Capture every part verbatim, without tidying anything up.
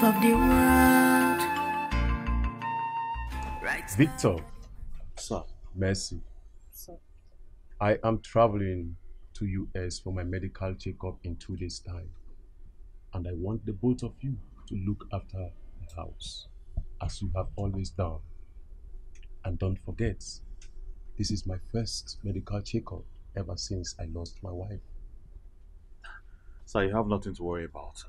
top of the world. Right. Victor. Sir. Mercy. Sir. I am traveling to U S for my medical checkup in two days' time. And I want the both of you to look after the house, as you have always done. And don't forget, this is my first medical checkup ever since I lost my wife. Sir, you have nothing to worry about.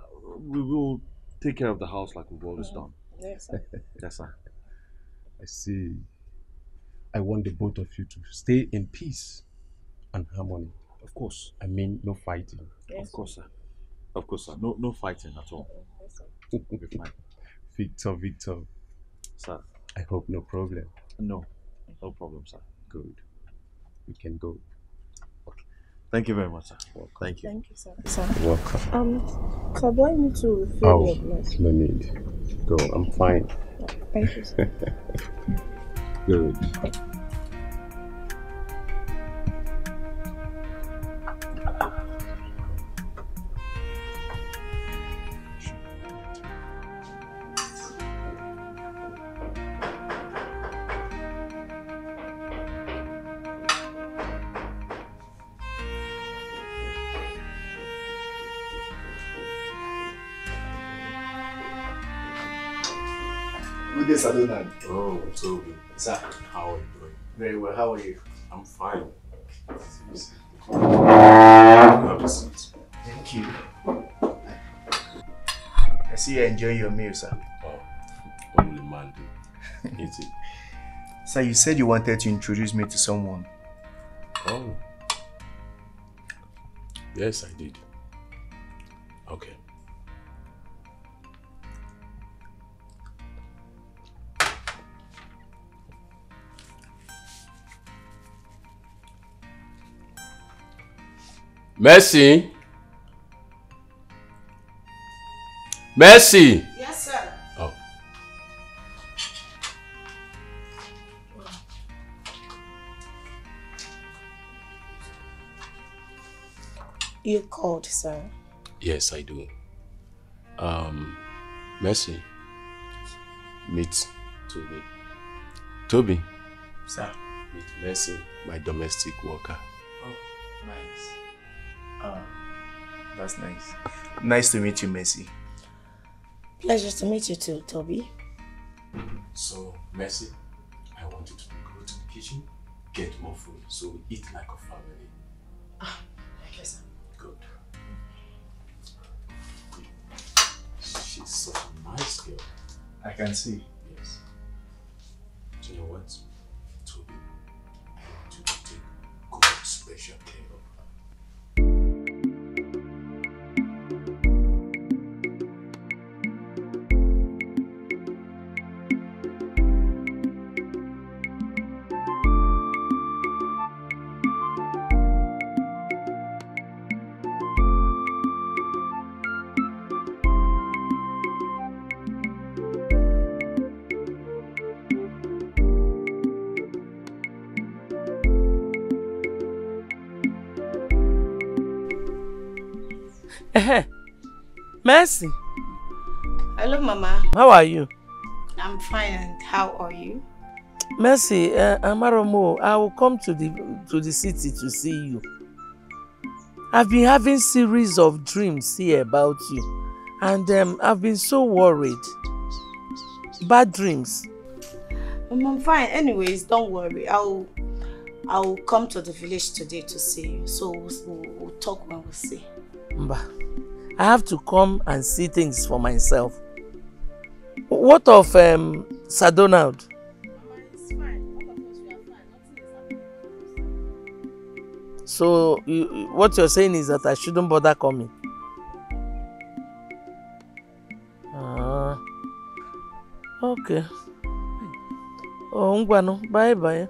We will take care of the house like we've always mm-hmm. done. Yes, sir. Yes, sir. I see. I want the both of you to stay in peace and harmony. Of course. I mean, no fighting. Yes, of course, sir. Of course, sir. No, no fighting at all. Yes, sir. Victor, Victor. Sir. I hope no problem. No. No problem, sir. Good. We can go. Okay. Thank you very much, sir. Welcome. Thank you. Thank you, sir. Sir. Welcome. Um, sir, do I need to fill oh, your glass? No need. Go. I'm fine. Thank you, sir. Good. Sir Donald. Oh, so good. Sir. How are you doing? Very well. How are you? I'm fine. Thank you. I see you enjoy your meal, sir. Oh, only man do. Eat it. Sir, you said you wanted to introduce me to someone. Oh. Yes, I did. Okay. Mercy. Mercy. Yes, sir. Oh. You called, sir. Yes, I do. Um, Mercy. Meet Toby. Toby. Sir. Meet Mercy, my domestic worker. Oh, nice. Oh, that's nice. Nice to meet you, Mercy. Pleasure to meet you too, Toby. So, Mercy, I want you to go to the kitchen, get more food, so we eat like a family. Ah, okay, sir. Good. She's such a nice girl. I can see. Yes. Do you know what, Toby? I want you to take good special care of her. Mercy. Hello, Mama. How are you? I'm fine, and how are you? Mercy, uh, Amaromo, I will come to the to the city to see you. I've been having series of dreams here about you, and um, I've been so worried. Bad dreams. Um, I'm fine. Anyways, don't worry. I'll I'll come to the village today to see you. So we'll, we'll talk when we see. Mba. I have to come and see things for myself. What of um, Sir Donald? So you, what you're saying is that I shouldn't bother coming. Ah, okay. Oh, Ngwano, bye bye.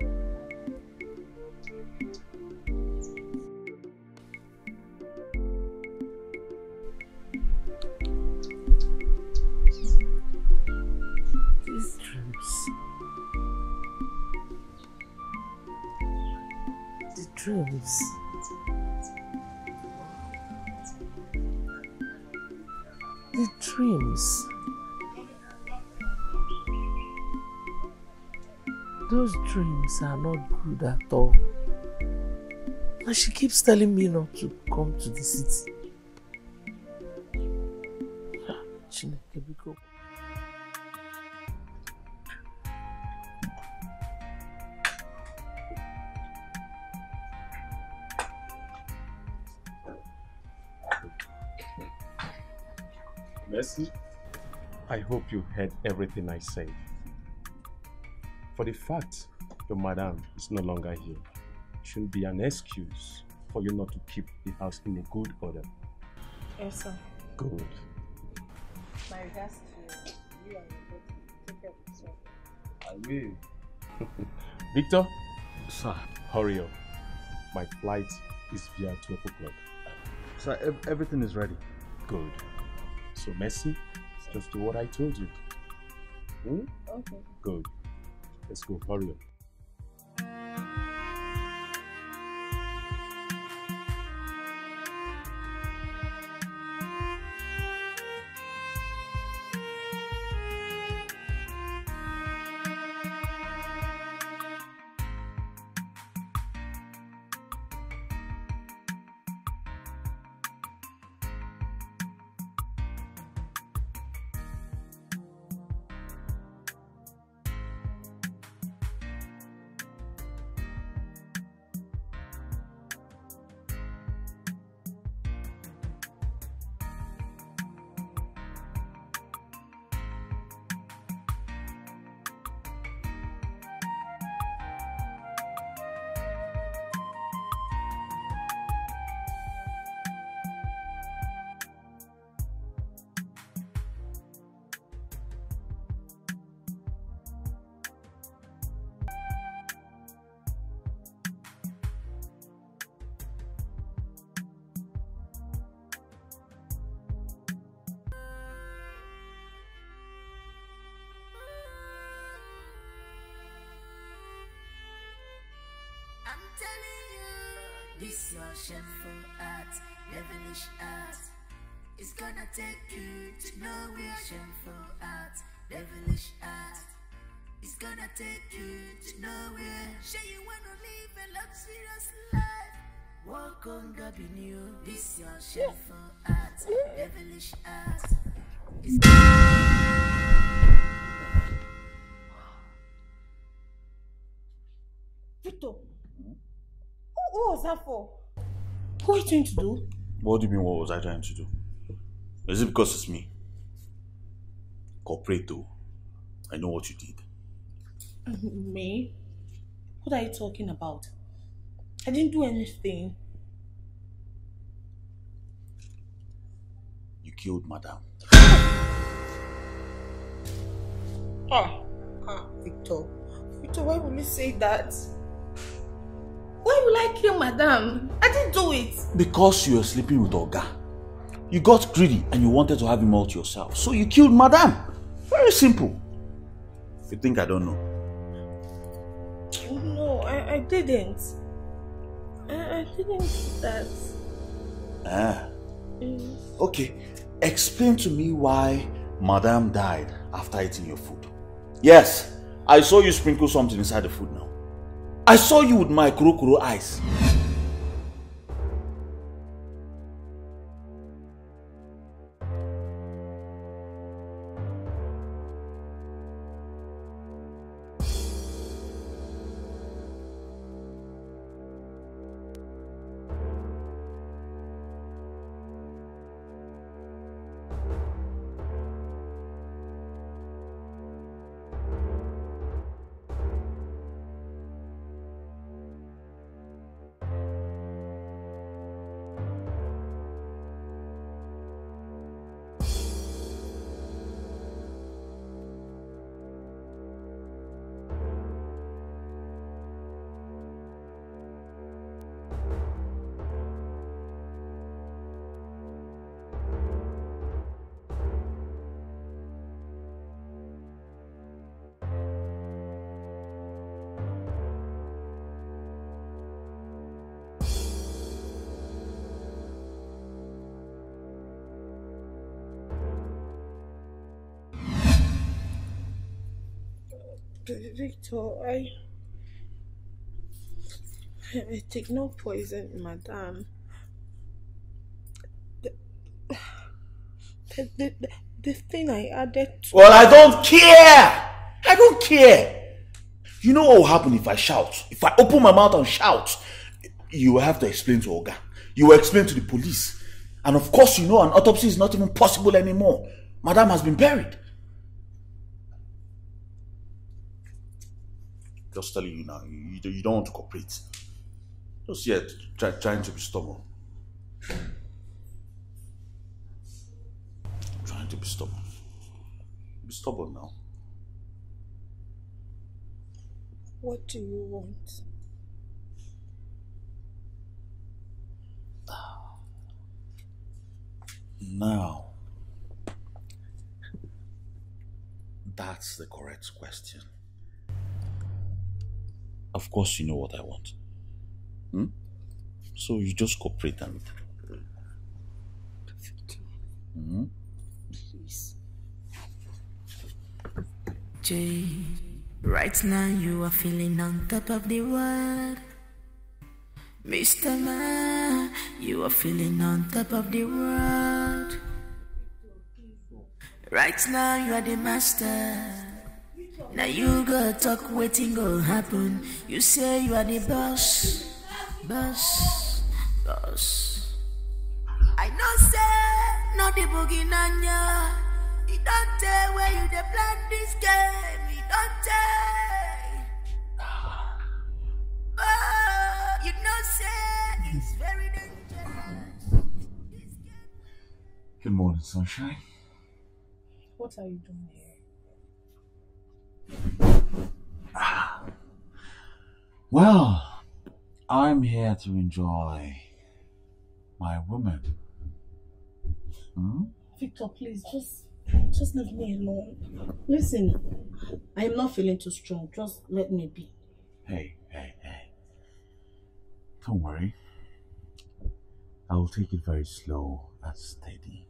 Dreams. The dreams. Those dreams are not good at all. And she keeps telling me not to come to the city. Mercy, I hope you heard everything I said. For the fact your madam is no longer here, shouldn't be an excuse for you not to keep the house in a good order. Yes, sir. Good. My regards to you and your daughter. Take care of yourself. I will. Victor? Sir. Hurry up. My flight is via twelve o'clock. Sir, ev everything is ready. Good. So, Mercy, just do what I told you. Hmm? Okay. Good. Let's go. Hurry up. This your shameful art, devilish art. It's gonna take you to nowhere. Shameful art, devilish art. It's gonna take you to nowhere. Say you wanna live a luxurious life. Walk on, God be new. This your shameful art, devilish art. It's gonna Victor. What was that for? What are you trying to do? What do you mean, what was I trying to do? Is it because it's me? Corporate though. I know what you did. Me? What are you talking about? I didn't do anything. You killed Madame. Ah, ah, Victor. Victor, why would you say that? Why will I kill Madame? I didn't do it. Because you were sleeping with Oga. You got greedy and you wanted to have him all to yourself. So you killed Madame. Very simple. You think I don't know? No, I, I didn't. I, I didn't do that. Ah. Mm. Okay. Explain to me why Madame died after eating your food. Yes, I saw you sprinkle something inside the food now. I saw you with my kuro-kuro eyes. Victor, I... I take no poison, madam. The, the, the, the thing I added to... Well, I don't care! I don't care! You know what will happen if I shout? If I open my mouth and shout, you will have to explain to Oga. You will explain to the police. And of course, you know an autopsy is not even possible anymore. Madam has been buried. Just telling you now, you, you don't want to cooperate. Just yet, try, trying to be stubborn. Trying to be stubborn. Be stubborn now. What do you want? Now, that's the correct question. Of course you know what I want. Hmm? So you just cooperate and... Mm-hmm. Please. Jane, right now you are feeling on top of the world. Mister Ma, you are feeling on top of the world. Right now you are the master. Now you go talk, waiting go happen. You say you are the boss, boss, boss. I know say, not the boogie nanya. It don't tell where you dey plan this game. It don't tell. But you know say it's very dangerous. Good morning, sunshine. What are you doing here? Well, I'm here to enjoy my woman. Hmm? Victor, please, just, just leave me alone. Listen, I'm not feeling too strong. Just let me be. Hey, hey, hey. Don't worry. I will take it very slow and steady.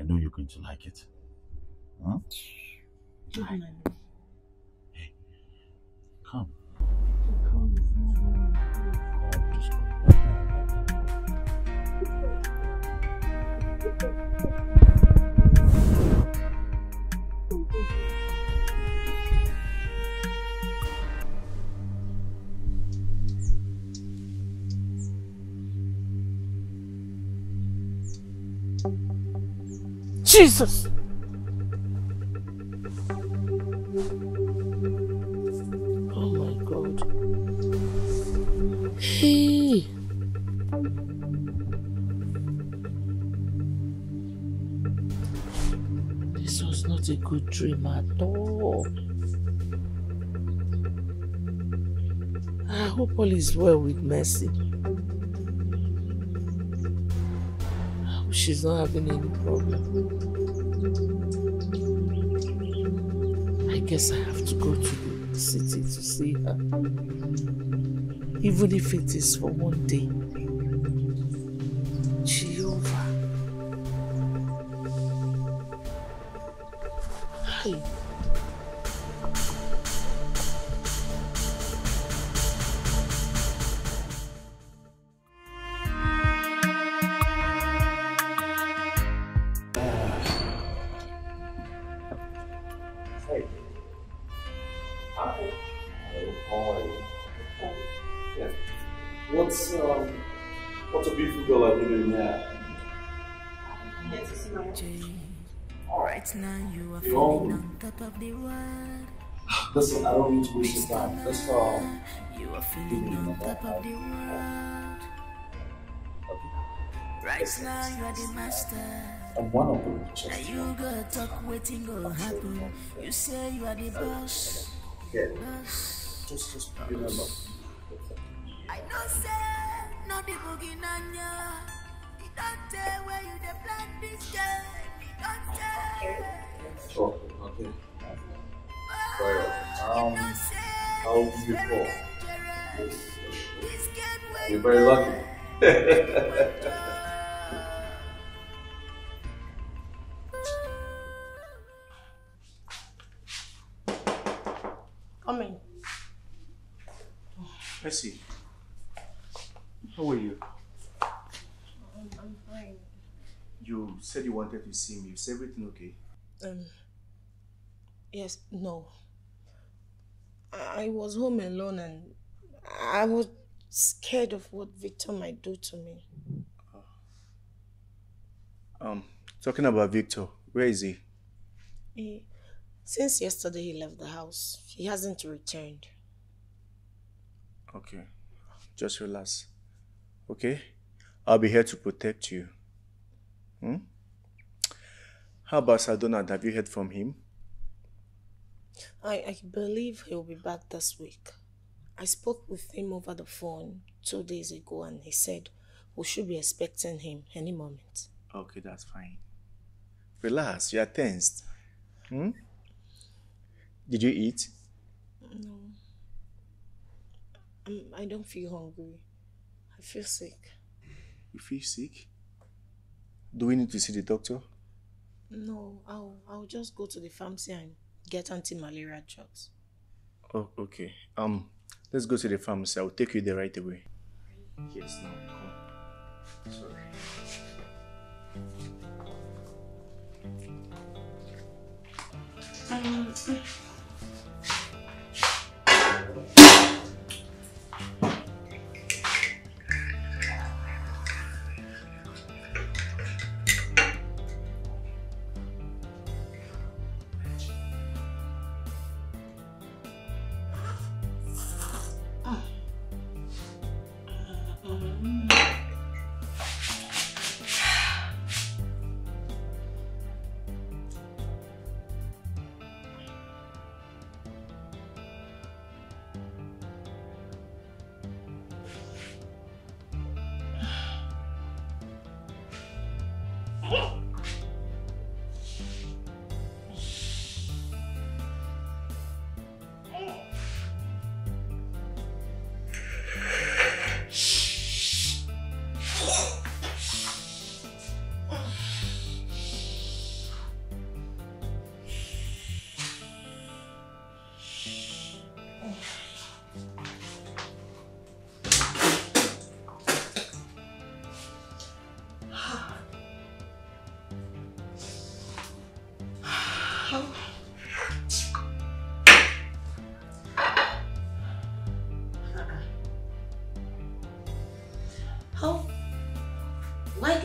I know you're going to like it. Huh? Good night. Hey, come. Come. Come, just come. Jesus! Hey. This was not a good dream at all. I hope all is well with Mercy. I hope she's not having any problem. I guess I have to go to the city to see her. Even if it is for one day. Jehovah. Hi. Listen, I don't need to waste your time. Let's uh, you are feeling on top of the world. Right now you are the master. I'm one of them. Now you go talk, waiting go happen. You say you are the boss. Okay. Just, just remember. I know say not the boogie nanya. It don't tell where you dey plan this game. It don't tell. Sure. Okay. Well, um, I'll give you a call. You're very lucky. Come in. Mercy, How are you? I'm, I'm fine. You said you wanted to see me. Is everything okay? Um, yes, no. I, I was home alone and I was scared of what Victor might do to me. Um, talking about Victor, where is he? He, since yesterday he left the house. He hasn't returned. Okay, just relax. Okay, I'll be here to protect you. Hmm? How about Sir Donald? Have you heard from him? I, I believe he'll be back this week. I spoke with him over the phone two days ago and he said we should be expecting him any moment. Okay, that's fine. Relax, you are tensed. Hmm? Did you eat? No. I'm, I don't feel hungry. I feel sick. You feel sick? Do we need to see the doctor? No, I'll, I'll just go to the pharmacy and get anti-malaria drugs. Oh, okay. Um, let's go to the pharmacy. I'll take you there right away. Yes, now come. Sorry. Um,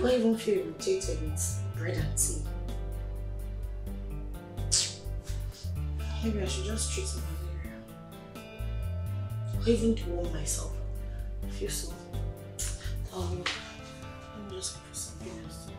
I even feel irritated with bread and tea. Maybe I should just treat malaria. Or even to warm myself. I feel so. Um, I'm just going to put something else to eat.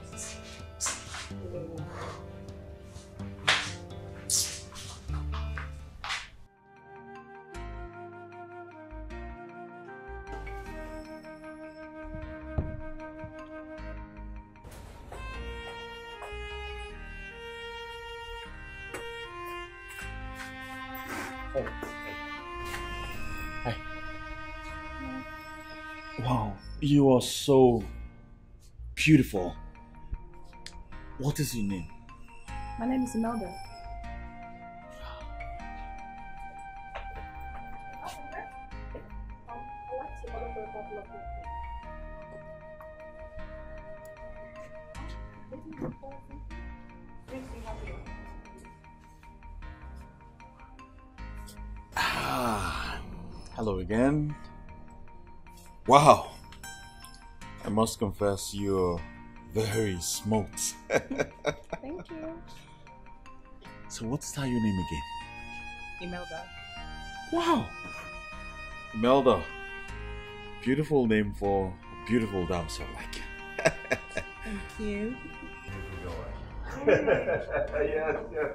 Oh. You are so beautiful. What is your name? My name is Imelda. Ah, hello again. Wow. I must confess, you're very smart. Thank you. So what's that your name again? Imelda. Wow. Imelda. Beautiful name for a beautiful damsel like you. Thank you. Yes, yes, yes.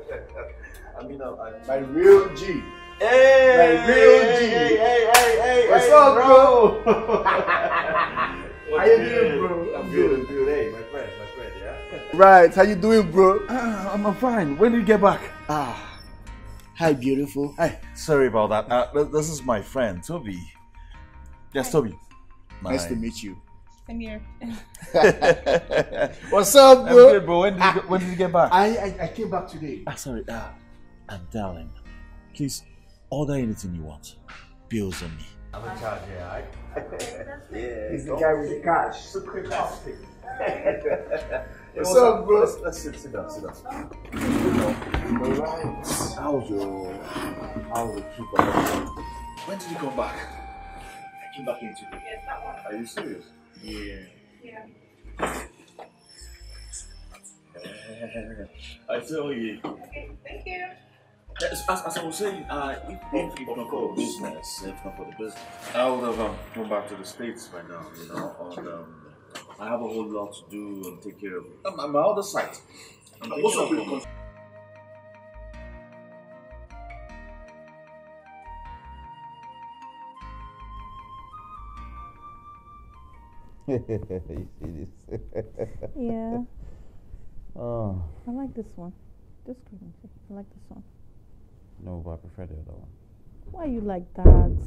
I mean, I, I, my real G. Hey! My real G. Hey, hey, hey, hey. What's hey, up, bro? bro? How you doing, bro? I'm good, I'm good. Hey, my friend, my friend, yeah? Right, how you doing, bro? Uh, I'm fine. When do you get back? Ah. Hi, beautiful. Hi. Sorry about that. Uh, this is my friend, Toby. Yes, hi. Toby. My... Nice to meet you. I'm here. What's up, bro? I'm good, bro. When did, you, when did you get back? I, I, I came back today. Ah, sorry. Ah, uh, darling, please order anything you want. Bills on me. I'm in charge, yeah, right? Yeah. He's the guy with the cash. Super classic. What's up, bro? Let's, let's sit, sit down, sit down. Alright. How's your... How's the trip? When did you come back? I came back in today. Yes, that one. Are you serious? Yeah. Yeah. I tell you. Okay, thank you. As, as, as I was saying, uh, if, if, if not for the business, if not for the business, I would have um, come back to the States by now, you know, and, um, I have a whole lot to do and take care of um, my other site. I'm also going to You see this? Yeah. Oh. I like this one. This one. I like this one. No, but I prefer the other one. Why you like that?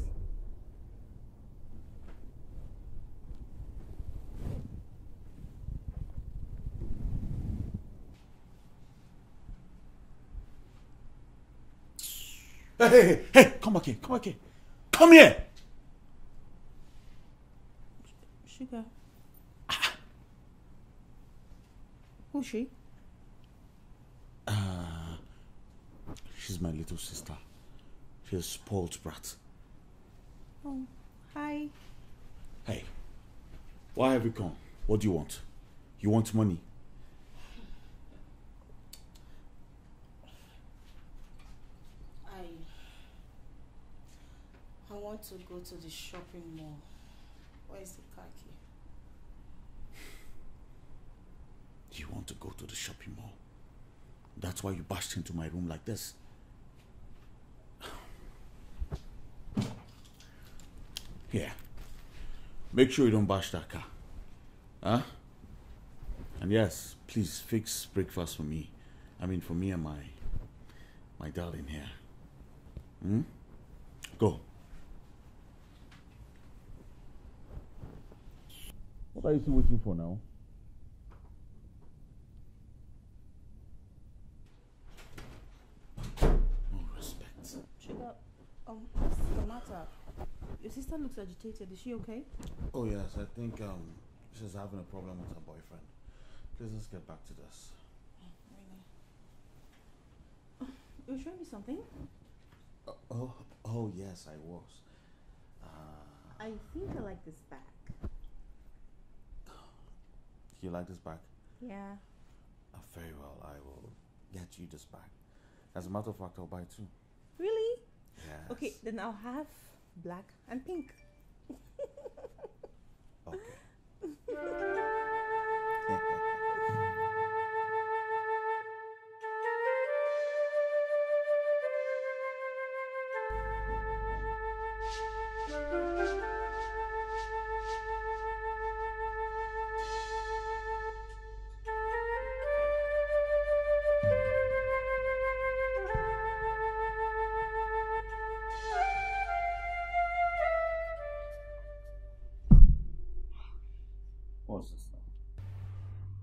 Hey, hey, hey, come back here, come back here. Come here! Sugar. Ah. Who's she? Uh. She's my little sister. She's a spoiled brat. Oh, hi. Hey, why have you come? What do you want? You want money? I... I want to go to the shopping mall. Where is the khaki? You want to go to the shopping mall? That's why you bashed into my room like this. Yeah. Make sure you don't bash that car. Huh? And yes, please fix breakfast for me. I mean for me and my my darling here. Hmm? Go. What are you still waiting for now? Um, what's the matter? Your sister looks agitated. Is she okay? Oh yes, I think um she's having a problem with her boyfriend. Please let's get back to this. Really? You were showing me something? Uh, oh, oh yes, I was. Uh, I think I like this bag. You like this bag? Yeah. Uh, very well, I will get you this bag. As a matter of fact, I'll buy two. Really? Yes. Okay, then I'll have black and pink. Okay.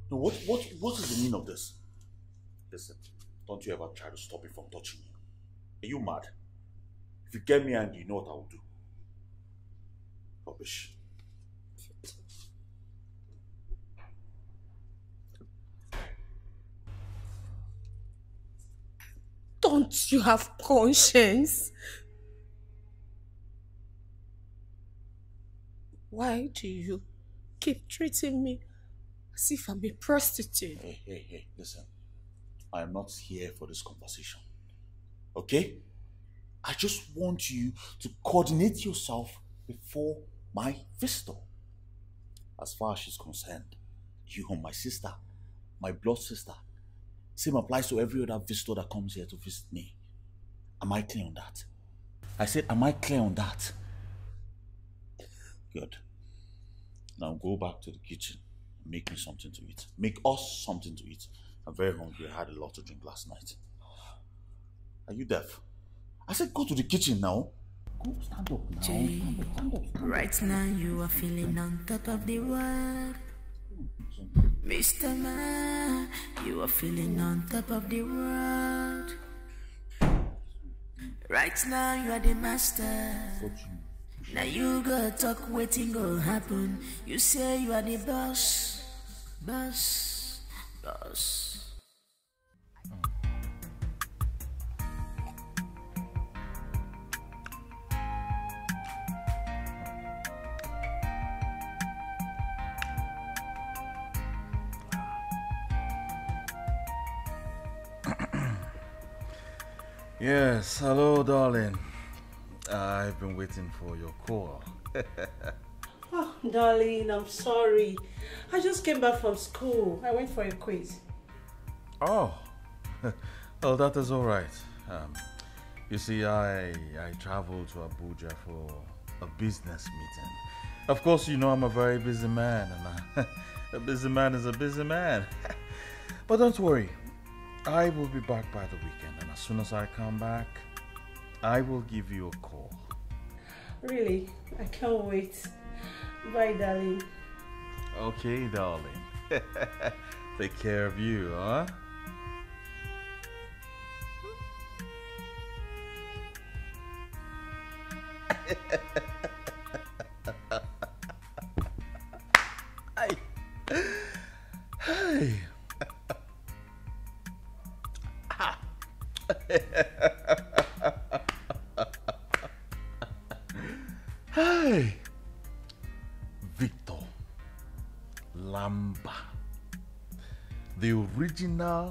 What, what, what is the meaning of this? Listen, don't you ever try to stop me from touching you. Are you mad? If you get me angry, you know what I will do. Rubbish. Don't you have conscience? Why do you keep treating me as if I'm a prostitute? Hey, hey, hey, listen. I am not here for this conversation. Okay? I just want you to coordinate yourself before my visitor. As far as she's concerned, you are my sister, my blood sister. Same applies to every other visitor that comes here to visit me. Am I clear on that? I said, am I clear on that? Good. Now go back to the kitchen. Make me something to eat. Make us something to eat. I'm very hungry. I had a lot to drink last night. Are you deaf? I said go to the kitchen now. Go stand up now. Jay, stand up, stand up, stand up. Right now you are feeling on top of the world. Mister Man, you are feeling on top of the world. Right now you are the master. Now you go talk wetin go happen. You say you are the boss, boss, boss. Yes, hello, darling. I've been waiting for your call. Oh, darling, I'm sorry. I just came back from school. I went for a quiz. Oh, oh, that is all right. Um, you see, I I traveled to Abuja for a business meeting. Of course, you know I'm a very busy man, and a busy man is a busy man. But don't worry. I will be back by the weekend, and as soon as I come back, I will give you a call. Really? I can't wait. Bye, darling. Okay, darling. Take care of you, huh? Hey. Hey, Victor Lamba, the original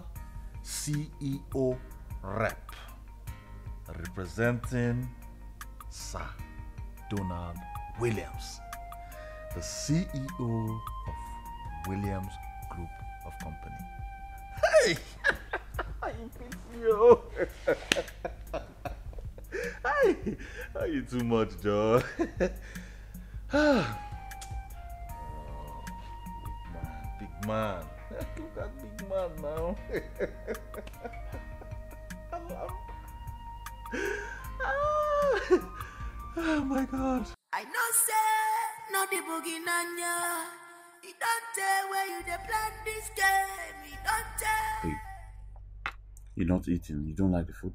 C E O rep representing Sir Donald Williams, the C E O of Williams Group of Company. Hey. Yo. Hi, are you too much, dog? Oh, big man, big man. Look at big man now. Oh, oh my God! I know, say not the boogie nanya. You don't tell where you dey plan this game. You don't tell. Hey. You're not eating. You don't like the food.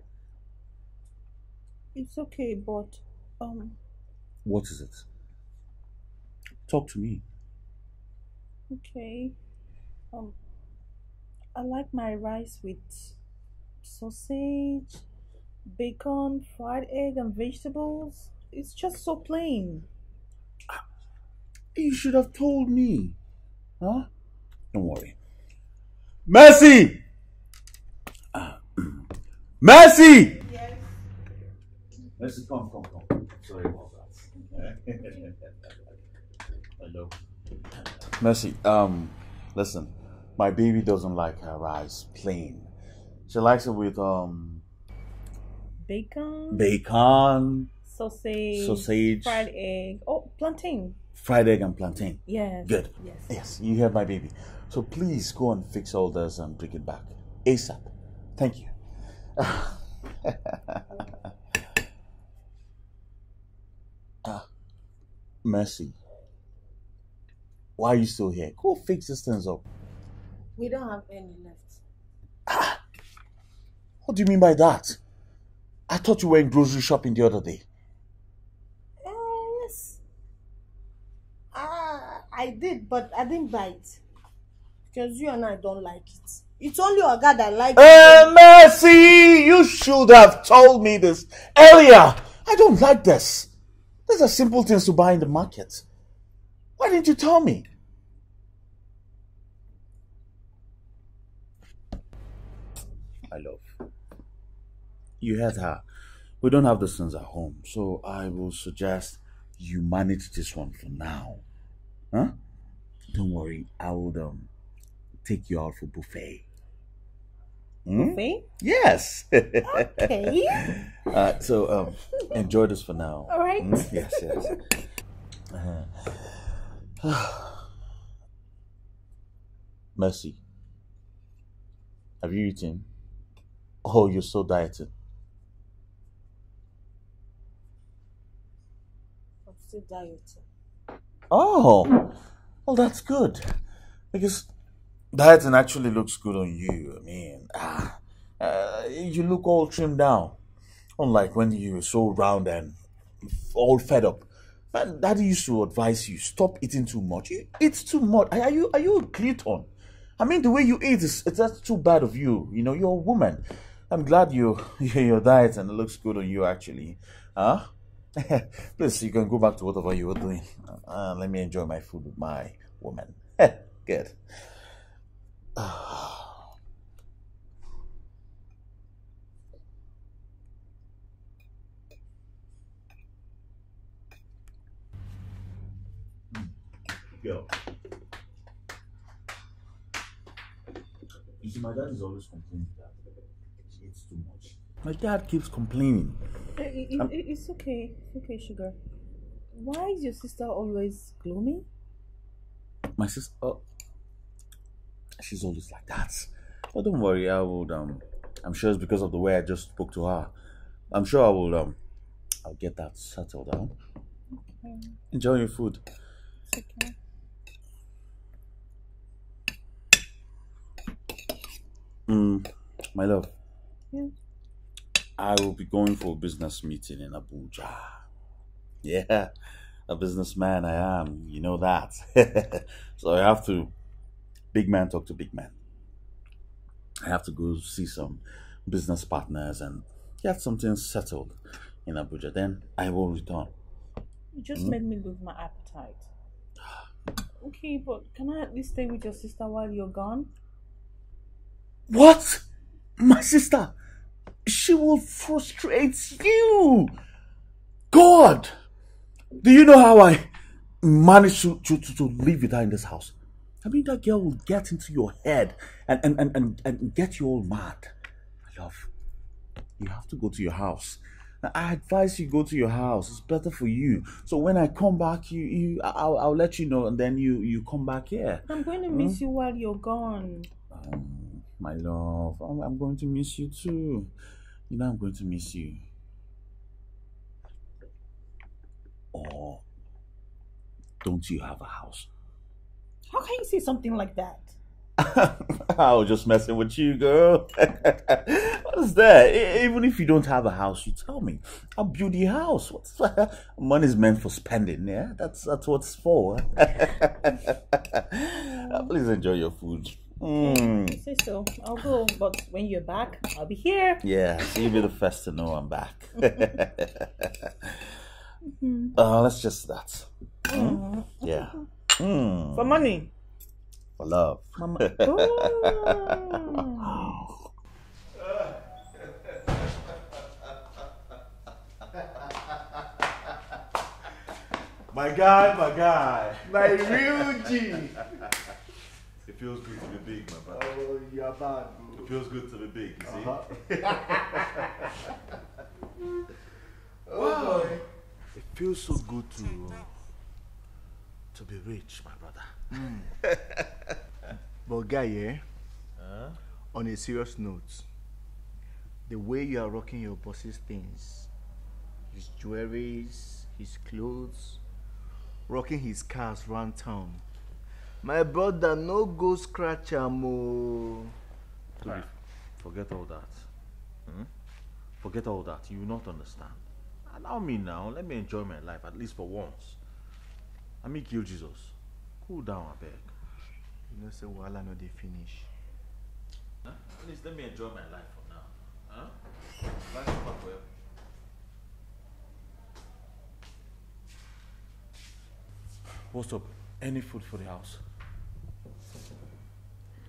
It's okay, but um. What is it? Talk to me. Okay. Um, I like my rice with sausage, bacon, fried egg, and vegetables. It's just so plain. You should have told me, huh? Don't worry. Mercy. Mercy! Yes. Mercy, come, come, come. Sorry about that. Hello. Mercy, um, listen. My baby doesn't like her rice plain. She likes it with, um... Bacon. Bacon. Sausage. Sausage. Fried egg. Oh, plantain. Fried egg and plantain. Yes. Good. Yes. Yes, you hear my baby. So please go and fix all this and bring it back. ASAP. Thank you. Ah, Mercy, why are you still here? Go fix these things up. We don't have any left. Ah, what do you mean by that? I thought you were in grocery shopping the other day. Oh, uh, yes. Ah, I did, but I didn't buy it because you and I don't like it. It's only Oga that likes it. Hey, Mercy! You should have told me this earlier. I don't like this. These are simple things to buy in the market. Why didn't you tell me? I love. You heard her. We don't have the sons at home, so I will suggest you manage this one for now. Huh? Don't worry. I would um, take you out for buffet. Hmm? Buffet? Yes. Okay. Uh, so um, enjoy this for now. All right. Hmm? Yes, yes. Uh-huh. Mercy, have you eaten? Oh, you're so dieted. I'm still dieting. Oh, well, that's good, because dieting actually looks good on you. I mean, ah, uh, you look all trimmed down. Unlike when you were so round and all fed up. But daddy used to advise you, stop eating too much. You eat too much. Are you are you a glutton? I mean, the way you eat, is that's too bad of you. You know, you're a woman. I'm glad you, your diet and it looks good on you, actually. Huh? Please, you can go back to whatever you were doing. Uh, let me enjoy my food with my woman. Good. Uh. Yo. You see, my dad is always complaining that she eats too much. My dad keeps complaining. It, it, it's okay. It's okay, sugar. Why is your sister always gloomy? My sister... Oh, she's always like that. But don't worry, I would... Um, I'm sure it's because of the way I just spoke to her. I'm sure I will... Um, I'll get that settled down. Okay. Enjoy your food. It's okay. Mm, my love, yeah. I will be going for a business meeting in Abuja. Yeah, a businessman I am, you know that. So I have to, big man talk to big man. I have to go see some business partners and get something settled in Abuja. Then I will return. You just mm? made me lose my appetite. Okay, but can I at least stay with your sister while you're gone? What? My sister? She will frustrate you. God! Do you know how I managed to, to, to, to live with her in this house? I mean, that girl will get into your head and, and, and, and, and get you all mad. My love, you have to go to your house. Now, I advise you go to your house. It's better for you. So when I come back, you, you I'll, I'll let you know and then you, you come back here. I'm going to hmm? miss you while you're gone. Um, My love, I'm, I'm going to miss you too. You know I'm going to miss you. Or don't you have a house? How can you say something like that? I was just messing with you, girl. What is that? Even if you don't have a house, you tell me. I'll build your house. What's money's meant for spending? Yeah, that's that's what it's for. Please enjoy your food. Mm. You say so. I'll go, but when you're back, I'll be here. Yeah, so you'll be the first to know I'm back. mm-hmm. uh, let's just that. Mm. Yeah. Mm. For money. For love. Mama. Oh. My guy, my guy. My real G. It feels good to be big, my brother. Oh, you're bad, bro. It feels good to be big, you see? Uh-huh. Oh, boy. It feels so good to to be rich, my brother. Mm. But guy, eh? Huh? On a serious note, the way you are rocking your boss's things, his jewelries, his clothes, rocking his cars around town, my brother, no go scratch am o. Right. Forget all that. Hmm? Forget all that. You will not understand. Allow me now. Let me enjoy my life, at least for once. I mean, kill Jesus. Cool down, I beg. You know, say, well, I know they finish. Huh? At least let me enjoy my life for now. Huh? Life over for everything. What's up? Any food for the house?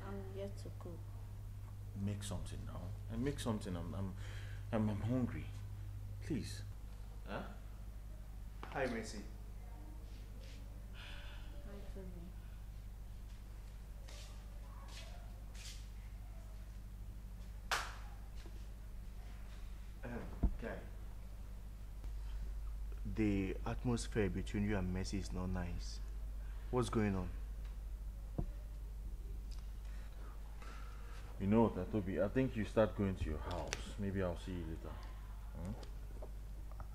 I'm yet to cook. Make something now. I make something. I'm, I'm, I'm, I'm hungry. Please. Huh? Hi, Macy. Hi, Tony. Um, guy. The atmosphere between you and Macy is not nice. What's going on? You know what, Atobi, I think you start going to your house. Maybe I'll see you later. Hmm?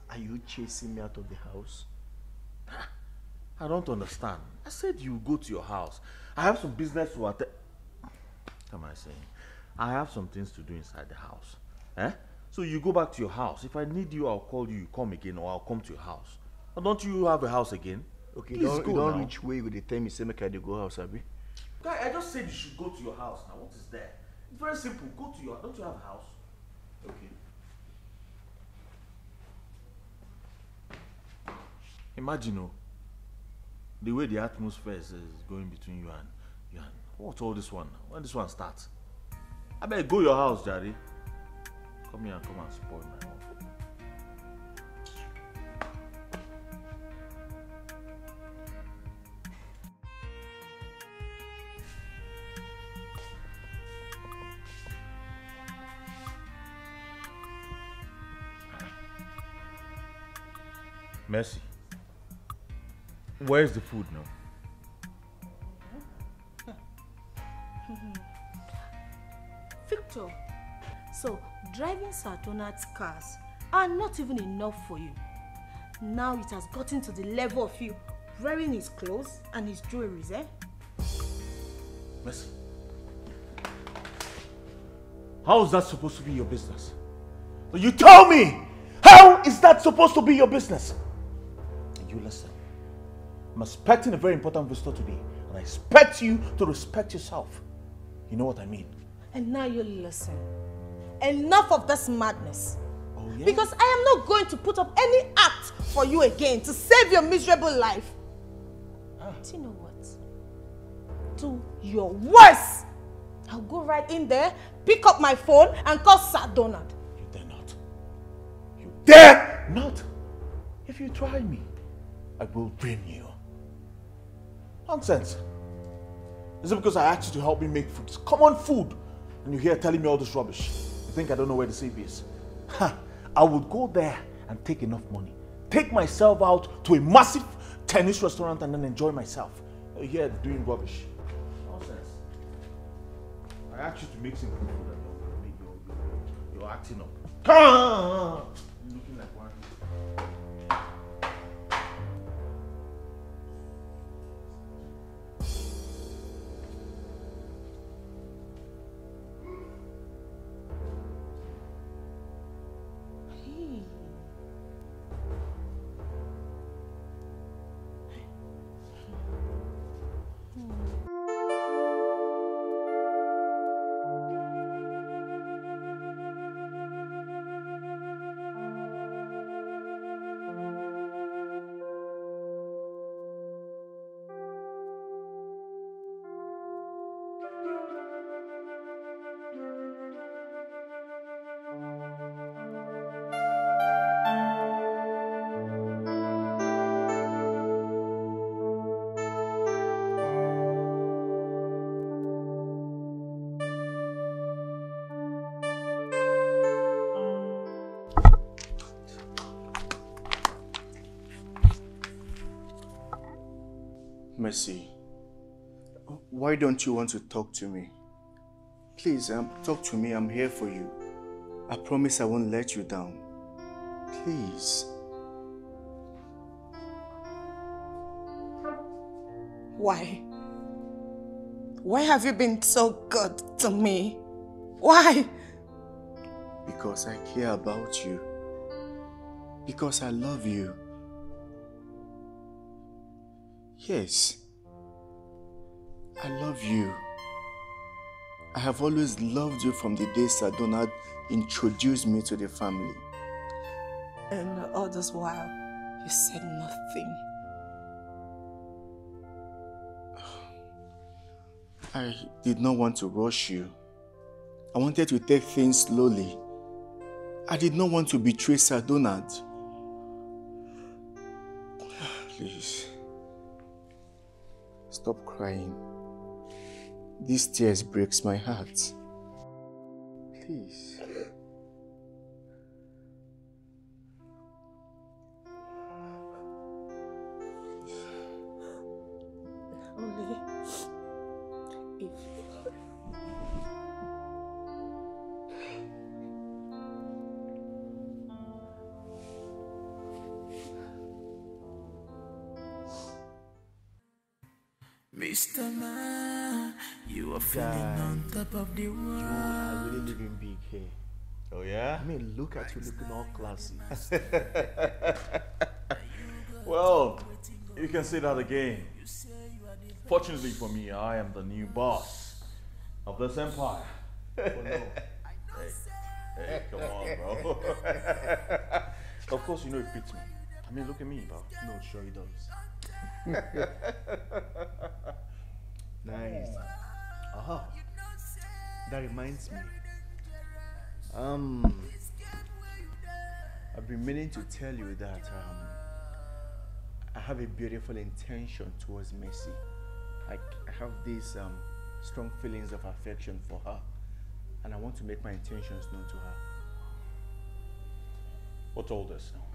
Are you chasing me out of the house? I don't understand. I said you go to your house. I have some business to attend. What am I saying? I have some things to do inside the house. Eh? So you go back to your house. If I need you, I'll call you. You come again, or I'll come to your house. And don't you have a house again? Okay, please don't, go you don't now. Reach where you would tell me, say, make I do go house, Abi. Guy, I just said you should go to your house now. What is there? It's very simple. Go to your. Don't you have a house? Okay. Imagine, oh, the way the atmosphere is, is going between you and you and what's all this one? When this one starts, I better go to your house, Jerry. Come here and come and spoil my house. Mercy, where's the food now? Victor, so driving Sir Donald's cars are not even enough for you. Now it has gotten to the level of you wearing his clothes and his jewelry, eh? Mercy, how is that supposed to be your business? You tell me! How is that supposed to be your business? You listen. I'm expecting a very important visitor today, and I expect you to respect yourself. You know what I mean? And now you listen. Enough of this madness. Oh, yeah? Because I am not going to put up any act for you again to save your miserable life. Ah. Do you know what? Do your worst. I'll go right in there, pick up my phone, and call Sir Donald. You dare not. You dare not. If you try me, I will blame you. Nonsense. Is it because I asked you to help me make food? It's common food. And you're here telling me all this rubbish. You think I don't know where the safe is? Ha! I would go there and take enough money. Take myself out to a massive tennis restaurant and then enjoy myself. You're here doing rubbish. Nonsense. I asked you to make some food and you're, you're acting up. Come on! You're looking like one. Mercy, why don't you want to talk to me? Please, um, talk to me. I'm here for you. I promise I won't let you down. Please. Why? Why have you been so good to me? Why? Because I care about you. Because I love you. Yes, I love you. I have always loved you from the day Sir Donald introduced me to the family. And all this while, you said nothing. I did not want to rush you. I wanted to take things slowly. I did not want to betray Sir Donald. Please. Stop crying. These tears breaks my heart. Please. Only if Mister Man, you are feeling on top of the world. I really living big here. Oh yeah? I mean, look at you looking all classy. Well, you can say that again. Fortunately for me, I am the new boss of this empire. Oh, no. Hey, hey, come on, bro. Of course, you know it fits me. I mean, look at me, bro. No, sure he does. Nice. Aha. That reminds me. Um, I've been meaning to tell you that um, I have a beautiful intention towards Mercy. I, I have these um, strong feelings of affection for her, and I want to make my intentions known to her. What's all this now?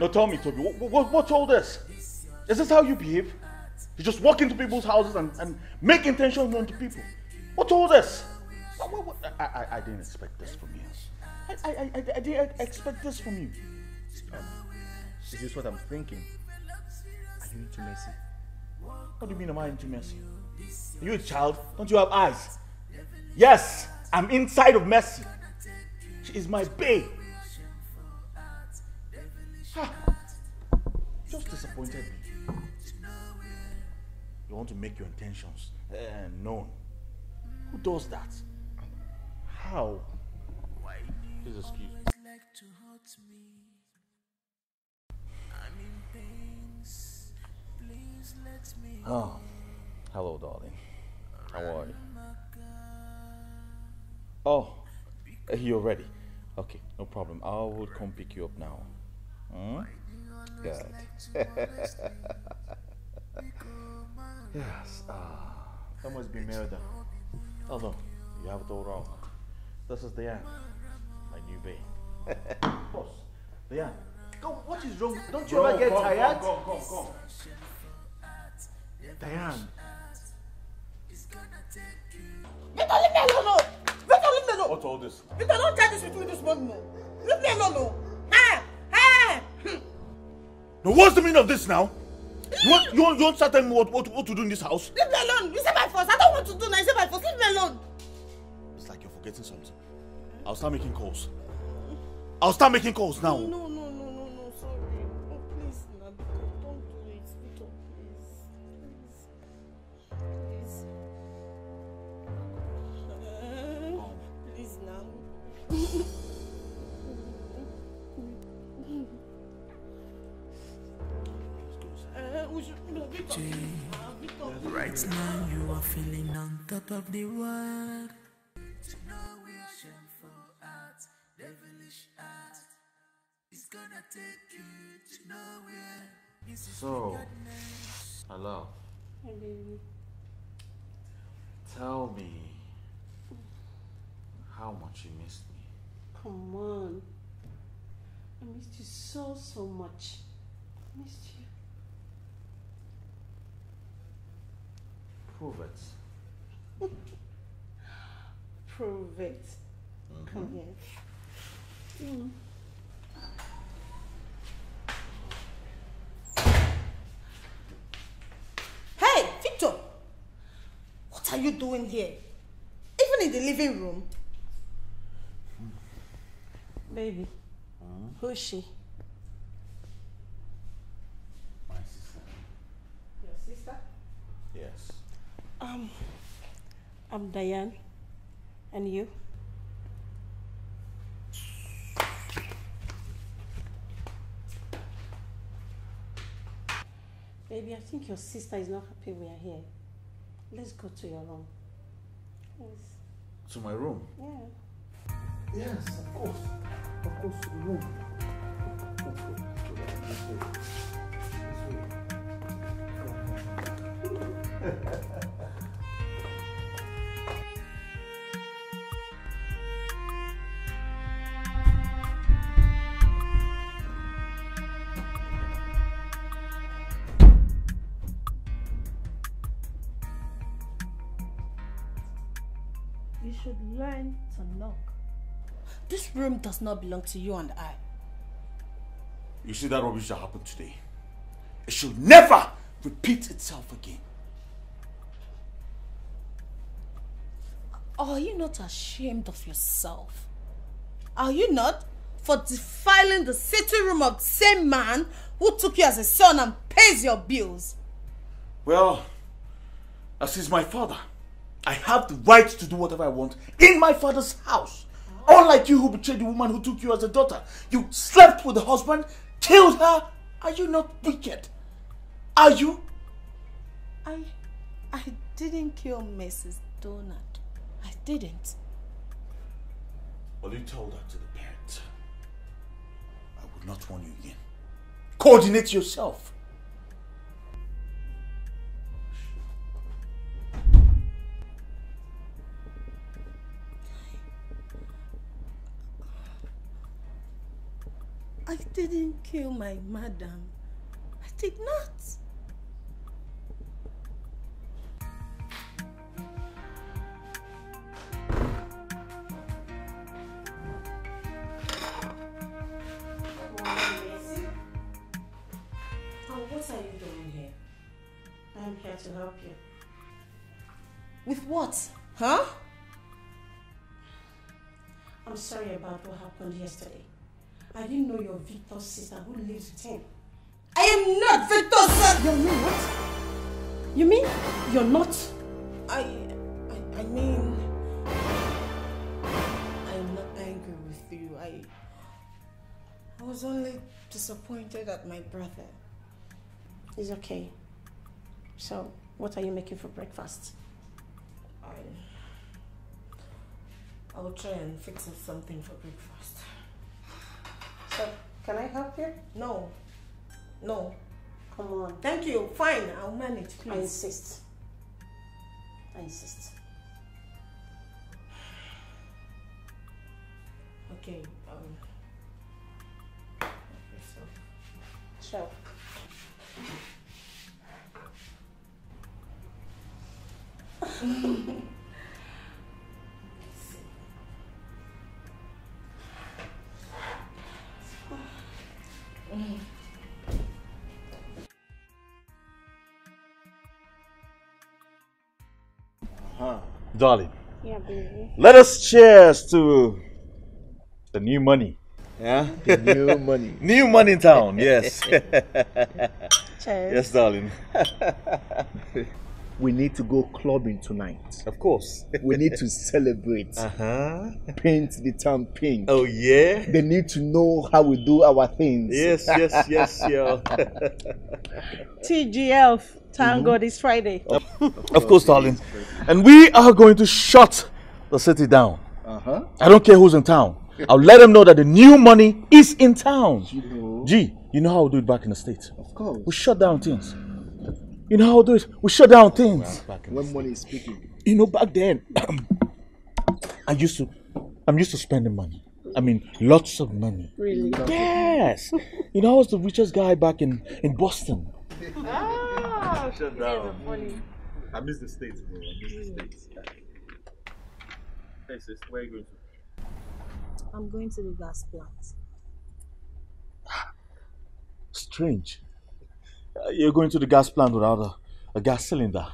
No, tell me, Toby, what, what, what's all this? Is this how you behave? You just walk into people's houses and, and make intentions known to people. What's all this? What, what, what? I, I, I didn't expect this from you. I, I, I, I didn't expect this from you. Um, this is what I'm thinking. Are you into Mercy? What do you mean, am I into Mercy? Are you a child? Don't you have eyes? Yes, I'm inside of Mercy. She is my babe. Ah, just disappointed me. You want to make your intentions uh, known. Who does that? How? Please excuse me. Oh, hello, darling. How are you? Oh, you're ready. Okay, no problem. I will come pick you up now. Hmm? Good. Yes. Ah, that must be murder. Oh no, you have it all wrong. This is the end. My new babe. Of course, the end. Go. What is wrong? Don't you ever get go, tired? Go, go, go, go. Diane. Better leave me alone, no! Better leave me alone! What's all this? Better don't try this with me this morning, no! Leave me alone, no! Ah! Ah! Now what's the meaning of this now? You want, you want, you want to start telling me what, what, what to do in this house? Leave me alone! You say by force! I don't want to do now, you say by force! Leave me alone! It's like you're forgetting something. I'll start making calls. I'll start making calls now! No, no, no, no, no, sorry. Oh, please, Nabiko, don't do it. Right now you are feeling on top of the world. So, hello. Hi, baby. Tell me how much you missed me. Come on. I missed you so, so much. I missed you. Prove it. Prove it. Mm-hmm. Come here. Mm. Hey, Victor! What are you doing here? Even in the living room? Baby, huh? Who is she? My sister. Your sister? Yes. Um, I'm Diane. And you? Baby, I think your sister is not happy we are here. Let's go to your room. Yes. To my room? Yeah. Yes, of course. Of course, room. You should learn to knock. This room does not belong to you and I. You see that rubbish that happened today? It should never repeat itself again. Are you not ashamed of yourself? Are you not? for defiling the sitting room of the same man who took you as a son and pays your bills? Well, as is my father, I have the right to do whatever I want in my father's house. Oh. Unlike you who betrayed the woman who took you as a daughter. You slept with the husband, killed her. Are you not wicked? Are you? I... I didn't kill Missus Donald. I didn't. Well, you told that to the parents. I would not warn you again. Coordinate yourself. I didn't kill my madam. I did not. Oh, what are you doing here? I am here to help you. With what? Huh? I'm sorry about what happened yesterday. I didn't know your Victor's sister who lives with him. I am not Victor's sister! You mean what? You mean you're not? I, I, I mean... I am not angry with you. I, I was only disappointed at my brother. It's okay. So, what are you making for breakfast? I... I'll try and fix up something for breakfast. So, can I help you? No. No. Come on. Thank you. Fine. I'll manage, please. I insist. I insist. Okay. Um. So. Sure. Mm. Uh-huh. Darling, yeah, baby. Let us cheers to the new money. Yeah, the new money. New money in town, yes. Cheers. Yes, darling. We need to go clubbing tonight. Of course. We need to celebrate. Uh-huh. Paint the town pink. Oh, yeah? They need to know how we do our things. Yes, yes, yes, yeah. T G F, thank mm-hmm. God it's Friday. Of, of course, darling. And we are going to shut the city down. Uh-huh. I don't care who's in town. I'll let them know that the new money is in town. You know. Gee, you know how we do it back in the States. Of course. We shut down things. You know how we do it? We shut down things. Well, when money is speaking. You know, back then, I used to, I'm used to spending money. I mean, lots of money. Really? Yes. You know, I was the richest guy back in, in Boston. Ah, shut down. Funny. I miss the States, bro. I miss the States. Hey, sis, where are you going to? I'm going to the gas plant. Strange. You're going to the gas plant without a, a gas cylinder.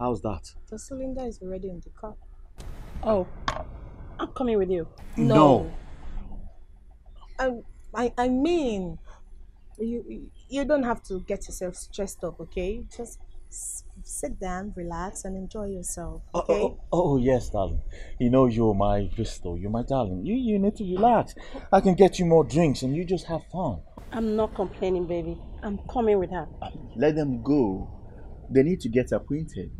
How's that? The cylinder is already in the car. Oh, I'm coming with you. No. no. I, I, I mean, you, you don't have to get yourself stressed up, okay? Just sit down, relax, and enjoy yourself, okay? Oh, oh, oh yes, darling. You know you're my Visto, you're my darling. You, you need to relax. I can get you more drinks, and you just have fun. I'm not complaining, baby. I'm coming with her. Let them go. They need to get acquainted.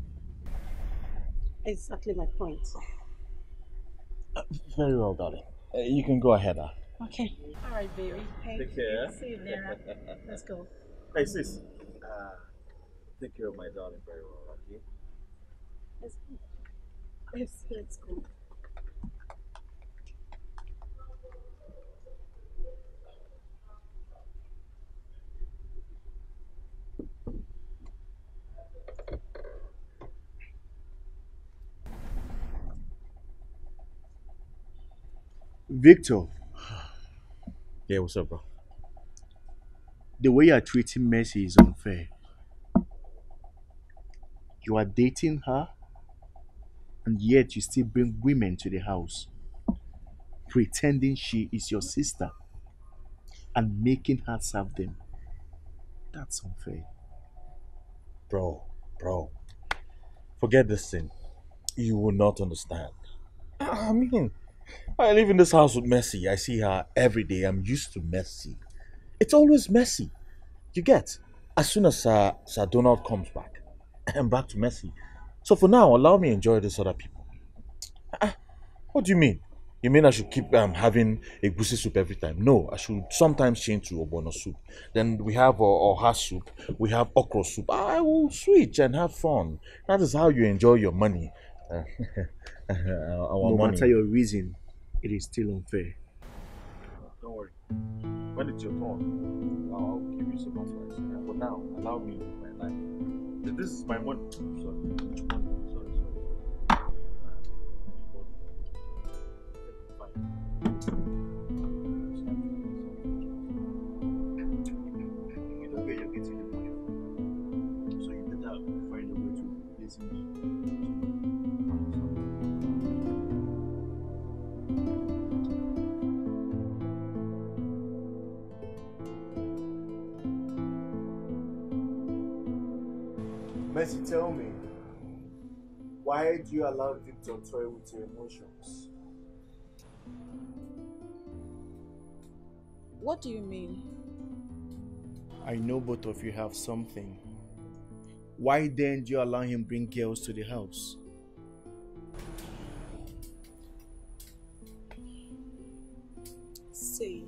Exactly my point. Uh, very well, darling. Uh, you can go ahead, huh? Okay. All right, baby. Hey, take care. See you there. Let's go. Hey, sis. Uh, take care of my darling very well, okay? Let's go. Let's, let's go. Victor. Yeah, what's up, bro? The way you're treating Mercy is unfair. You are dating her, and yet you still bring women to the house. pretending she is your sister and making her serve them. That's unfair. Bro, bro, forget this thing. You will not understand. I mean, I live in this house with Mercy. I see her every day. I'm used to Mercy. It's always Mercy. You get? As soon as uh, Sir Donald comes back, I'm back to Mercy. So for now, allow me to enjoy these other people. Uh, what do you mean? You mean I should keep um, having a goosey soup every time? No, I should sometimes change to obono soup. Then we have uh, oha soup, we have okra soup. I will switch and have fun. That is how you enjoy your money. Uh, our no money. Matter your reason, it is still unfair. Don't worry. When it's your turn, I'll give you some advice. And for now, allow me my life. This is my money. I'm sorry. Which money? Sorry, sorry. You know where you're getting the money from. So you better find a way to replace me. Mercy, tell me, why do you allow Victor to toy with your emotions? What do you mean? I know both of you have something. Why then do you allow him bring girls to the house? See,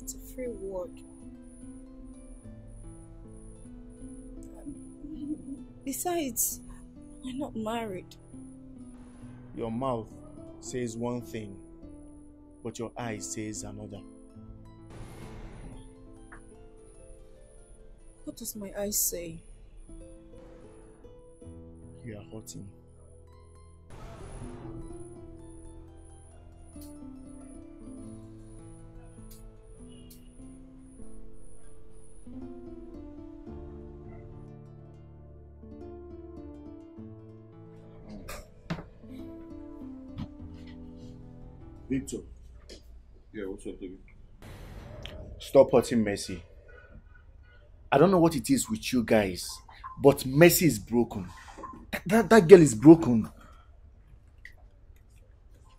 it's a free word. Besides, we're not married. Your mouth says one thing, but your eye says another. What does my eye say? You are hurting. Victor. Yeah, what's up, David? Stop hurting Mercy. I don't know what it is with you guys, but Mercy is broken. That, that, that girl is broken.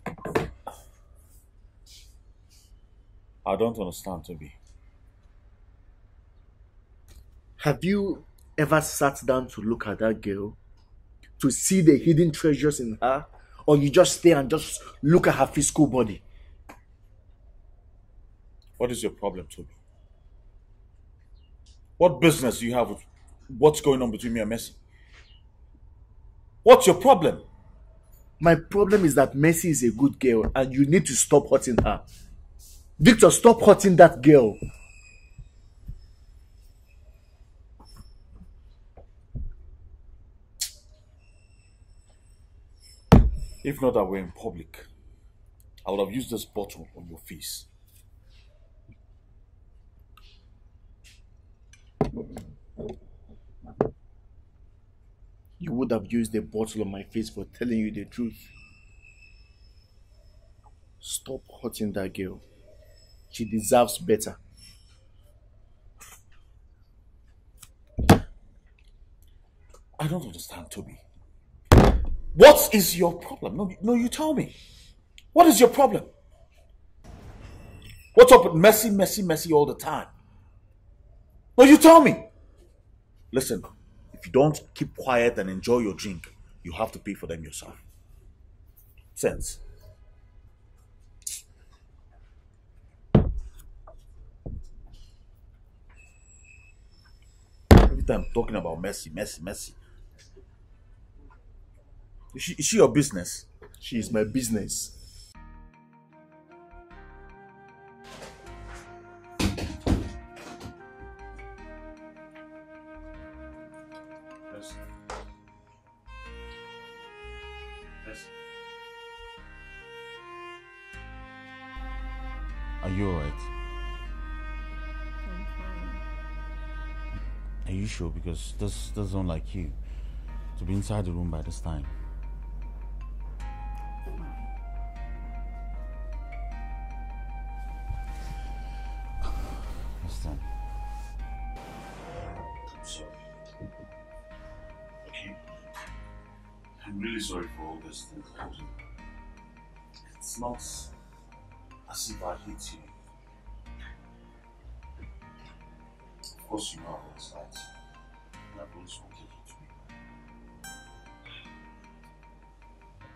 I don't understand, Toby. Have you ever sat down to look at that girl? To see the hidden treasures in her? Or you just stay and just look at her physical body. What is your problem, Toby? What business do you have with what's going on between me and Mercy? What's your problem? My problem is that Mercy is a good girl and you need to stop hurting her. Victor, stop hurting that girl. If not that we're in public, I would have used this bottle on your face. You would have used the bottle on my face for telling you the truth. Stop hurting that girl. She deserves better. I don't understand, Toby. What is your problem? No, no, you tell me. What is your problem? What's up with Mercy, Mercy, Mercy all the time? No, you tell me. Listen, if you don't keep quiet and enjoy your drink, you have to pay for them yourself. Sense. Every time I'm talking about Mercy, Mercy, Mercy. Is she, is she your business? She is my business. Yes. Yes. Are you alright? I'm fine. Are you sure? Because this doesn't like you to be inside the room by this time. I'm really sorry for all those things I do. It's not as if I hate you. Of course you know what's that. And I've always wanted you to be. You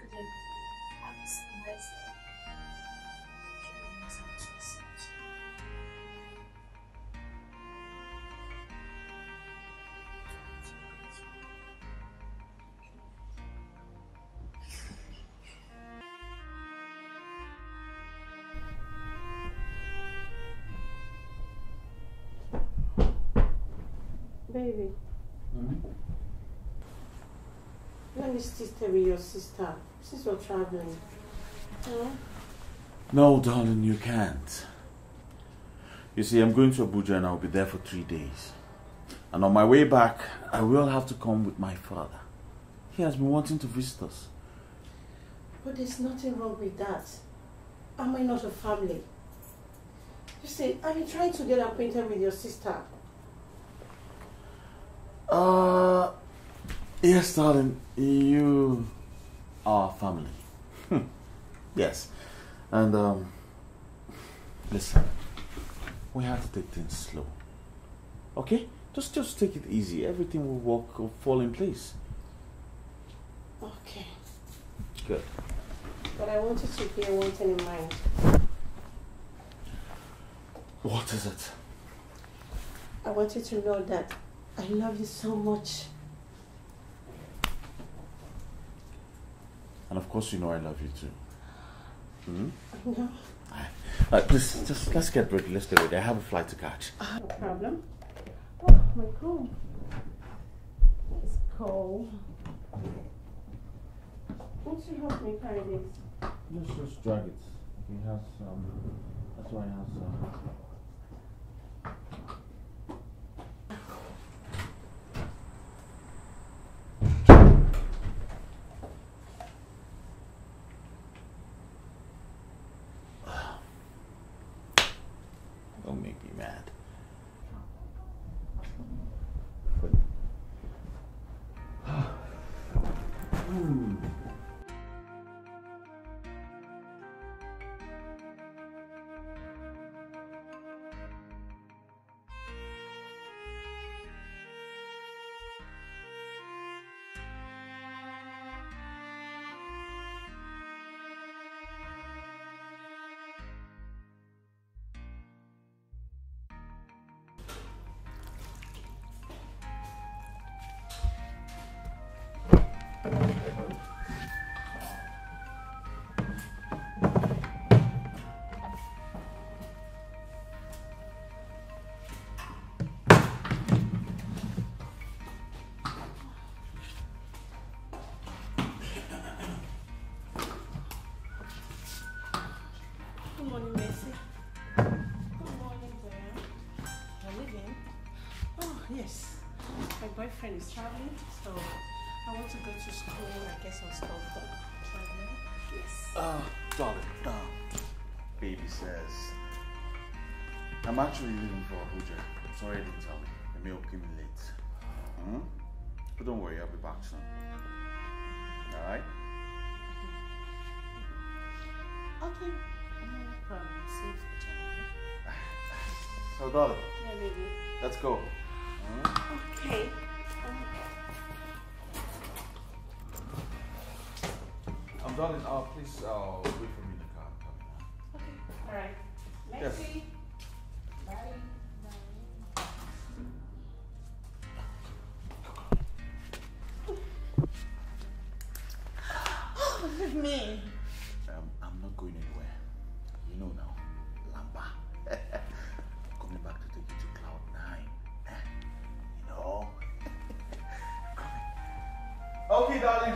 couldn't have surprised me. Baby, mm-hmm. Let me still stay with your sister since you're traveling. Huh? No, darling, you can't. You see, I'm going to Abuja and I'll be there for three days. And on my way back, I will have to come with my father. He has been wanting to visit us. But there's nothing wrong with that. Am I not a family? You see, are you trying to get acquainted with your sister? Uh, yes, darling, you are family. Hm. Yes, and um, listen, we have to take things slow, okay? Just, just take it easy. Everything will walk, will fall in place. Okay. Good. But I wanted to hear one thing in mind. What is it? I wanted to know that I love you so much. And of course you know I love you too. Hmm? No. Alright, right, just, just, let's get ready, let's get ready. I have a flight to catch. No problem. Oh my God. It's cold. Won't you help me carry this? Let's just drag it. It has some, um, that's why it has some. Um, friend is traveling, so I want to go to school and get some stuff done. Traveling? Yes. Oh, darling, no. Baby says, I'm actually leaving for Abuja. I'm sorry I didn't tell you. The mail came in late. Hmm? But don't worry, I'll be back soon. Alright? Okay. No problem. See you for January. So, darling. Yeah, baby. Let's go. Hmm? Okay. I'm um, darling, uh, please uh, wait for me in the car. Okay, alright. Let's see. Bye. Bye. Oh, look at me. Um, I'm not going anywhere. You know now. Lamba. Coming back to take you to Cloud Nine. You know. Okay, darling.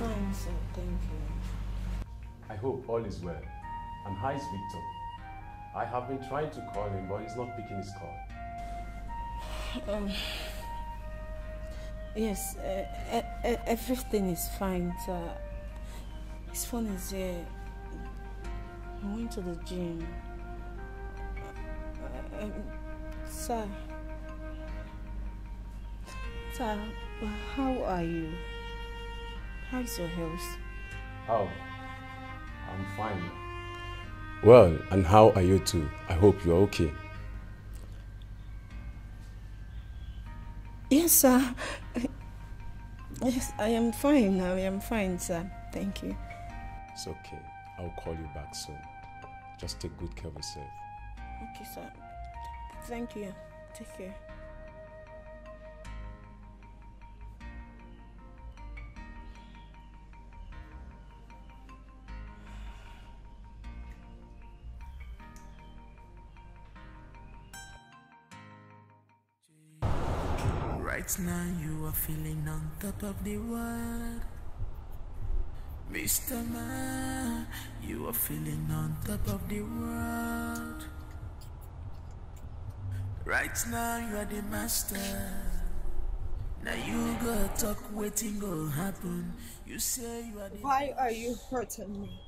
Fine, sir. Thank you. I hope all is well. And hi, it's Victor. I have been trying to call him, but he's not picking his call. Um, yes, uh, uh, everything is fine, sir. His phone is here. He went to the gym. Uh, um, sir. Sir, how are you? How is your health? Oh, I'm fine. Well, and how are you too? I hope you're okay. Yes, sir. Yes, I am fine. I am fine, sir. Thank you. It's okay. I'll call you back soon. Just take good care of yourself. Okay, sir. Thank you. Take care. Right now you are feeling on top of the world, Mister Man. You are feeling on top of the world. Right now you are the master. Now you go talk, waiting will happen. You say you are the. Why are you hurting me?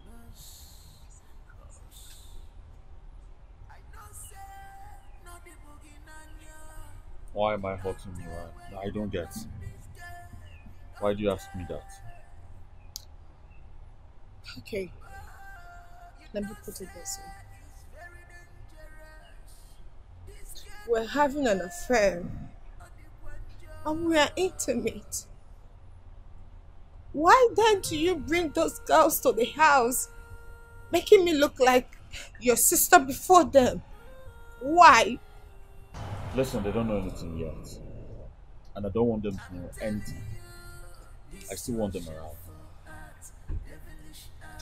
Why am I hurting you? I, I don't get it. Why do you ask me that? Okay. Let me put it this way. We're having an affair. And we are intimate. Why then do you bring those girls to the house? Making me look like your sister before them. Why? Listen, they don't know anything yet. And I don't want them to know anything. I still want them around.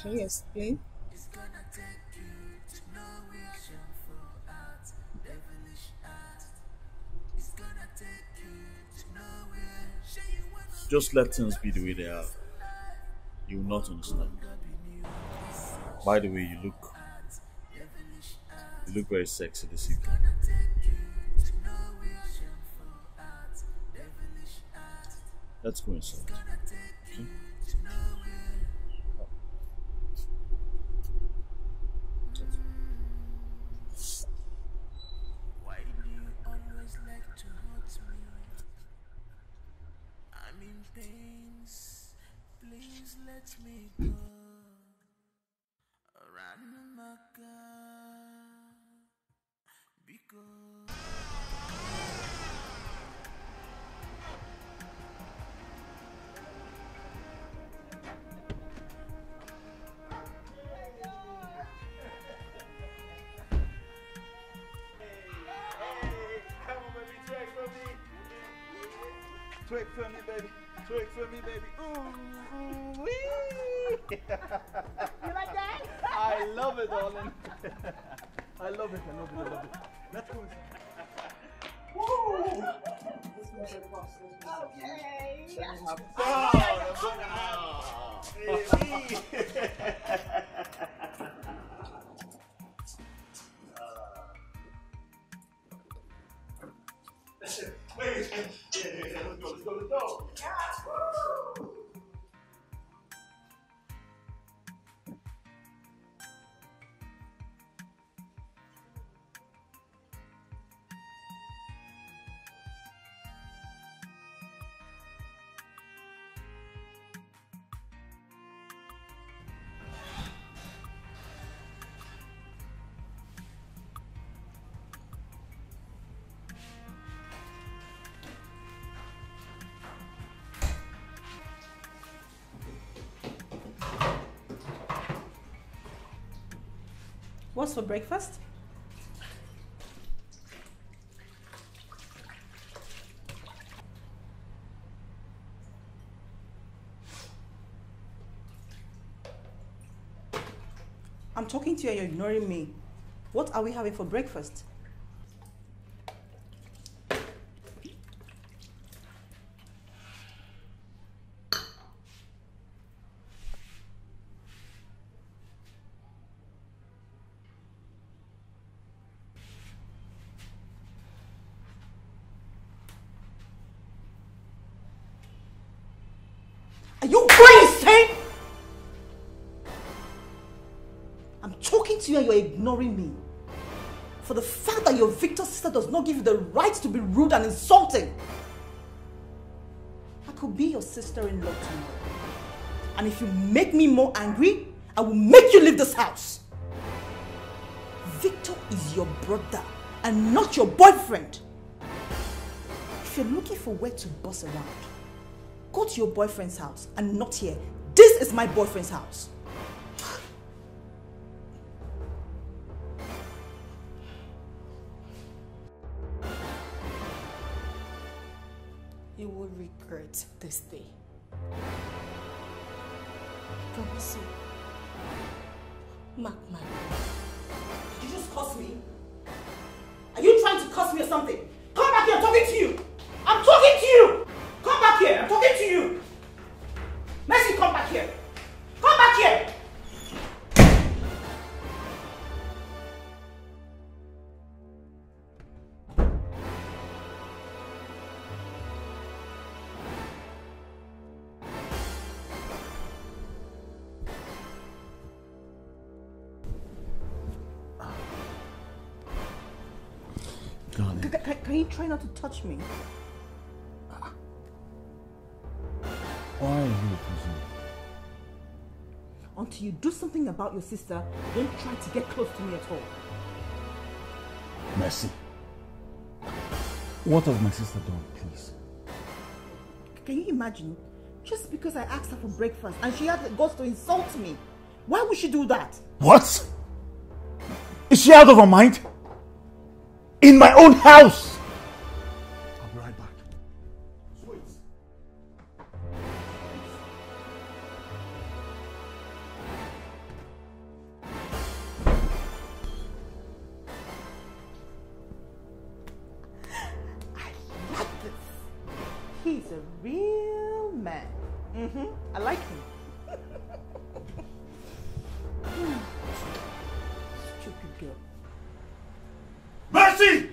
Can you explain? Just let things be the way they are. You will not understand. By the way, you look... You look very sexy this evening. Let's go inside. Okay. Why do you always like to hurt me? I'm in pain. Please let me go. Around my car. Because. Twerk for me, baby. Twerk for me, baby. Ooh, ooh, wee. You like that? I love it, darling. I love it, I love it, I love it. Let's go. Woo! This is okay. Oh, that's what I have. Wait, yeah, yeah, yeah, let's go, let's go, let's go. Yeah, woo! What's for breakfast? I'm talking to you and you're ignoring me. What are we having for breakfast? Are you going insane? I'm talking to you and you're ignoring me. For the fact that your Victor's sister does not give you the right to be rude and insulting. I could be your sister-in-law tomorrow. And if you make me more angry, I will make you leave this house. Victor is your brother and not your boyfriend. If you're looking for where to boss around, go to your boyfriend's house and not here. This is my boyfriend's house. You will regret this day. I promise you. Mark my words. Did you just curse me? Are you trying to curse me or something? Come back here, I'm talking to you! I'm talking to you! Come back here, I'm talking to you! Mercy, come back here! Come back here! Can you try not to touch me? Ah. Why are you accusing me? Until you do something about your sister, don't try to get close to me at all. Mercy. What has my sister done, please? Can you imagine? Just because I asked her for breakfast and she had the guts to insult me. Why would she do that? What? Is she out of her mind? In my own house! I'll be right back. Sweet. I like this. He's a real man. Mm-hmm. I like him. Stupid girl. Mercy!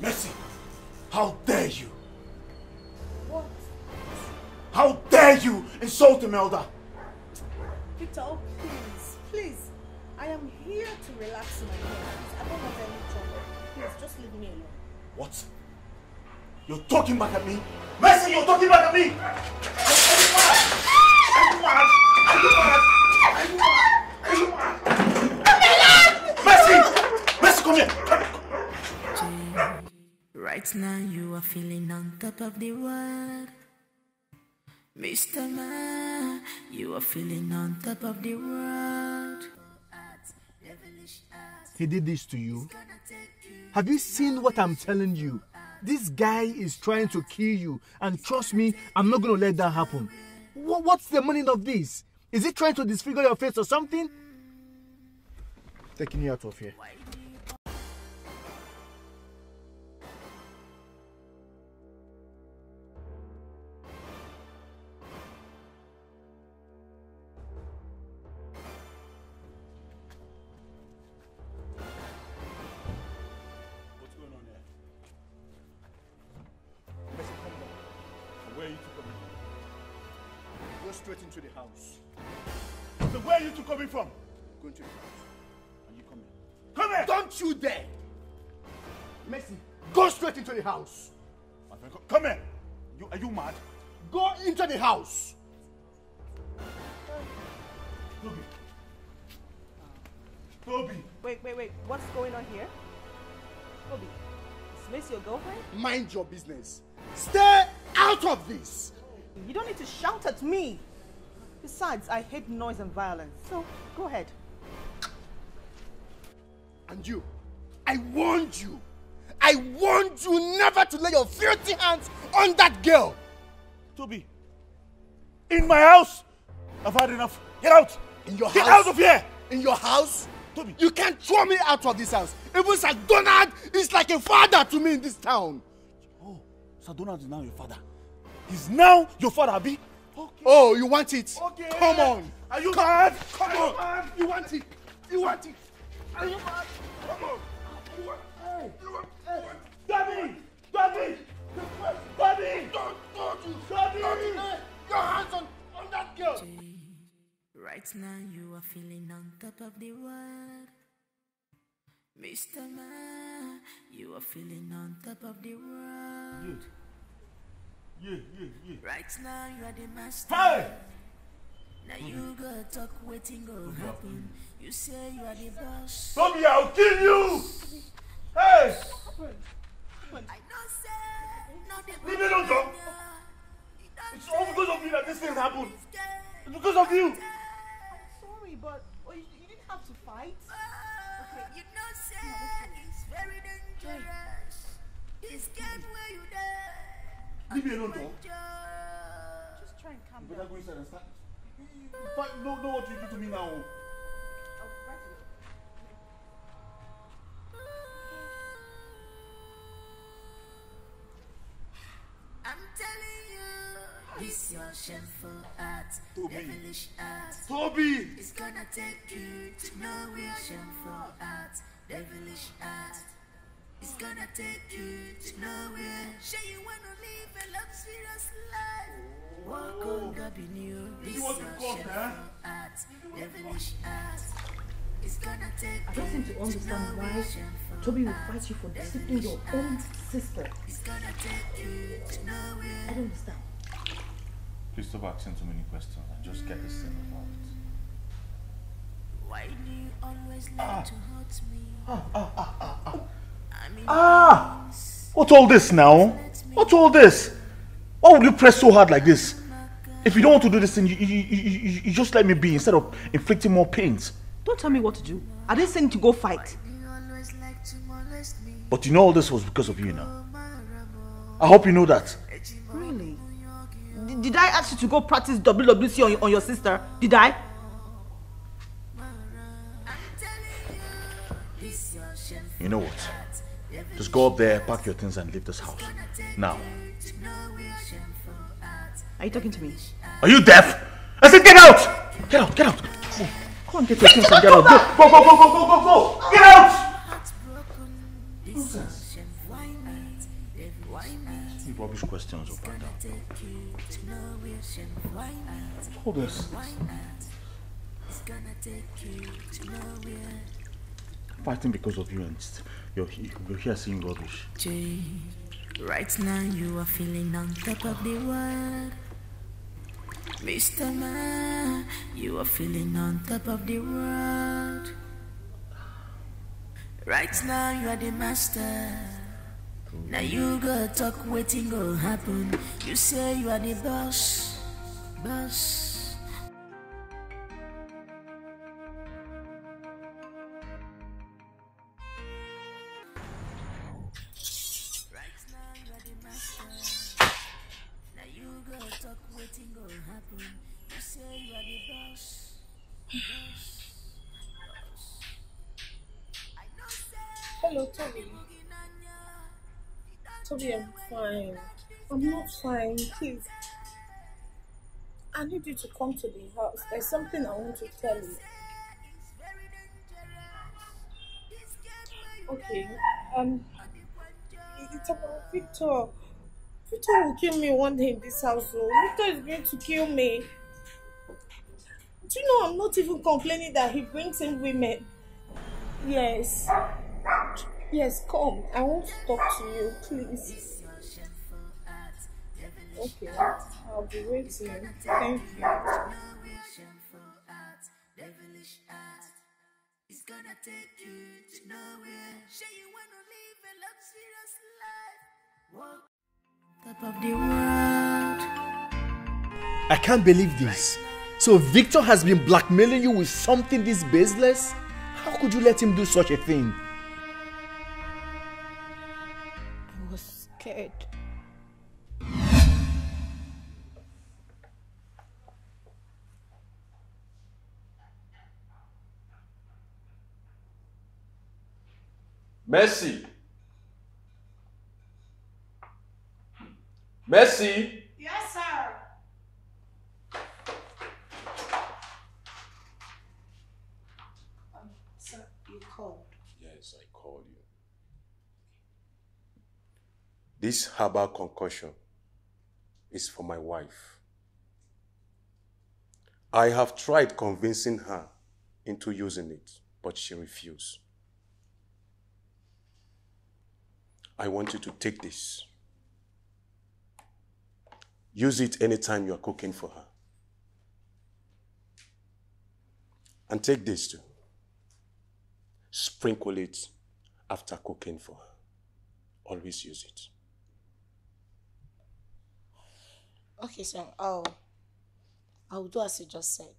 Mercy! How dare you? What? How dare you insult Imelda? Victor, oh please, please. I am here to relax my feelings. I don't want any trouble. Please, just leave me alone. What? You're talking back at me? Mercy, you're talking back at me! Are you mad? Are you mad? Are you mad? Are you mad? Are you mad? Right now you are feeling on top of the world, Mister Man. You are feeling on top of the world. He did this to you. Have you seen what I'm telling you? This guy is trying to kill you, and trust me, I'm not going to let that happen. What's the meaning of this? Is he trying to disfigure your face or something? Taking you out of here. Into the house. So where are you two coming from? Go into the house. And you come in. Come here! Don't you dare! Mercy, go straight into the house. Come here! You, are you mad? Go into the house! Toby! Toby! Wait, wait, wait. What's going on here? Toby, is Mercy your girlfriend? Mind your business. Stay out of this! You don't need to shout at me. Besides, I hate noise and violence, so go ahead. And you, I warned you, I warned you never to lay your filthy hands on that girl. Toby, in my house, I've had enough. Get out. In your Get house? Get out of here. In your house? Toby. You can't throw me out of this house. Even Sir Donald is like a father to me in this town. Oh, Sir Donald is now your father. He's now your father, Abi. Okay. Oh, you want it? Okay. Come on. Are you mad? Come on. Mad? You want it? You want it? Are you mad? Come on. You want it? You want it? Daddy! Daddy! Daddy! Daddy! Daddy! top of the world. Mister Man, you are feeling on top of the world. Yeah, yeah, yeah, yeah. Right now you are the master. Hey! Now mm. you go talk waiting go happen. You say you are the boss. Come here, I'll kill you. Hey! I know, sir. Not the leave me alone, dog. It's all because of you that this thing happened. It's because of you. I'm sorry, but well, you, you didn't have to fight. You know, sir, it's very dangerous. This game where you die. Leave me alone, dog. Just try and calm down. Better go inside and start. You don't know what you do to me now. I'm telling you, this your shameful art, devilish art. Toby! It's gonna take you to nowhere. Shameful art, devilish art. It's gonna take you to nowhere. Sure you wanna live a luxurious life. Walk on the avenue. This your shameful art, devilish art. It's gonna take you to nowhere. I don't seem to understand why Toby will fight you for disciplining your own sister. It's gonna take you to nowhere. I don't understand. Please stop asking too many questions and just get this thing about it. Why do you always like ah. to hurt me? Ah, ah, ah, ah, ah. I mean, ah! What's all this now? What's all this? Why would you press so hard like this? If you don't want to do this thing, you, you, you, you just let me be instead of inflicting more pains. Don't tell me what to do. I didn't say to go fight. But you know all this was because of you now. I hope you know that. Really? D did I ask you to go practice W W C on, on your sister? Did I? You know what? Just go up there, pack your things and leave this house. Now. Are you talking to me? Are you deaf? I said get out! Get out, get out! Go and get your things and get out. Go, go, go, go, go, go, go! Get out! Nonsense. You rubbish questions up and down. Hold this. Fighting because of you and you're, you're here seeing rubbish. Jane, right now you are feeling on top of the world. Mister Man, you are feeling on top of the world. Right now you are the master. Now you go talk waiting go happen. You say you are the boss. Boss. Right now you are the master. Now you go talk waiting go happen. You say you are the boss. Boss. Hello, Toby. Toby, I'm fine. I'm not fine, please. I need you to come to the house. There's something I want to tell you. Okay, um, it's about Victor. Victor will kill me one day in this house, so Victor is going to kill me. Do you know I'm not even complaining that he brings in women? Yes. Yes, come. I want to talk to you, please. Okay, I'll be waiting. Thank you. It's gonna take you to nowhere. Sure you wanna live a luxurious life. Walk top of the world. I can't believe this. So Victor has been blackmailing you with something this baseless? How could you let him do such a thing? I was scared. Mercy. Mercy. Yes, sir. Yes, I call you. This herbal concoction is for my wife. I have tried convincing her into using it, but she refused. I want you to take this. Use it anytime you are cooking for her. And take this too. Sprinkle it after cooking for her. Always use it. Okay, so I'll, I'll do as you just said.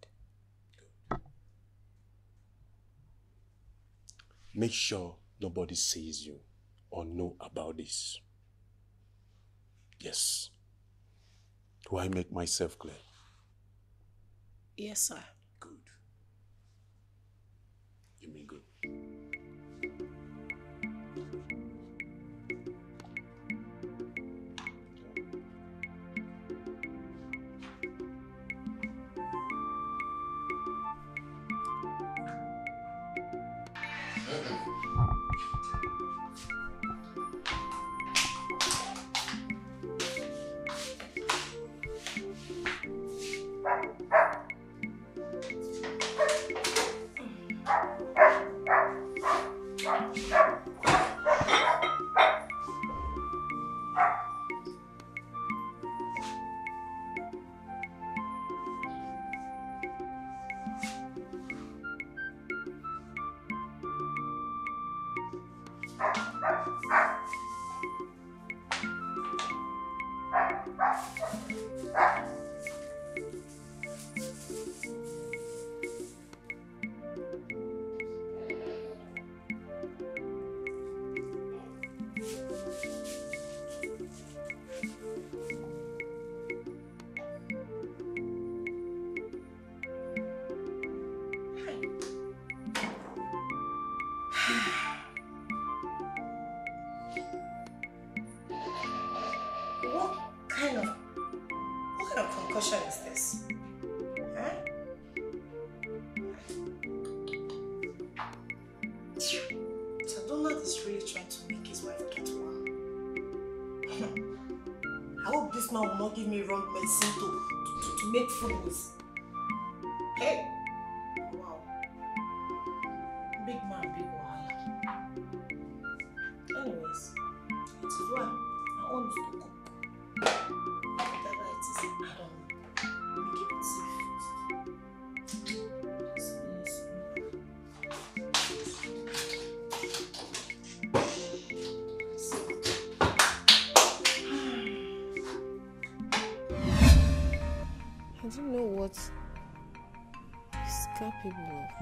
Make sure nobody sees you or know about this. Yes. Do I make myself clear? Yes, sir. Good. You may go. Give me wrong medicine to, to, to make food with. Hey! Wow. Big man, big wahala. Anyways, it is well. I want to cook. Whatever it is, I don't know. We keep it safe.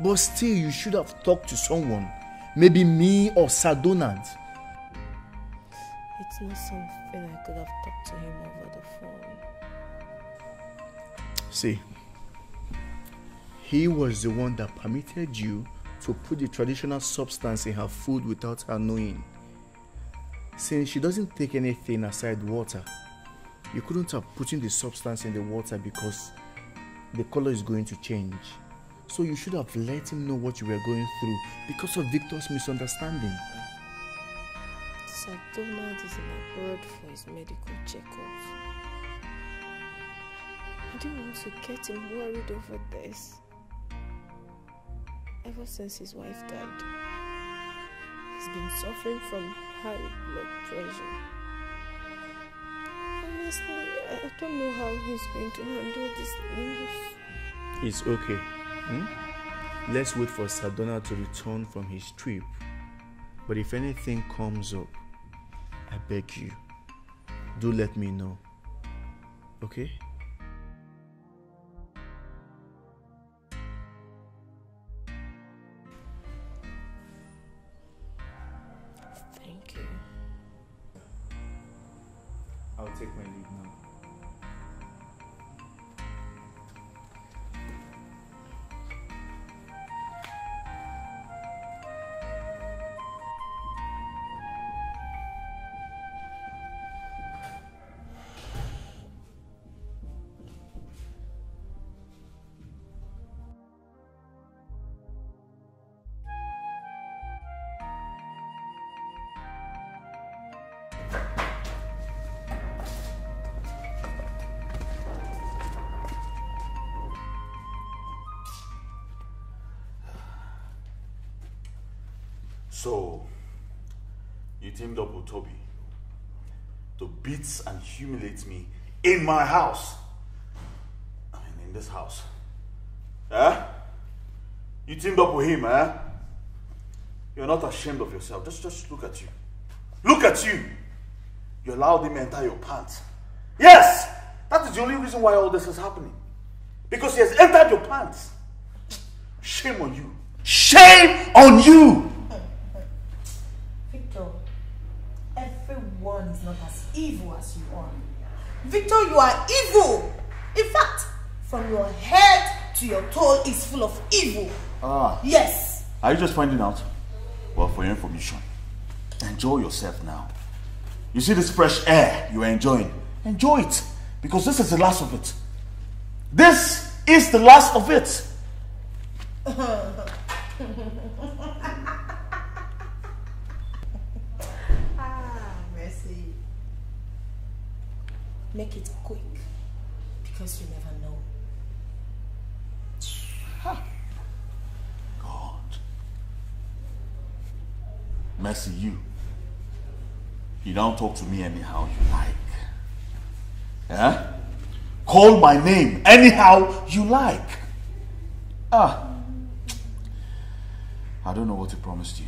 But still, you should have talked to someone. Maybe me or Sir Donald. It's not something I could have talked to him over the phone. See, he was the one that permitted you to put the traditional substance in her food without her knowing. Since she doesn't take anything aside water, you couldn't have put in the substance in the water because the color is going to change. So you should have let him know what you were going through because of Victor's misunderstanding. Sir Donald is in abroad for his medical checkups. I didn't want to get him worried over this. Ever since his wife died, he's been suffering from high blood pressure. Honestly, I don't know how he's going to handle this news. It's okay. Hmm? Let's wait for Sir Donald to return from his trip. But if anything comes up, I beg you, do let me know. Okay? Thank you. I'll take my leave now. So, you teamed up with Toby to beat and humiliate me in my house. I mean, in this house. Eh? You teamed up with him, eh? You're not ashamed of yourself. Just, just look at you. Look at you! You allowed him to enter your pants. Yes! That is the only reason why all this is happening. Because he has entered your pants. Shame on you. Shame on you! Victor, everyone is not as evil as you are. Victor, you are evil. In fact, from your head to your toe is full of evil. Ah. Yes. Are you just finding out? Well, for your information, enjoy yourself now. You see this fresh air you are enjoying? Enjoy it. Because this is the last of it. This is the last of it. Ah, mercy. Make it quick. Because you never know. Huh. God. Mercy, you. You don't talk to me anyhow you like. Yeah? Call my name anyhow you like. Ah. I don't know what he promised you.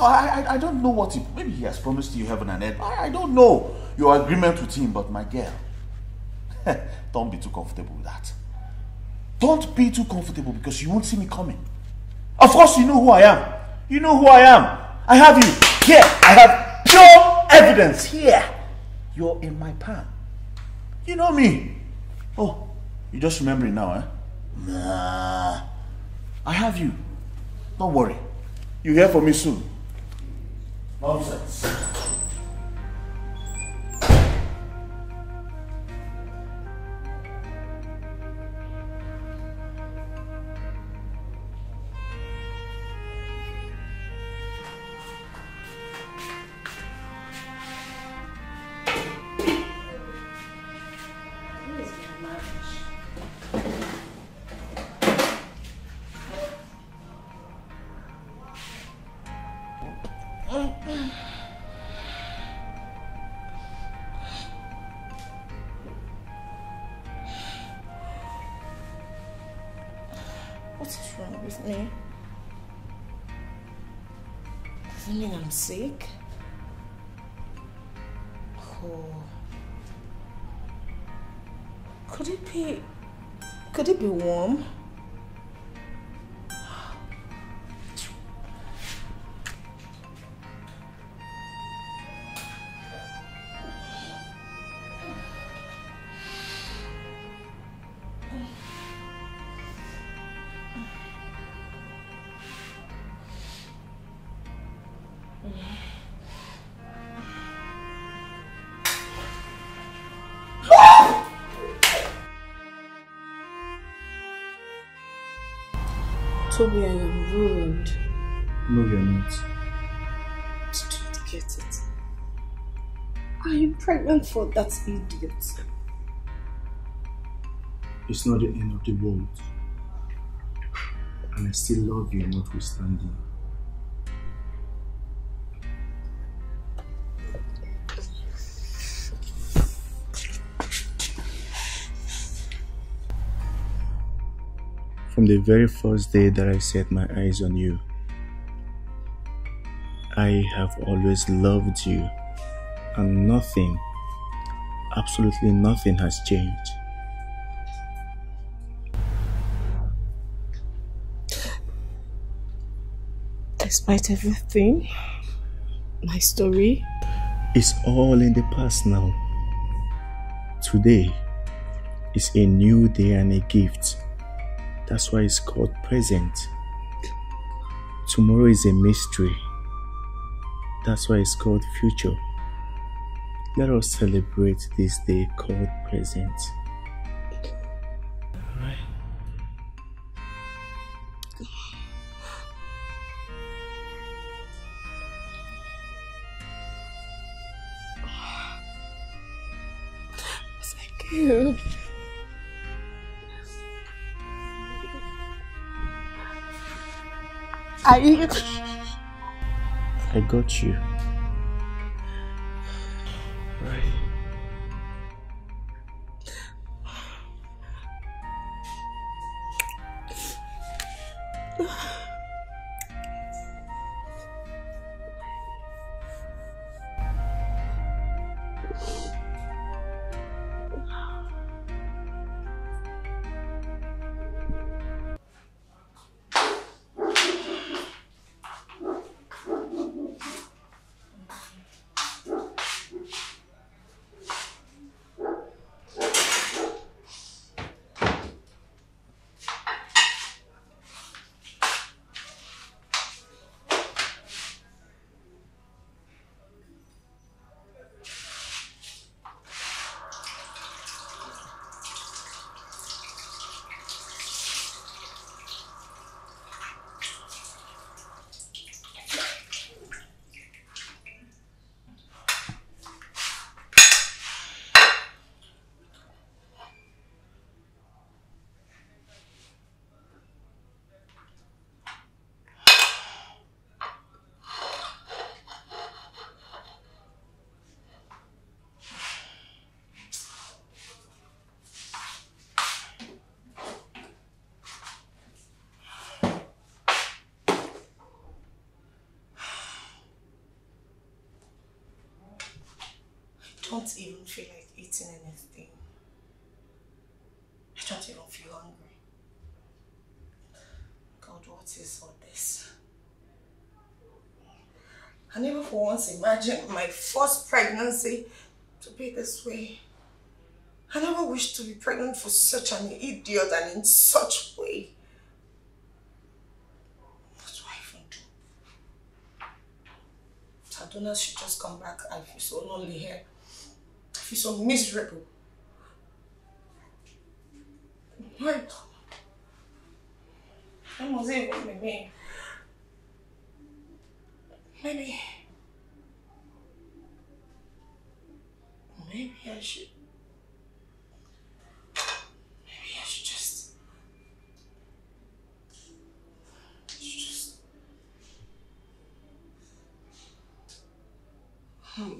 I, I, I don't know what he... Maybe he has promised you heaven and earth. I, I don't know your agreement with him, but my girl, don't be too comfortable with that. Don't be too comfortable because you won't see me coming. Of course you know who I am. You know who I am. I have you here. I have pure evidence here. You're in my palm. You know me. Oh, you just remember it now, eh? Nah. I have you. Don't worry. You hear from me soon. Nonsense. Sick? Oh. Could it be, could it be warm? Toby, I am ruined. No, you're not. You don't get it. I am pregnant for that idiot. It's not the end of the world. And I still love you notwithstanding. From the very first day that I set my eyes on you, I have always loved you, and nothing, absolutely nothing has changed. Despite everything, my story is all in the past now. Today is a new day and a gift. That's why it's called present. Tomorrow is a mystery. That's why it's called future. Let us celebrate this day called present. Alright. Thank you. I I got you. Right. I don't even feel like eating anything. I don't even feel hungry. God, what is all this? I never for once imagined my first pregnancy to be this way. I never wished to be pregnant for such an idiot and in such a way. What do I even do? Sir Donald should just come back. I feel so lonely here. I feel so miserable. Why? That wasn't even me. Maybe. Maybe I should. Maybe I should just. I should just. Hmm.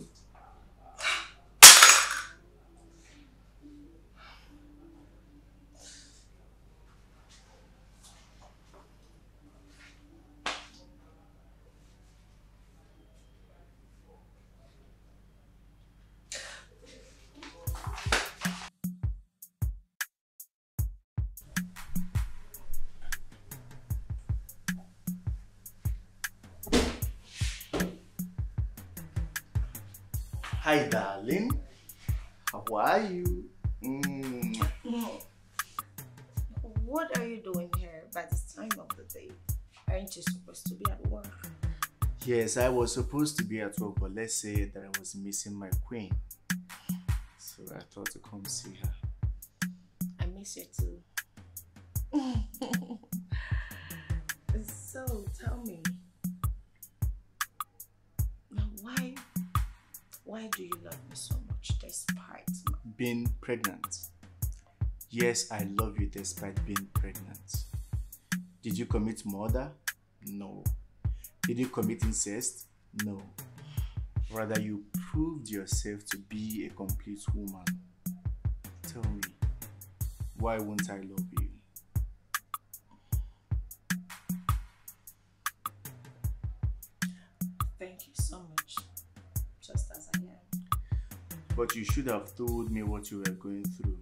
Hi, darling. How are you? Mm. What are you doing here by this time of the day? Aren't you supposed to be at work? Yes, I was supposed to be at work, but let's say that I was missing my queen. So I thought to come see her. I miss you too. So, tell me. Why do you love me so much despite being pregnant? Yes, I love you despite being pregnant. Did you commit murder? No. Did you commit incest? No. Rather, you proved yourself to be a complete woman. Tell me, why won't I love you? Thank you so much. Just as I am. But you should have told me what you were going through.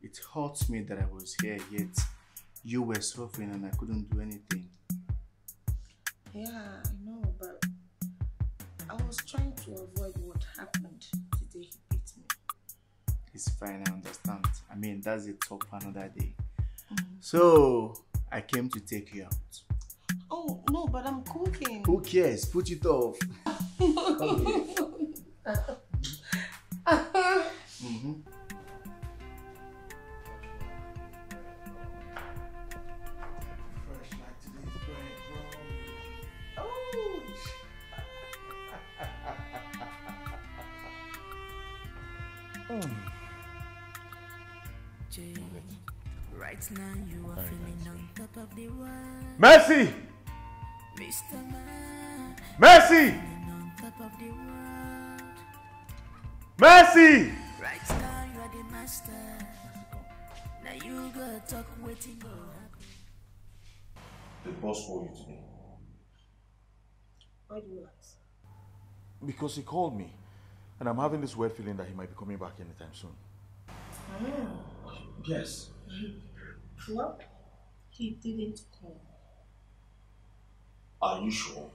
It hurts me that I was here, yet you were suffering and I couldn't do anything. Yeah, I know, but I was trying to avoid what happened the day he beat me. It's fine, I understand. I mean, that's a talk for another day. Mm-hmm. So, I came to take you out. Oh, no, but I'm cooking. Who cares? Put it off. Mm-hmm. Right now you are feeling on top of the world. Mercy! Mister Man. Mercy! Mercy! Right now you are the master. Now you go talk waiting go. The boss called you today. Why do you ask? Because he called me. And I'm having this weird feeling that he might be coming back anytime soon. Oh. Yes. Well, he didn't call. Are you sure?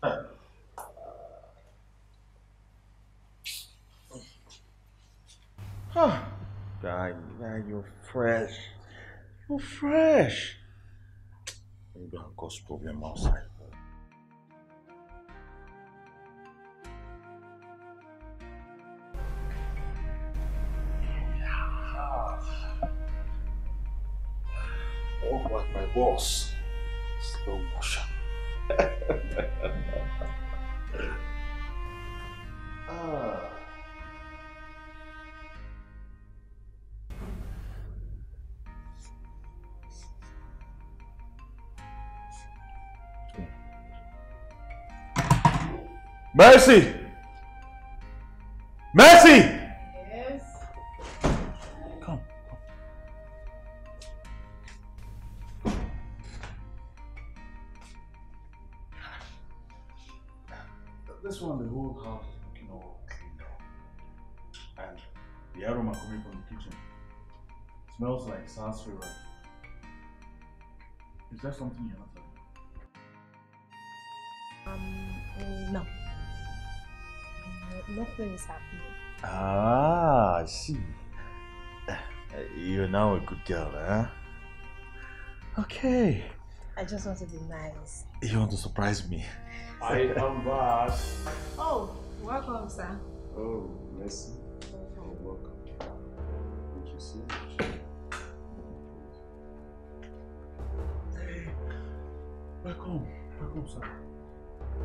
Huh. Huh. God, man, you're fresh. You're fresh. Maybe I'll cause problem outside. Walk like my boss. Slow motion. Ah. Mercy! Mercy! Yes. Come, come. This one, the whole house is looking all cleaned up. And the aroma coming from the kitchen smells like sarsaparilla. Is there something you're not telling me? Um, no. Nothing is happening. Ah, I see. You're now a good girl, huh? Okay. I just want to be nice. You want to surprise me? I am back. Oh, welcome, sir. Oh, Mercy. Oh, welcome. Thank you so much. Hey, welcome. Welcome, sir.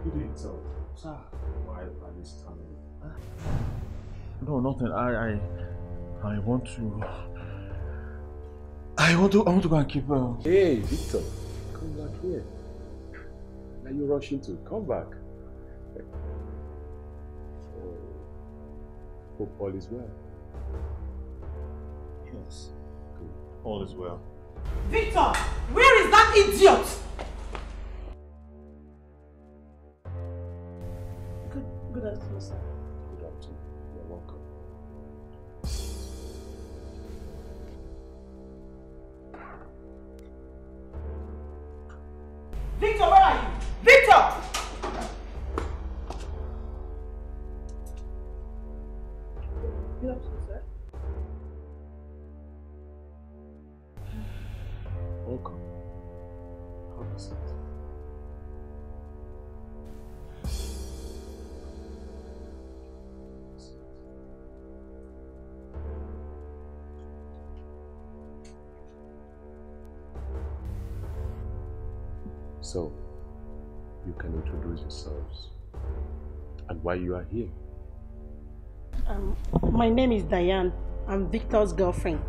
Good day, sir. Sir, why are you standing? No, nothing. I, I, I want to. I want to. I want to go and keep. Uh... Hey, Victor, come back here. Now you rushing to come back. Okay. So, hope all is well. Yes. Good. All is well. Victor, where is that idiot? Good. Good afternoon, sir. You're welcome. Victor, where are you? Victor! Good afternoon, sir. Welcome. How is it? So, you can introduce yourselves and why you are here. Um, my name is Diane. I'm Victor's girlfriend.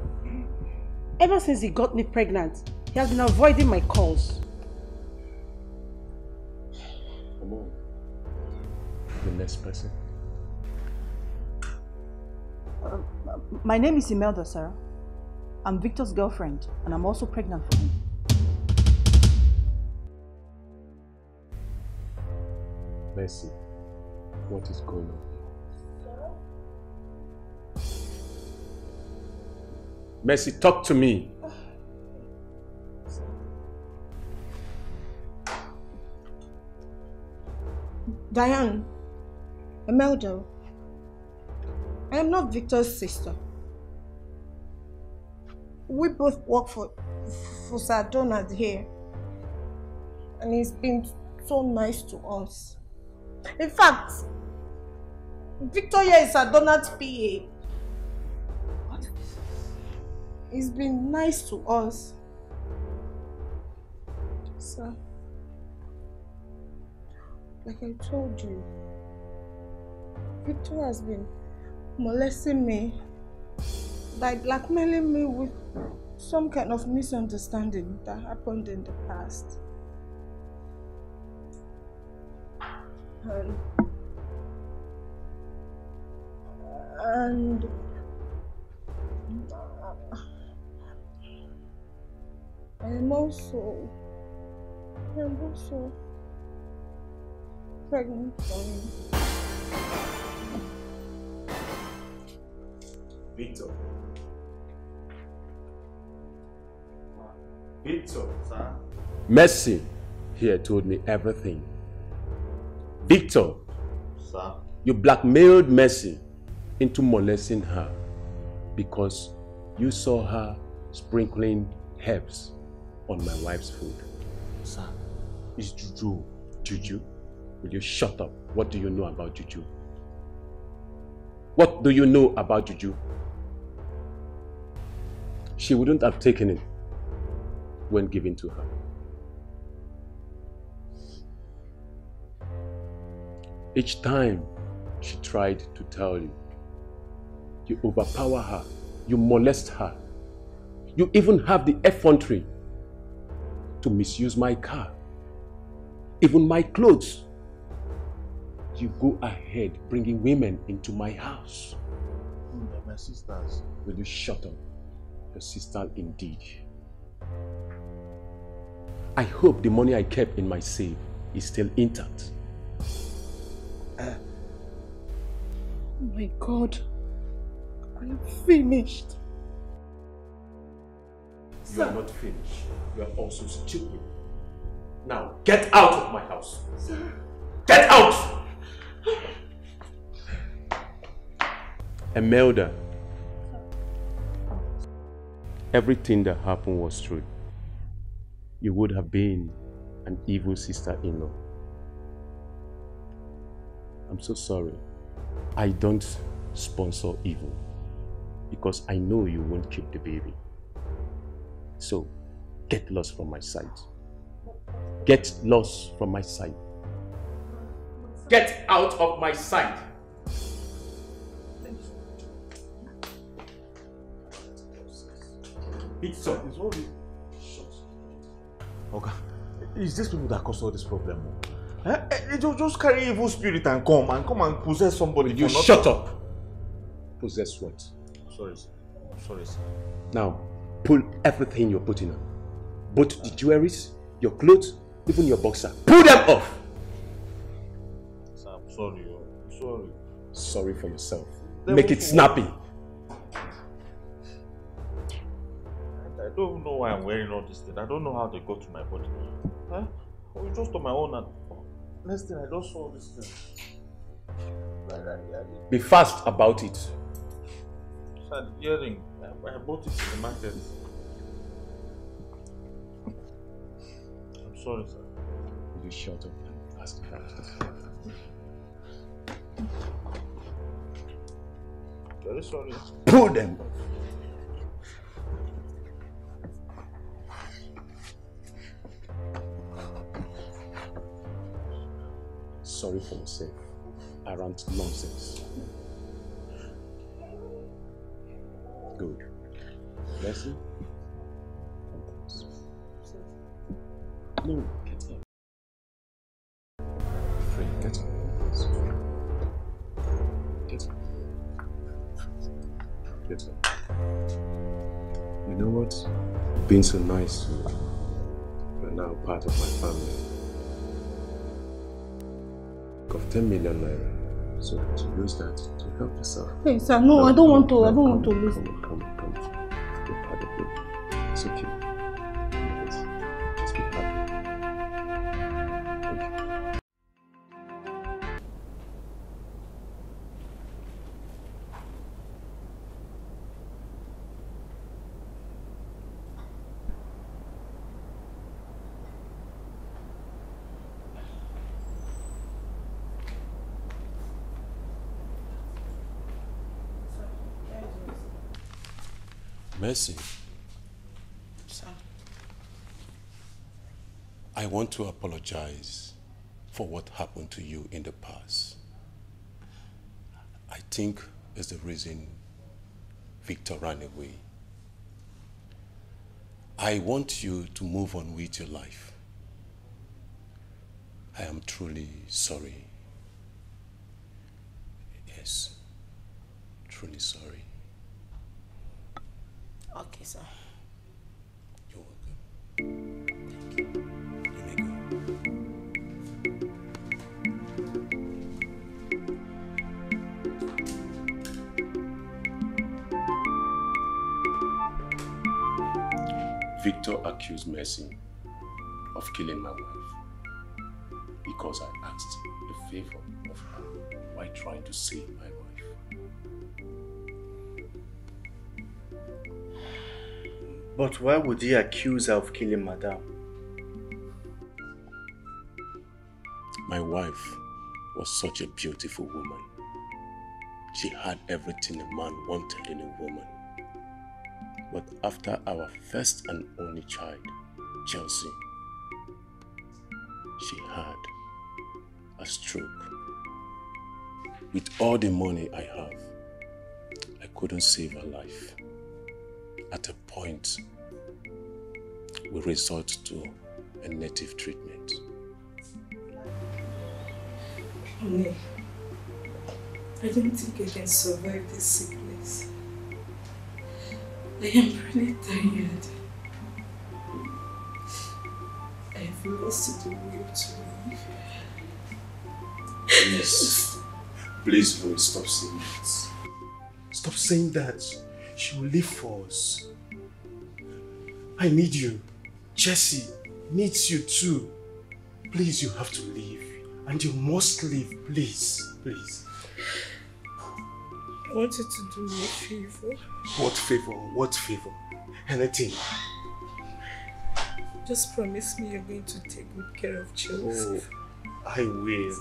Ever since he got me pregnant, he has been avoiding my calls. Come on. The next person. Uh, my name is Imelda, sir. I'm Victor's girlfriend and I'm also pregnant for him. Mercy, what is going on? Mercy, talk to me. Diane, Imelda, I am not Victor's sister. We both work for, for Sir Donald here, and he's been so nice to us. In fact, Victor here is a Donald P A. What? He's been nice to us. Sir, like I told you, Victor has been molesting me by blackmailing me with some kind of misunderstanding that happened in the past. And, and I'm also, I'm also pregnant for him. Victor. Victor, sir. Mercy here told me everything. Victor, sir, you blackmailed Mercy into molesting her because you saw her sprinkling herbs on my wife's food. Sir, it's juju. Juju? Will you shut up? What do you know about juju? What do you know about juju? She wouldn't have taken it when given to her. Each time she tried to tell you, you overpower her, you molest her. You even have the effrontery to misuse my car, even my clothes. You go ahead bringing women into my house. Mm, my sisters. Will you shut up? Your sister indeed. I hope the money I kept in my safe is still intact. Uh, oh my God, I'm finished. You Sir. Are not finished. You are also stupid. Now get out of my house. Sir. Get out! Imelda, everything that happened was true. You would have been an evil sister-in-law. I'm so sorry. I don't sponsor evil because I know you won't keep the baby. So, get lost from my sight. Get lost from my sight. Get out of my sight! It's up. It's all okay. It's these people that cause all this problem. Eh? They just carry evil spirit and come and come and possess somebody. Will you shut up? Possess what? I'm sorry, sir. I'm sorry, sir. Now, pull everything you're putting on. Both the jewelry, your clothes, even your boxer. Pull them off! Sir, I'm sorry. I'm sorry. Sorry for yourself. They Make it snappy. I don't know why I'm wearing all this thing. I don't know how they got to my body. Huh? I was just on my own and... Next thing, I just saw this thing. Be fast about it. Sir, the earring. I bought it in the market. I'm sorry, sir. Will you shut up and ask for it? Very sorry. Pull them! Sorry for myself. Around nonsense. Good. Leslie? No, get up. Free, get up. Get up. Get up. You know what? You've been so nice. You're now part of my family. Of ten million naira, so to use that to help yourself. Hey, sir, no, no I don't want to, I don't want to lose. Come, come, come, be part of it. It's okay. Just be part of it. Okay. Mercy, sir. I want to apologize for what happened to you in the past. I think it's the reason Victor ran away. I want you to move on with your life. I am truly sorry. Yes, truly sorry. Okay, sir. You're welcome. Thank you. You may go. Victor accused Mercy of killing my wife because I asked a favor of her while trying to save my wife. But why would he accuse her of killing Madame? My wife was such a beautiful woman. She had everything a man wanted in a woman. But after our first and only child, Chelsea, she had a stroke. With all the money I have, I couldn't save her life. At a point, we resort to a native treatment. Honey, I don't think I can survive this sickness. I am really tired. I have lost the will to live. Yes. Please don't stop saying that. Stop saying that. She will live for us. I need you. Jesse needs you too. Please, you have to live. And you must live. Please, please. I want you to do me a favor. What favor? What favor? Anything. Just promise me you're going to take good care of Joseph. Oh, I will.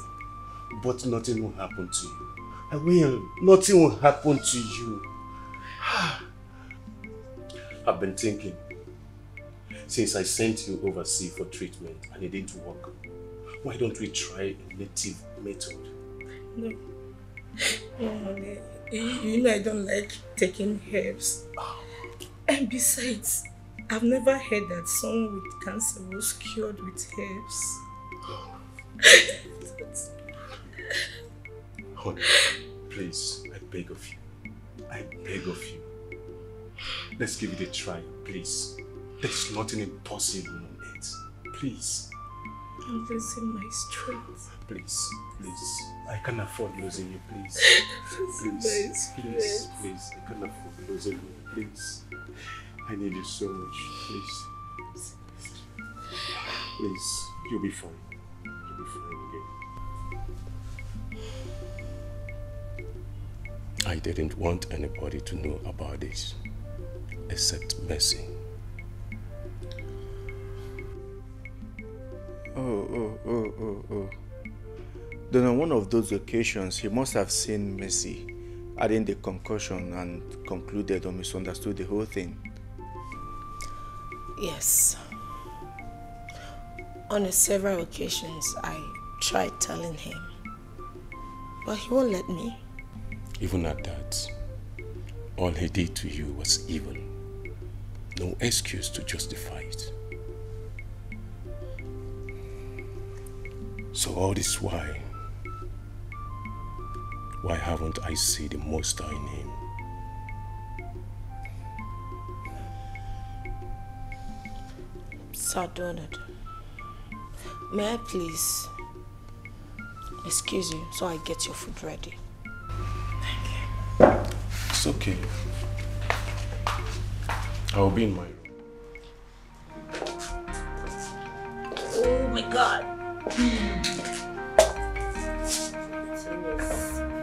But nothing will happen to you. I will. Nothing will happen to you. I've been thinking since I sent you overseas for treatment and it didn't work. Why don't we try a native method? No. No, you know I don't like taking herbs. Oh. And besides, I've never heard that someone with cancer was cured with herbs. Oh. Honey, please, I beg of you. I beg of you. Let's give it a try, please. There's nothing impossible on it. Please. I'm losing my strength. Please, please. I can't afford losing you, please. Please, please, please. I can't afford losing you, please. I need you so much, please. Please, you'll be fine. You'll be fine again. I didn't want anybody to know about this, except Mercy. Oh, oh, oh, oh, oh. Then on one of those occasions, he must have seen Mercy adding the concussion and concluded or misunderstood the whole thing. Yes. On several occasions, I tried telling him, but he won't let me. Even at that, all he did to you was evil. No excuse to justify it. So all this why, why haven't I seen the monster in him? Sir Donald, may I please excuse you so I get your food ready? It's okay. I'll be in my room. Oh my God. It's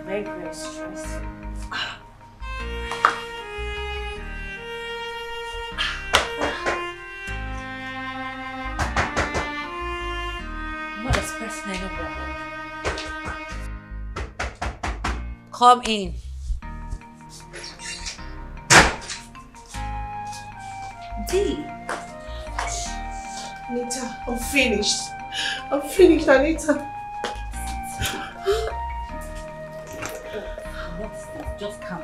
very, very stressful. What is personal problem? Come in. D. Anita, I'm finished. I'm finished, Anita. What's this? Just come.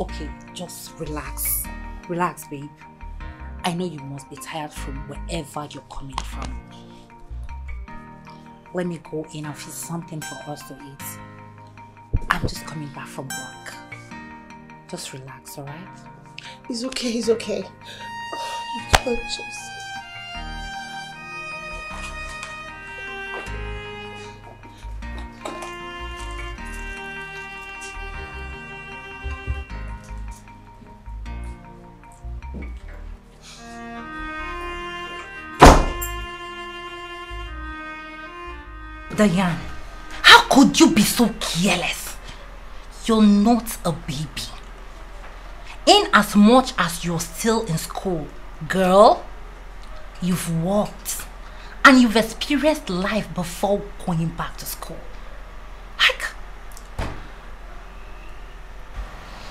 Okay, just relax. Relax, babe. I know you must be tired from wherever you're coming from. Let me go in and fix something for us to eat. I'm just coming back from work. Just relax, alright? It's okay, it's okay. Oh, I'm conscious. Diane, how could you be so careless? You're not a baby. In as much as you're still in school, girl, you've worked and you've experienced life before going back to school. Like,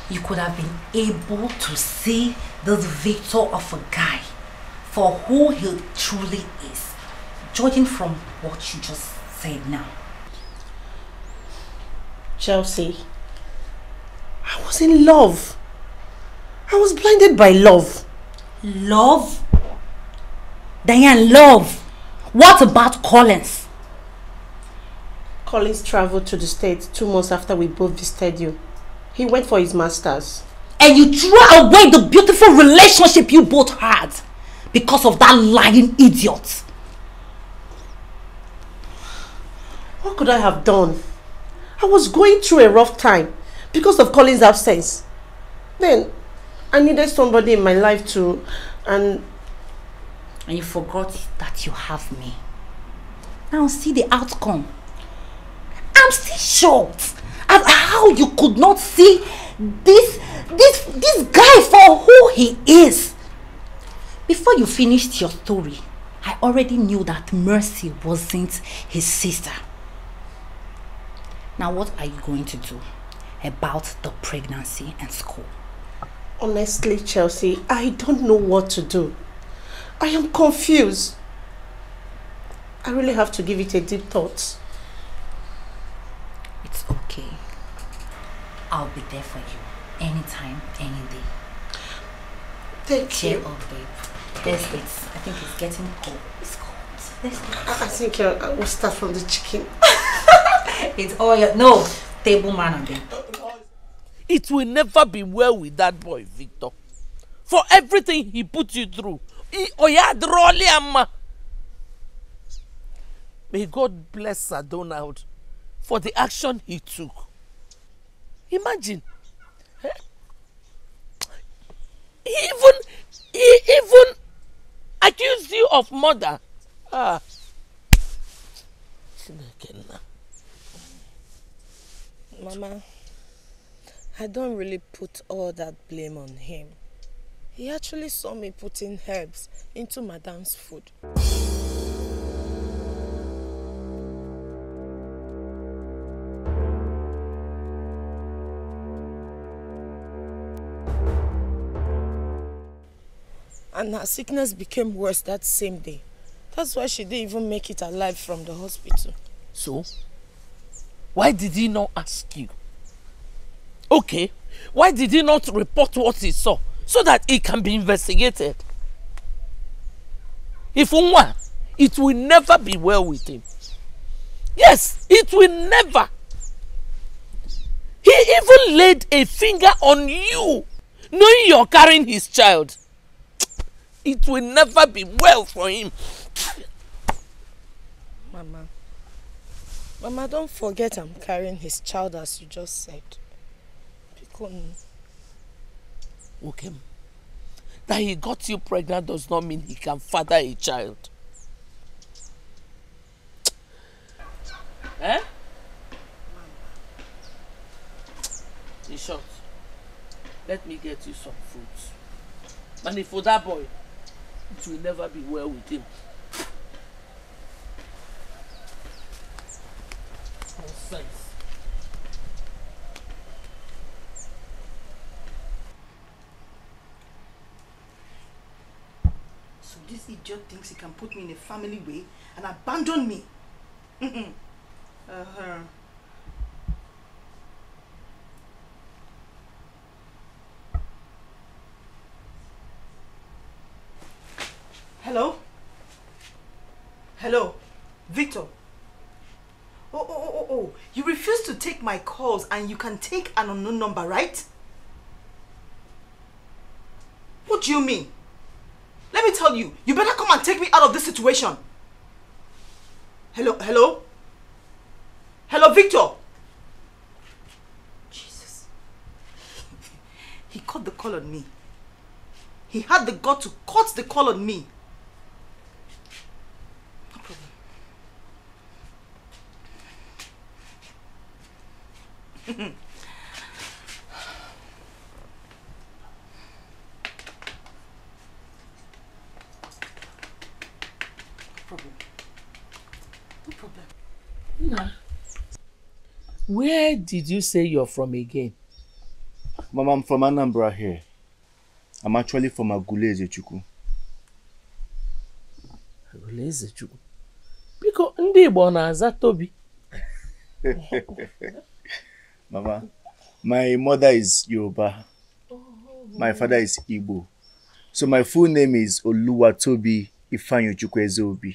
you could have been able to see this Victor of a guy for who he truly is, judging from what you just said now. Chelsea, I was in love. I was blinded by love. Love? Diane, love. What about Collins? Collins traveled to the States two months after we both visited you. He went for his master's. And you threw away the beautiful relationship you both had because of that lying idiot. What could I have done? I was going through a rough time because of Collins' absence. Then, I needed somebody in my life too, and... And you forgot that you have me. Now see the outcome. I'm still shocked at how you could not see this, this, this guy for who he is. Before you finished your story, I already knew that Mercy wasn't his sister. Now what are you going to do about the pregnancy and school? Honestly, Chelsea, I don't know what to do. I am confused. I really have to give it a deep thought. It's okay. I'll be there for you. Anytime, any day. Thank Cheer you. Cheer up, babe. There's it. I think it's getting cold. It's cold. Let's I think I will start from the chicken. It's all your... No. Table manner, babe. It will never be well with that boy, Victor. For everything he put you through. May God bless Sir Donald for the action he took. Imagine. Eh? He even, he even accused you of murder. Ah. Mama. I don't really put all that blame on him. He actually saw me putting herbs into Madame's food. And her sickness became worse that same day. That's why she didn't even make it alive from the hospital. So? Why did he not ask you? Okay, why did he not report what he saw so that it can be investigated? If Unwa, it will never be well with him. Yes, it will never. He even laid a finger on you, knowing you're carrying his child. It will never be well for him. Mama, Mama, don't forget I'm carrying his child, as you just said. Okay. That he got you pregnant does not mean he can father a child. Eh? In short, let me get you some fruits. And if for that boy, it will never be well with him. Nonsense. This idiot thinks he can put me in a family way and abandon me. Mm-mm. Uh-huh. Hello? Hello? Victor? Oh, oh, oh, oh, you refuse to take my calls and you can take an unknown number, right? What do you mean? Let me tell you, you better come and take me out of this situation. Hello, hello? Hello, Victor? Jesus. He caught the call on me. He had the gut to cut the call on me. No problem. problem. No problem. Nah. Where did you say you're from again? Mama, I'm from Anambra here. I'm actually from Aguleri Chuku. Aguleri Chuku? Because ndi bona za Tobi. Mama, my mother is Yoruba. Oh. My father is Igbo. So my full name is Oluwatobi Ifanyo Chuku Ezeobi.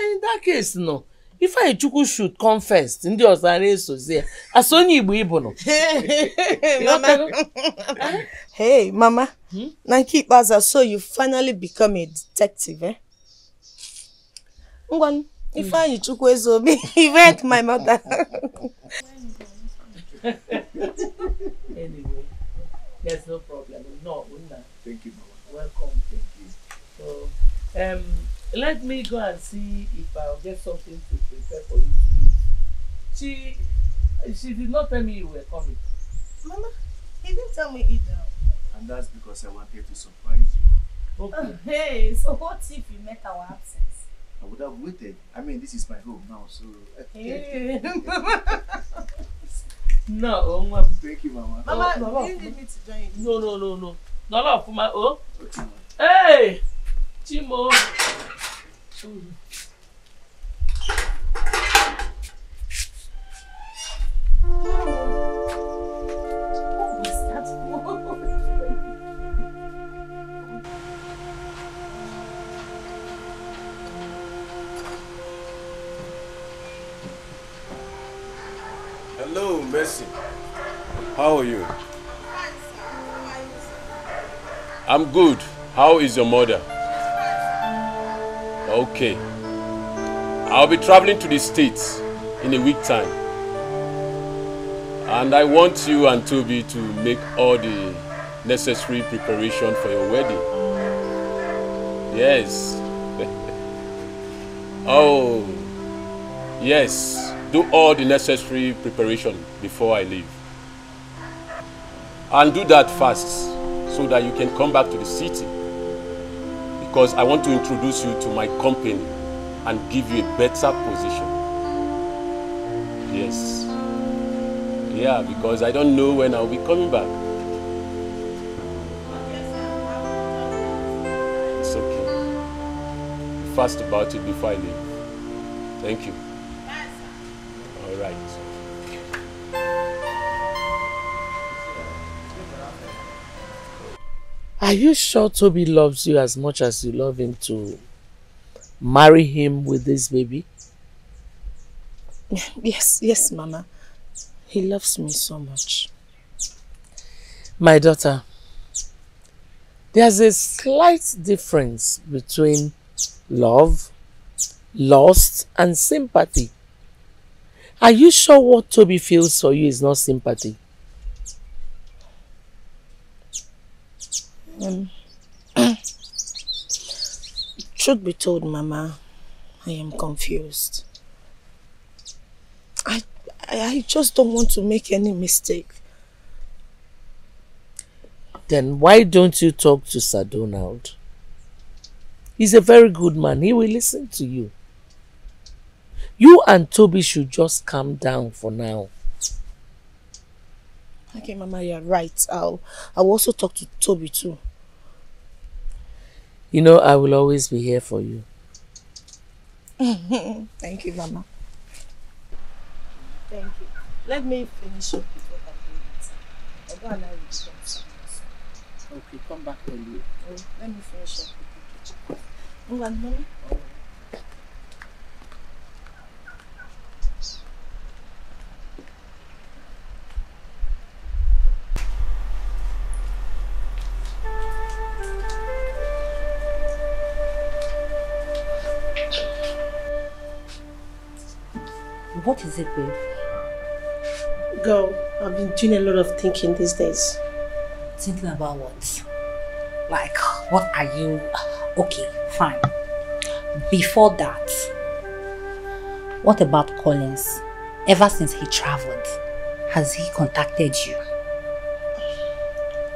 In that case, no. Ifanyo Chuku should come first. Ndi osare so say. Asoni Igbo Igbo no. Mama. Hey, Mama. Hmm? Nanki Baza, so you finally become a detective, eh? Ngwan, Ifanyo Chuku Ezeobi. He went my mother. Anyway, there's no problem. No, no. Thank you, Mama. Welcome, thank you. So, um, let me go and see if I'll get something to prepare for you to eat. She, she did not tell me you were coming. Mama, he didn't tell me either. And that's because I wanted to surprise you. Okay. Oh, hey, so what if you met our absence? I would have waited. I mean, this is my home now, so... Hey. No, Mama. Thank you, Mama. Mama, oh, you need me to join you. No, no, no, no. No, no, for my own. Okay, Mama. Hey! Chimo! Ooh. Hello, Mercy. How are you? I'm good. How is your mother? Okay. I'll be traveling to the States in a week time. And I want you and Toby to make all the necessary preparation for your wedding. Yes. Oh, yes. Do all the necessary preparation before I leave. And do that fast so that you can come back to the city, because I want to introduce you to my company and give you a better position. Yes. Yeah, because I don't know when I'll be coming back. It's okay. Fast about it before I leave. Thank you. Are you sure Toby loves you as much as you love him to marry him with this baby? Yes, yes, Mama. He loves me so much. My daughter, there's a slight difference between love, lust, and sympathy. Are you sure what Toby feels for you is not sympathy? Um, truth be told, Mama, I am confused. I, I, I just don't want to make any mistake. Then why don't you talk to Sir Donald? He's a very good man. He will listen to you. You and Toby should just calm down for now. Okay, Mama, you're right. I'll, I'll also talk to Toby too. You know, I will always be here for you. Thank you, Mama. Thank you. Let me finish up before I leave. I'll go and I will stop. Okay, come back early. Let me finish up. One What is it, babe? Girl, I've been doing a lot of thinking these days. Thinking about what? Like, what are you... Okay, fine. Before that, what about Collins? Ever since he traveled, has he contacted you?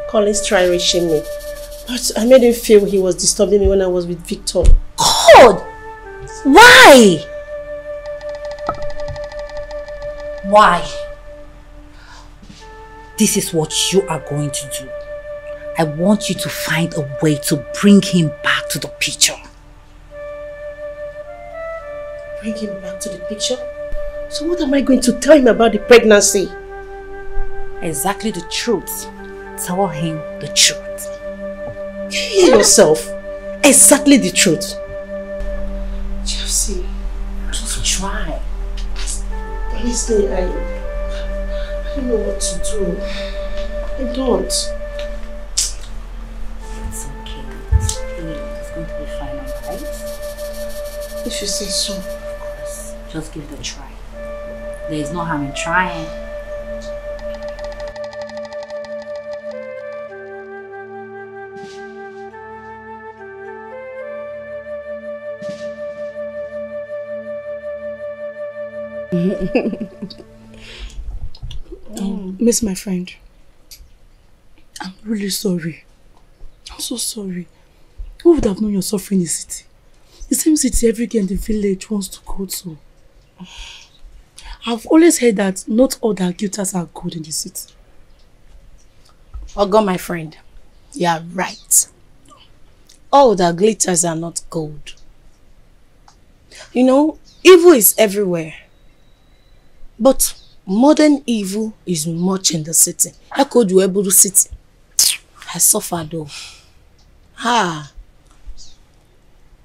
Collins tried reaching me, but I made him feel he was disturbing me when I was with Victor. God! Why? Why? This is what you are going to do. I want you to find a way to bring him back to the picture. Bring him back to the picture? So what am I going to tell him about the pregnancy? Exactly the truth. Tell him the truth. You hear yourself? Exactly the truth. Chelsea, just try. Honestly, I, I don't know what to do. I don't. It's okay. It's going to be fine, alright? If you say so. Of course. Just give it a try. There is no harm in trying. um, Miss, my friend, I'm really sorry. I'm so sorry. Who would have known you're suffering in the city? The same city every girl in the village wants to go to. I've always heard that not all the acuters are good in the city. Oh God, my friend, you're right. All the glitters are not gold. You know, evil is everywhere. But modern evil is much in the city. I could do Eburu city. I suffered though. Ah.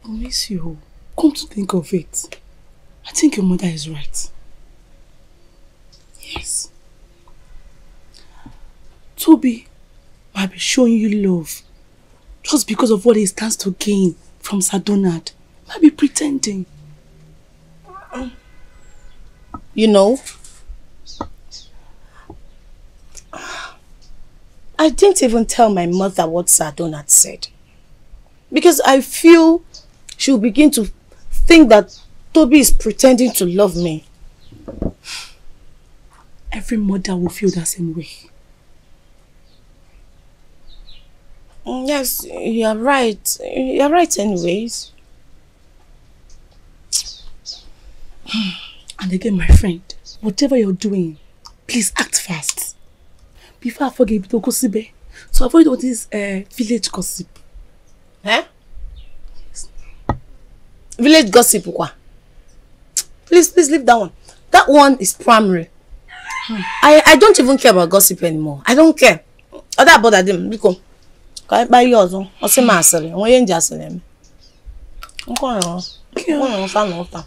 I miss you. Come to think of it, I think your mother is right. Yes. Toby might be showing you love just because of what he stands to gain from Sir Donald. Might be pretending. You know, I didn't even tell my mother what Sir Donald said. Because I feel she'll begin to think that Toby is pretending to love me. Every mother will feel the same way. Yes, you're right. You're right anyways. And again, my friend, whatever you're doing, please act fast. Before I forget, to gossip, so avoid all this uh, village gossip. Eh? Yes. Village gossip, what? Please, please leave that one. That one is primary. Hmm. I, I don't even care about gossip anymore. I don't care. Other about them, because I buy yours. I say my salary. I want your salary. I'm going to. I'm going to.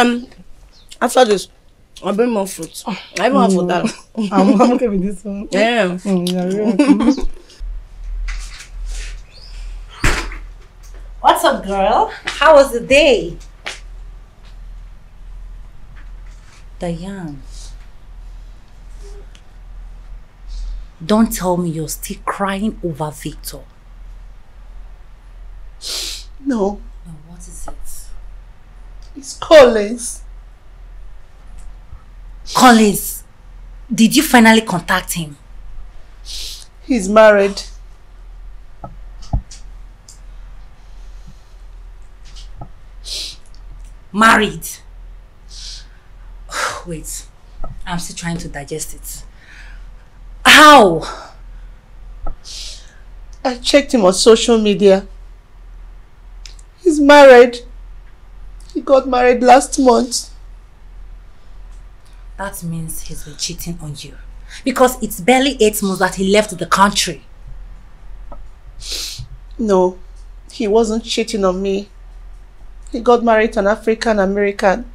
Um. After this, I'll bring more fruit. Oh, I even have for that. I'm, I'm okay with this one. Yeah. Mm, yeah, really. What's up, girl? How was the day? Diane. Don't tell me you're still crying over Victor. No. No, what is it? It's Collins. Collins, did you finally contact him? He's married. Married? Wait, I'm still trying to digest it. How? I checked him on social media. He's married. He got married last month. That means he's been cheating on you. Because it's barely eight months that he left the country. No, He wasn't cheating on me. He got married to an African-American.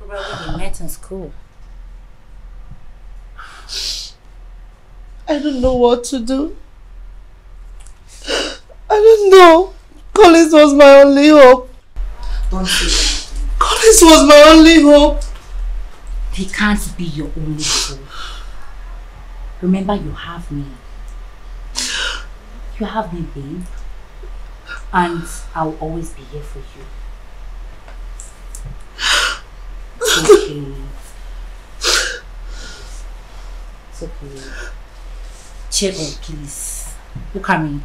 Probably they met in school. I don't know what to do. I don't know. Collins was my only hope. Don't say that. Collins was my only hope. He can't be your only hope. Remember, you have me. You have me, babe. And I'll always be here for you. It's okay. It's okay. Cheer up, please. Look at me.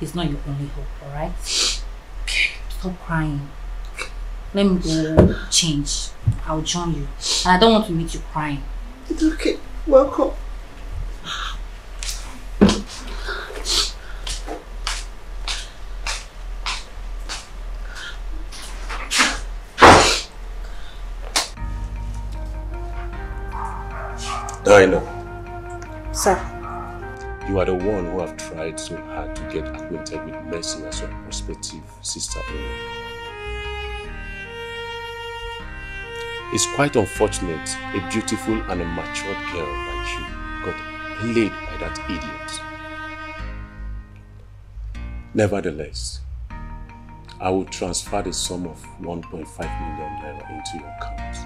It's not your only hope, alright? Stop crying. Let me go change. I'll join you. And I don't want to meet you crying. It's okay. Welcome. Diana. Sir. You are the one who have tried so hard to get acquainted with Mercy as your prospective sister-in-law. It's quite unfortunate a beautiful and a matured girl like you got played by that idiot. Nevertheless, I will transfer the sum of one point five million naira into your account.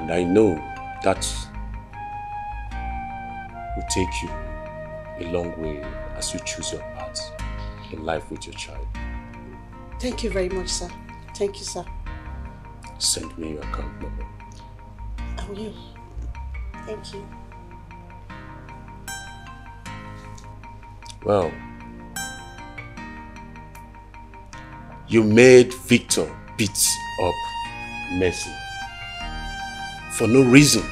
And I know that will take you a long way as you choose your path in life with your child. Thank you very much, sir. Thank you, sir. Send me your account number. I will. Thank you. Well, you made Victor beat up Mercy. For no reasons.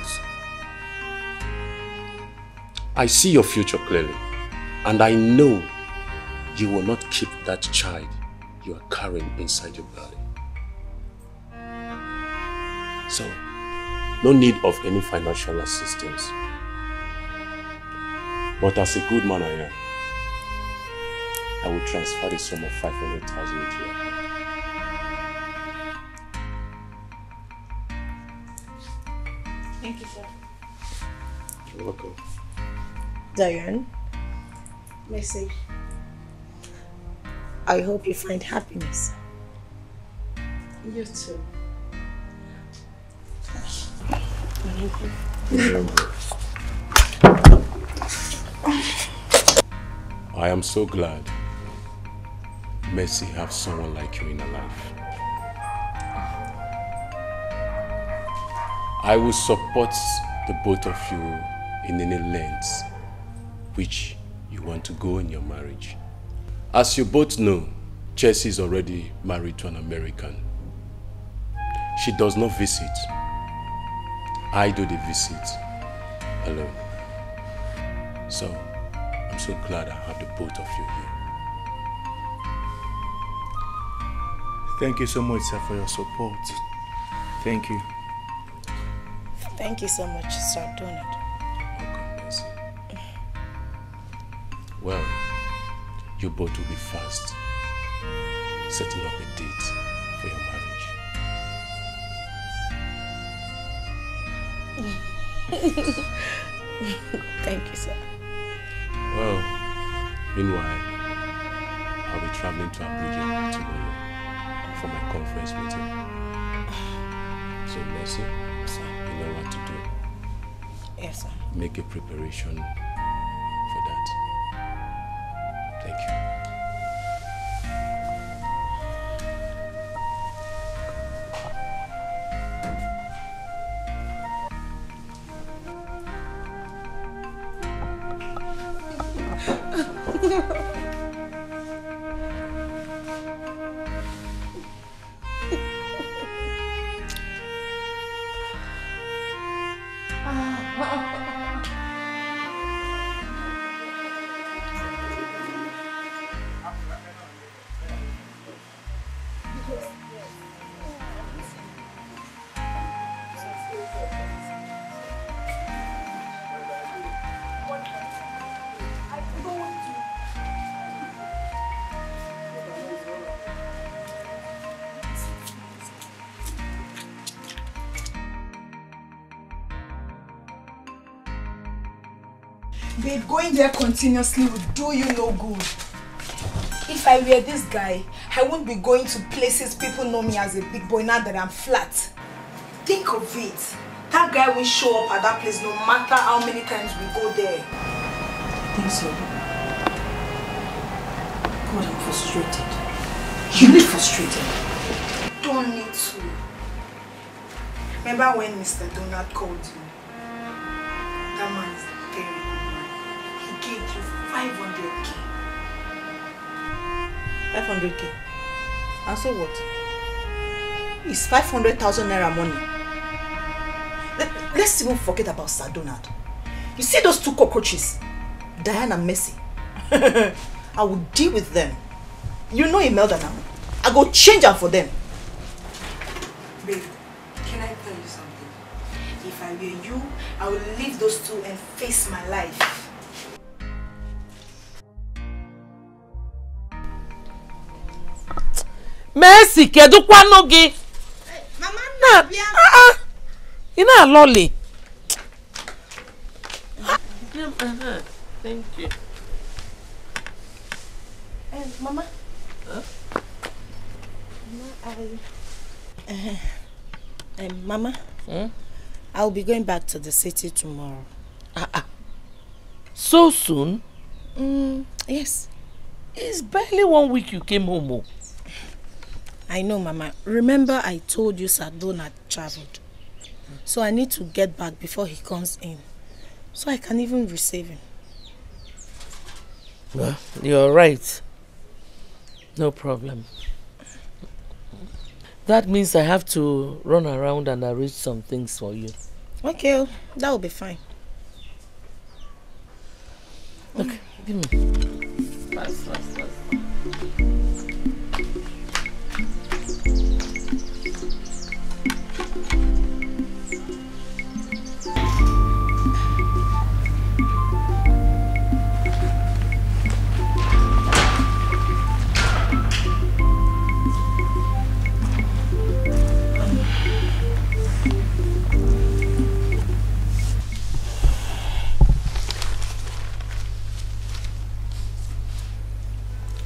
I see your future clearly, and I know you will not keep that child you are carrying inside your belly. So, no need of any financial assistance. But as a good man I am, I will transfer the sum of five hundred thousand into your account. Thank you, sir. You're welcome. Diane. Mercy. I hope you find happiness. You too. Thank you. I am so glad Mercy have someone like you in her life. I will support the both of you in any lengths which you want to go in your marriage. As you both know, Chelsea is already married to an American. She does not visit. I do the visit alone. So, I'm so glad I have the both of you here. Thank you so much, sir, for your support. Thank you. Thank you so much, Sir Donald. Oh, goodness. Well, you both will be fast setting up a date for your marriage. Thank you, sir. Well, meanwhile, I'll be traveling to Abuja tomorrow for my conference meeting. So, Mercy, sir. Know what to do. Yes, sir. Make a preparation for that. Thank you. Thank you. Babe, going there continuously would do you no good. If I were this guy, I wouldn't be going to places people know me as a big boy now that I'm flat. Think of it. That guy will show up at that place no matter how many times we go there. I think so. God, I'm frustrated. You look frustrated. Don't need to. Remember when Mister Donald called you? That man is a very good man. He gave you five hundred K. five hundred K? And so what? It's five hundred thousand naira money. Let, let's even forget about Sir Donald. You see those two cockroaches? Diana and Mercy. I will deal with them. You know Imelda now. I go change her for them. Babe, can I tell you something? If I were you, I will leave those two and face my life. Mercy, kedu kwano gi? Mama, na ah ah. Ina lolly. Thank you. Hey, Mama. Huh? Mama, I... Uh, hey, Mama. Hmm? I'll be going back to the city tomorrow. Ah, ah. So soon? Mm, yes. It's barely one week you came home. Oh. I know, Mama. Remember I told you Sir Donald traveled. Hmm. So I need to get back before he comes in. So I can even receive him. Well, you're right. No problem. That means I have to run around and arrange some things for you. Okay, that will be fine. Okay, give me. Fast, fast, fast.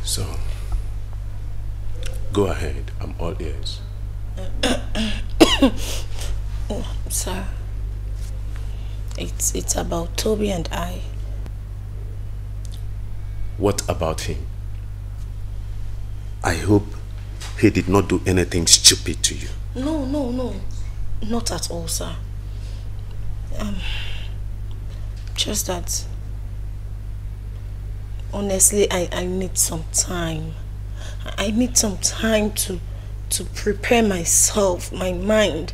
So, go ahead. I'm all ears. Oh, sir, it's it's about Toby and I. What about him? I hope he did not do anything stupid to you. No, no, no, not at all, sir. Um, just that. Honestly, I, I need some time. I need some time to, to prepare myself, my mind.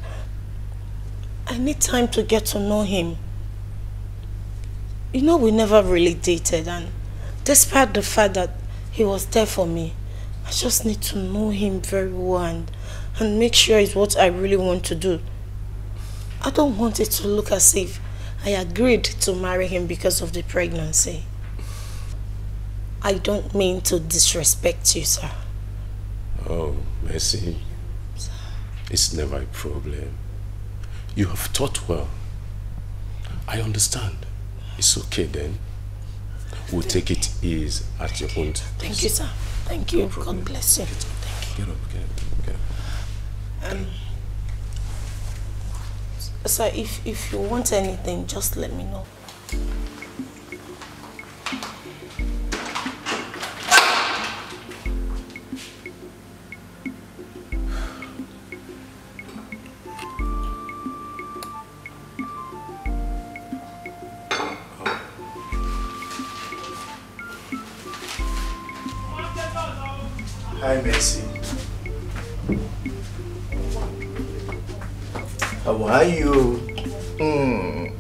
I need time to get to know him. You know, we never really dated, and despite the fact that he was there for me, I just need to know him very well and, and make sure it's what I really want to do. I don't want it to look as if I agreed to marry him because of the pregnancy. I don't mean to disrespect you, sir. Oh, Mercy. Sir. It's never a problem. You have taught well. I understand. It's okay then. We'll take it easy at your own time. Thank you, sir. Thank you. God bless you. Thank you. Get up, get up, get up. Um, sir, if, if you want anything, just let me know. Hi, Mercy. How are you? Mm.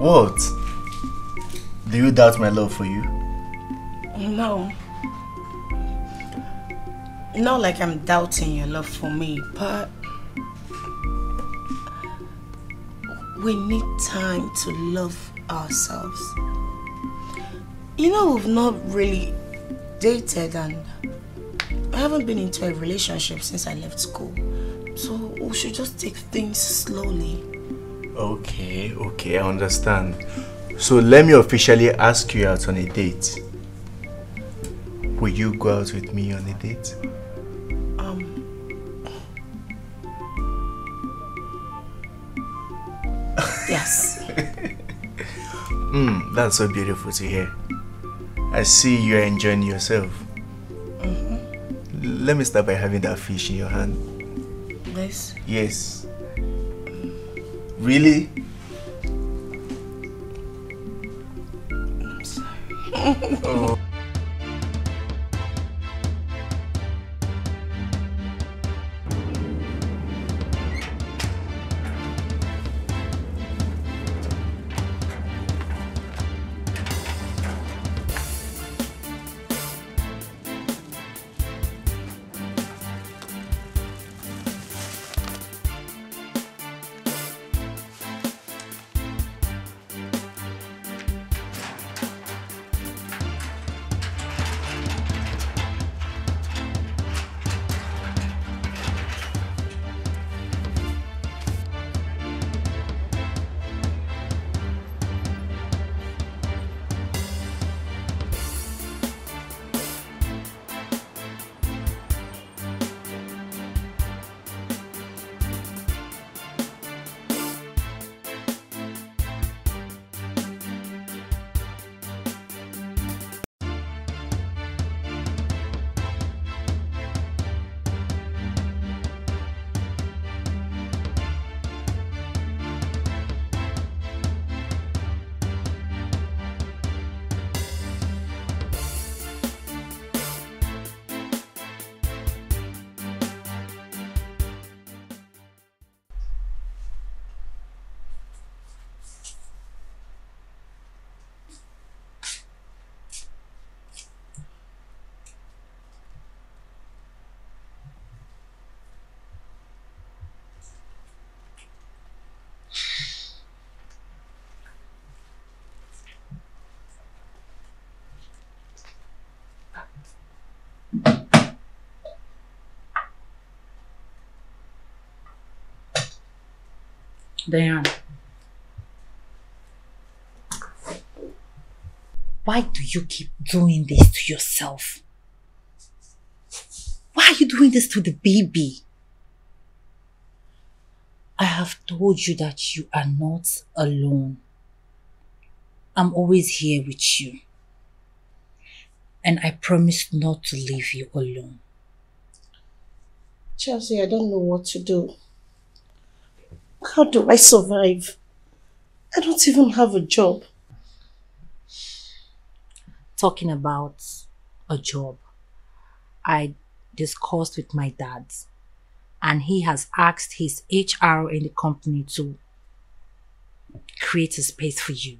What? Do you doubt my love for you? No. Not like I'm doubting your love for me, but we need time to love ourselves. You know, we've not really dated and I haven't been into a relationship since I left school. So we should just take things slowly. Okay, okay, I understand. So let me officially ask you out on a date. Will you go out with me on a date? Um. Yes. mm, that's so beautiful to hear. I see you're enjoying yourself. Mm-hmm. Let me start by having that fish in your hand. This? Yes. Really? I'm sorry. Oh. Diane, why do you keep doing this to yourself? Why are you doing this to the baby? I have told you that you are not alone. I'm always here with you. And I promise not to leave you alone. Chelsea, I don't know what to do. How do I survive? I don't even have a job. Talking about a job, I discussed with my dad, and he has asked his H R in the company to create a space for you.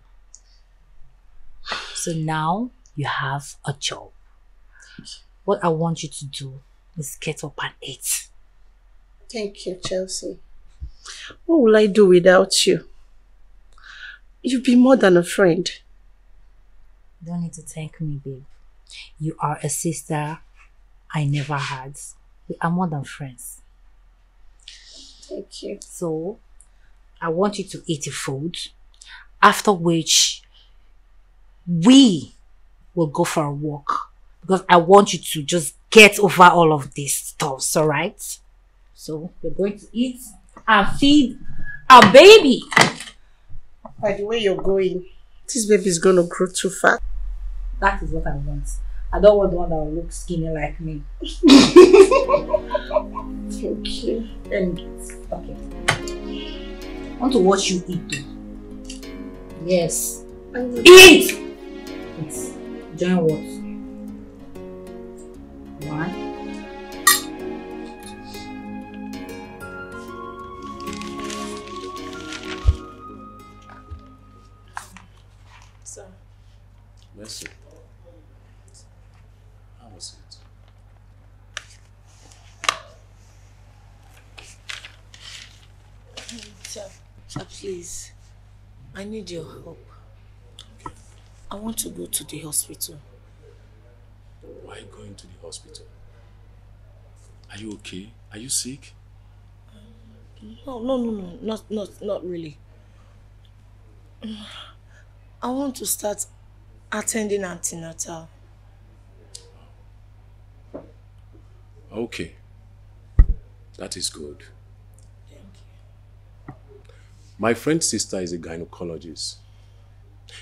So now you have a job. What I want you to do is get up and eat. Thank you, Chelsea. What will I do without you? You've been more than a friend. You don't need to thank me, babe. You are a sister I never had. We are more than friends. Thank you. So, I want you to eat the food, after which we will go for a walk. Because I want you to just get over all of this stuff, alright? So, we're going to eat and feed our baby. By the way you're going, this baby is going to grow too fast. That is what I want. I don't want the one that will look skinny like me. Thank you. And okay. I want to watch you eat. Yes. Eat! Yes. Join what? One. Yes, how was it? Sir, sir, please. I need your help. I want to go to the hospital. Why going to the hospital? Are you okay? Are you sick? Um, No, no, no, no, not, not, not really. I want to start attending antenatal. Okay. That is good. Thank you. My friend's sister is a gynecologist.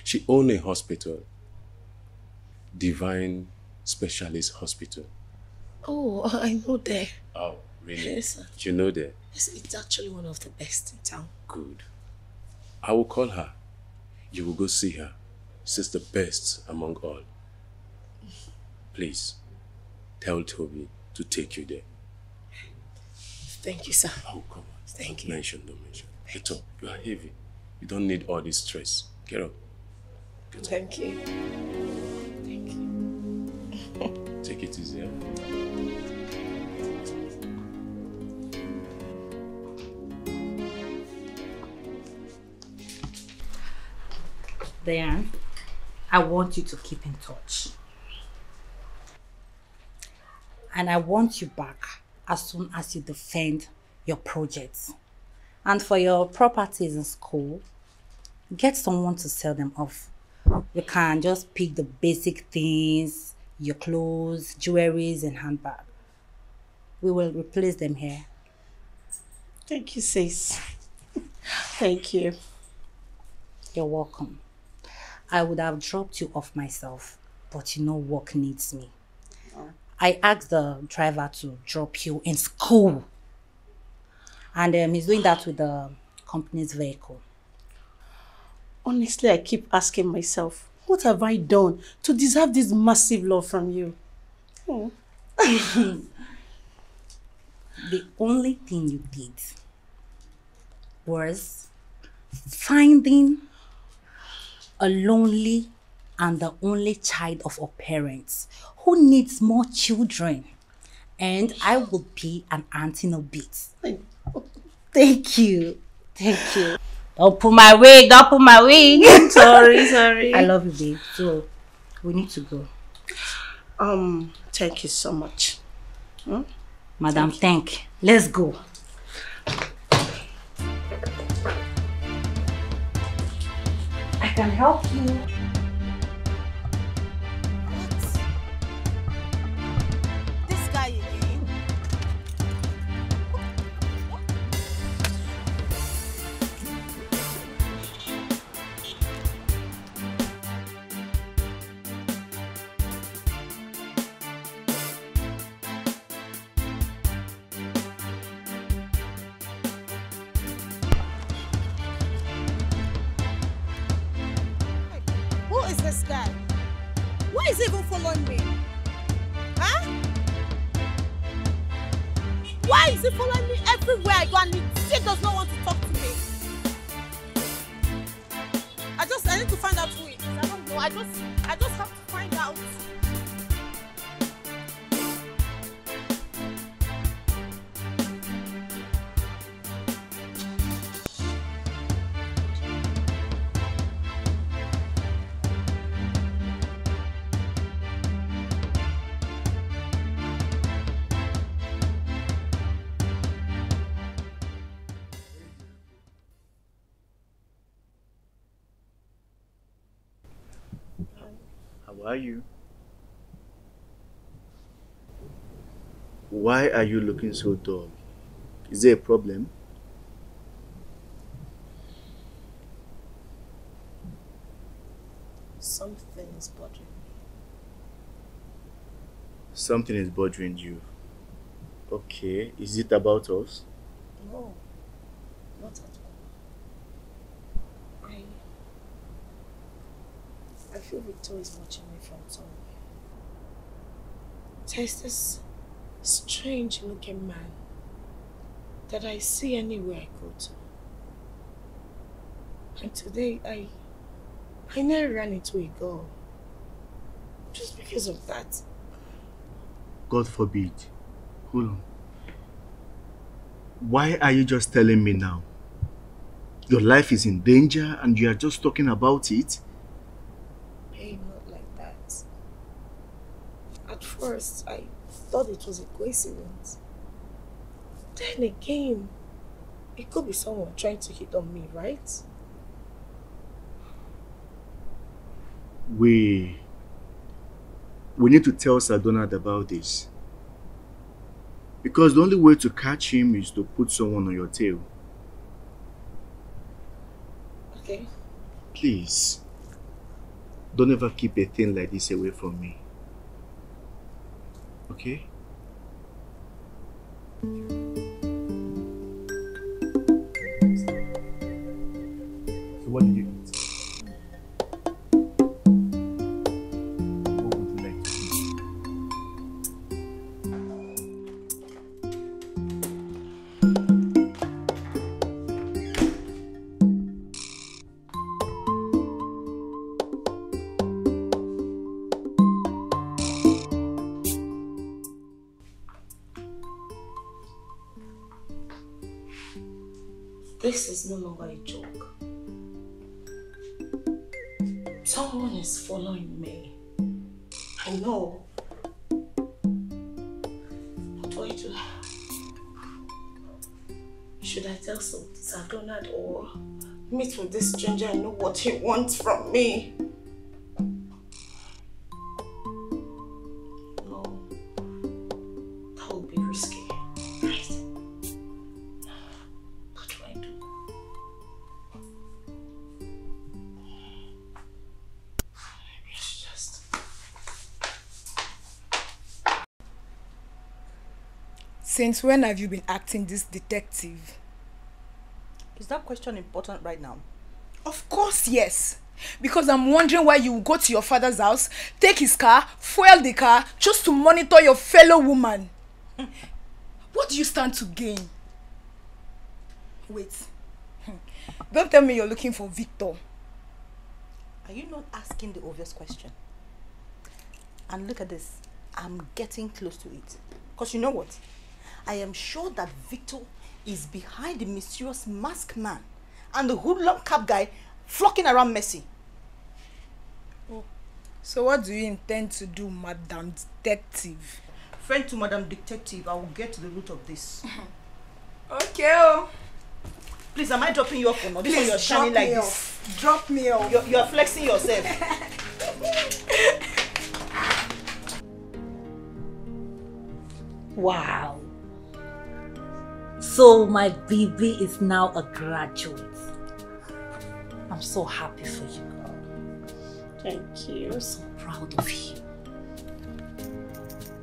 She owns a hospital. Divine Specialist Hospital. Oh, I know there. Oh, really? Yes, sir. Do you know there? Yes, it's actually one of the best in town. Good. I will call her. You will go see her. She's the best among all. Please, tell Toby to take you there. Thank you, sir. Oh, come on. Thank don't you. Mention, don't mention. Get up. You are heavy. You don't need all this stress. Get up. Get up. Thank you. Thank you. Take it easy. Then, I want you to keep in touch. And I want you back as soon as you defend your projects. And for your properties in school, get someone to sell them off. You can just pick the basic things, your clothes, jewelries, and handbag. We will replace them here. Thank you, sis. Thank you. You're welcome. I would have dropped you off myself, but you know work needs me. Yeah. I asked the driver to drop you in school. And um, he's doing that with the company's vehicle. Honestly, I keep asking myself, what have I done to deserve this massive love from you? Oh. The only thing you did was finding a lonely and the only child of our parents who needs more children. And I will be an auntie no bit. Thank you. Thank you. Don't put my wig, don't put my wig. Sorry, sorry. I love you, babe. So we need to go. Um, thank you so much. Hmm? Madam, thank, thank. Let's go. I can help you. What? This guy again? This guy? Why is he even following me? Huh? Why is he following me everywhere I go and he still does not want to talk to me? I just, I need to find out who he is. I don't know. I just, I just have to find out. Are you? Why are you looking so dull? Is there a problem? Something is bothering me. Something is bothering you. Okay, is it about us? No, not at all. I I feel Victor is watching me from somewhere. There's this strange looking man that I see anywhere I go to. And today I I nearly ran into a girl. Just because of that. God forbid. Hold on. Why are you just telling me now? Your life is in danger and you are just talking about it? Not like that. At first, I thought it was a coincidence. Then again, It could be someone trying to hit on me, right? We... We need to tell Sir Donald about this. Because the only way to catch him is to put someone on your tail. Okay. Please, don't ever keep a thing like this away from me. Okay? So what did you do? This is no longer a joke. Someone is following me. I know. What do I do? Should I tell Sir Donald or meet with this stranger and know what he wants from me? Since when have you been acting this detective? Is that question important right now? Of course, yes. Because I'm wondering why you go to your father's house, take his car, fuel the car, just to monitor your fellow woman. What do you stand to gain? Wait. Don't tell me you're looking for Victor. Are you not asking the obvious question? And look at this. I'm getting close to it. Because you know what? I am sure that Victor is behind the mysterious masked man and the hoodlum cap guy flocking around Mercy. Oh. So what do you intend to do, Madam Detective? Friend to Madam Detective, I will get to the root of this. Okay. Please, am I dropping you off or not? This one you're shining like off. This. Drop me off. You're, you're flexing yourself. Wow. So my baby is now a graduate. I'm so happy for you, girl. Thank you. I'm so proud of you.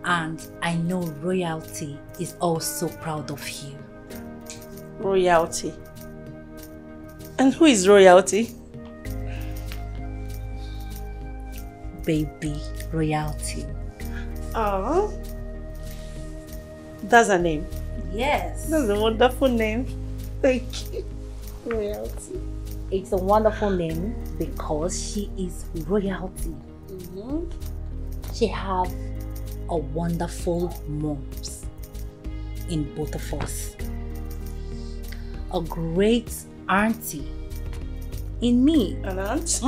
And I know royalty is also proud of you. Royalty? And who is royalty? Baby royalty. Oh, that's her name. Yes. That's a wonderful name. Thank you. Royalty. It's a wonderful name because she is royalty. Mm-hmm. She has a wonderful moms in both of us. A great auntie in me. An aunt?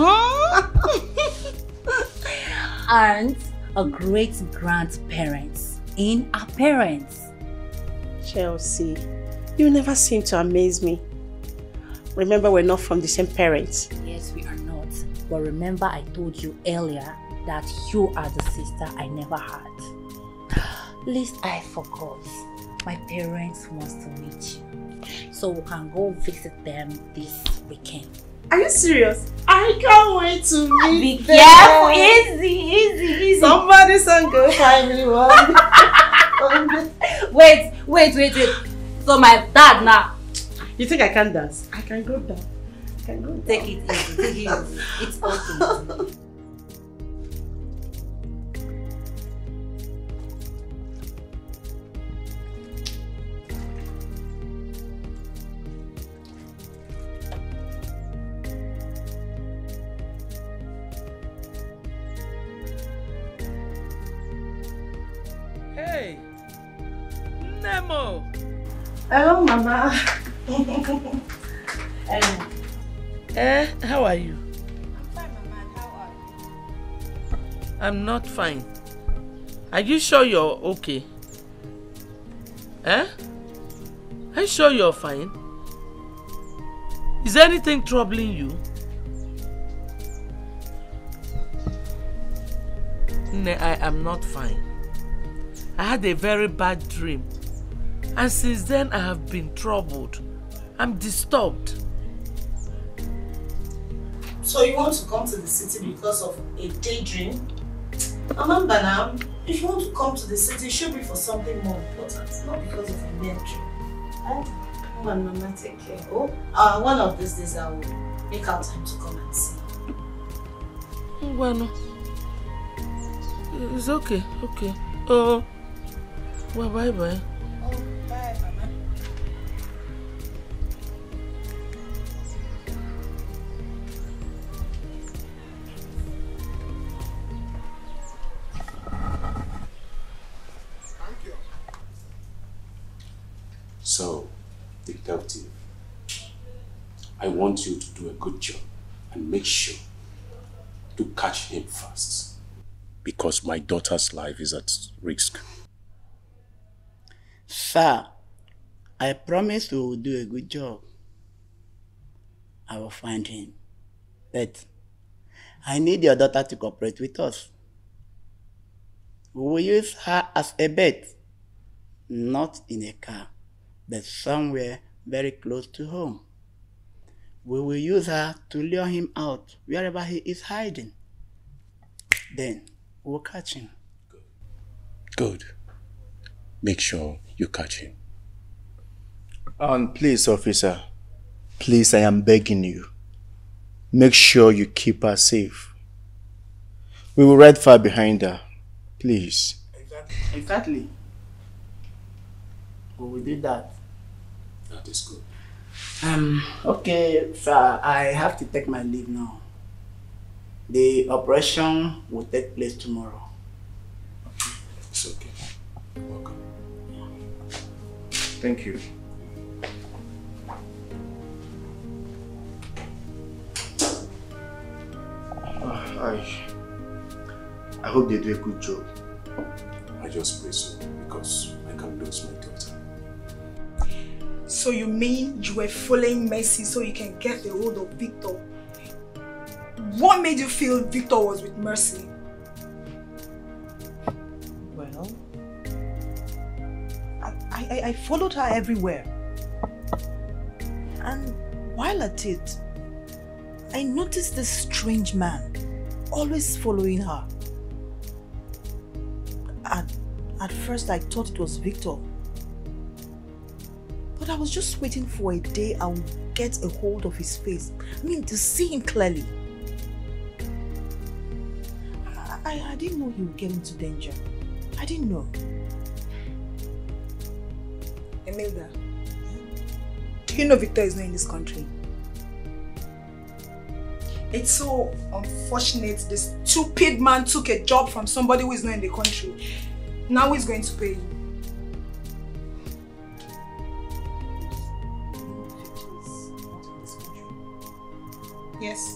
And a great grandparent in our parents. Chelsea, you never seem to amaze me. Remember, we're not from the same parents. Yes, we are not. But remember, I told you earlier that you are the sister I never had. Least I forgot. My parents want to meet you. So we can go visit them this weekend. Are you serious? I can't wait to meet Be them. Be careful. Easy, easy, easy. Somebody sang go for everyone. Wait, wait, wait, wait. So my dad now. You think I can dance? I can go down. I can go down. Take it easy. Take it easy. It's okay. Nemo. Oh, Mama. um, eh, how are you? I'm fine, Mama. And how are you? I'm not fine. Are you sure you're okay? Eh? Are you sure you're fine? Is anything troubling you? No, I am not fine. I had a very bad dream, and since then I have been troubled. I'm disturbed. So you want to come to the city because of a daydream? Amanda, now, if you want to come to the city, it should be for something more important, not because of a mere dream. Right? Come on, Mama, take care. Oh, uh, one of these days I will make out time to come and see you. Bueno. It's okay, okay. Oh, well, bye-bye. Oh, bye, Mama. Thank you. So, detective, I want you to do a good job and make sure to catch him fast. Because my daughter's life is at risk. Sir, I promise we will do a good job. I will find him. But I need your daughter to cooperate with us. We will use her as a bed, not in a car, but somewhere very close to home. We will use her to lure him out wherever he is hiding. Then we'll catch him. Good. Good. Make sure you catch him. And please, officer, please, I am begging you. Make sure you keep her safe. We will ride far behind her. Please. Exactly. Exactly. We will do that. That is good. Um, okay, sir, I have to take my leave now. The operation will take place tomorrow. Okay. It's okay. You're welcome. Thank you. Uh, I, I hope they do a good job. I just pray so, because I can lose my daughter. So you mean you were following Mercy so you can get the hold of Victor? What made you feel Victor was with Mercy? Well, I, I, I followed her everywhere. And while at it, I noticed this strange man always following her. At, at first, I thought it was Victor. But I was just waiting for a day I would get a hold of his face. I mean, to see him clearly. I, I didn't know he would get into danger. I didn't know. Imelda, do you know Victor is not in this country? It's so unfortunate this stupid man took a job from somebody who is not in the country. Now he's going to pay you. Victor is not in this country. Yes.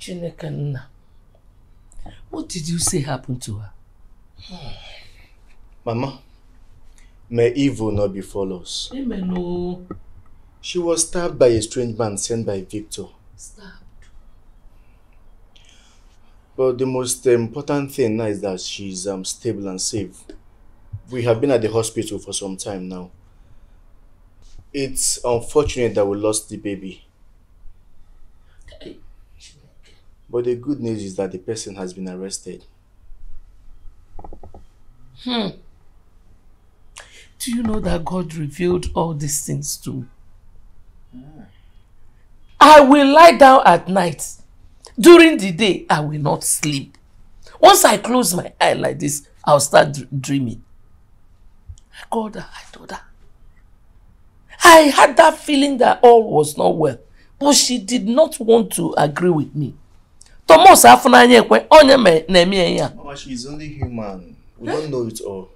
Chinekana, what did you say happened to her? Mama, may evil not befall us. Amen. Oh. She was stabbed by a strange man sent by Victor. Stabbed. But the most important thing now is that she's um, stable and safe. We have been at the hospital for some time now. It's unfortunate that we lost the baby. But the good news is that the person has been arrested. Hmm. Do you know that God revealed all these things to me? Ah. I will lie down at night. During the day, I will not sleep. Once I close my eye like this, I'll start dreaming. I called her, I told her. I had that feeling that all was not well, but she did not want to agree with me. Mama, she's only human. We don't know it all.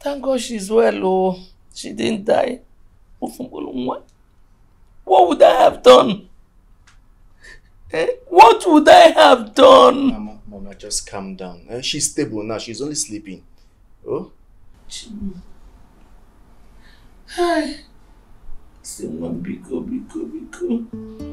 Thank God she's well, oh. She didn't die. What would I have done? Eh? What would I have done? Mama, Mama, Mama, just calm down. Uh, she's stable now. She's only sleeping. Oh? Chima. Hi. Sima, biko, biko, biko.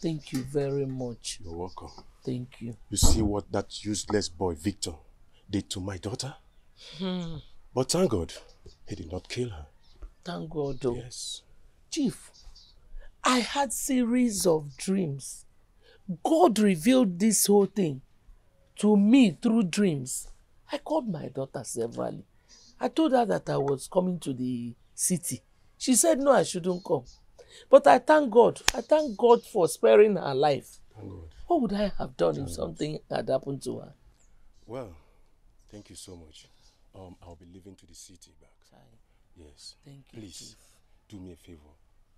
Thank you very much. You're welcome. Thank you. You see what that useless boy Victor did to my daughter? Hmm. But thank God, he did not kill her. Thank God. Oh. Yes. Chief, I had series of dreams. God revealed this whole thing to me through dreams. I called my daughter severally. I told her that I was coming to the city. She said, no, I shouldn't come. But I thank God. I thank God for sparing her life. Thank God. What would I have done thank if something God. had happened to her? Well, thank you so much. Um, I'll be leaving to the city back. Sorry. Yes. Thank you. Please, Chief, do me a favor.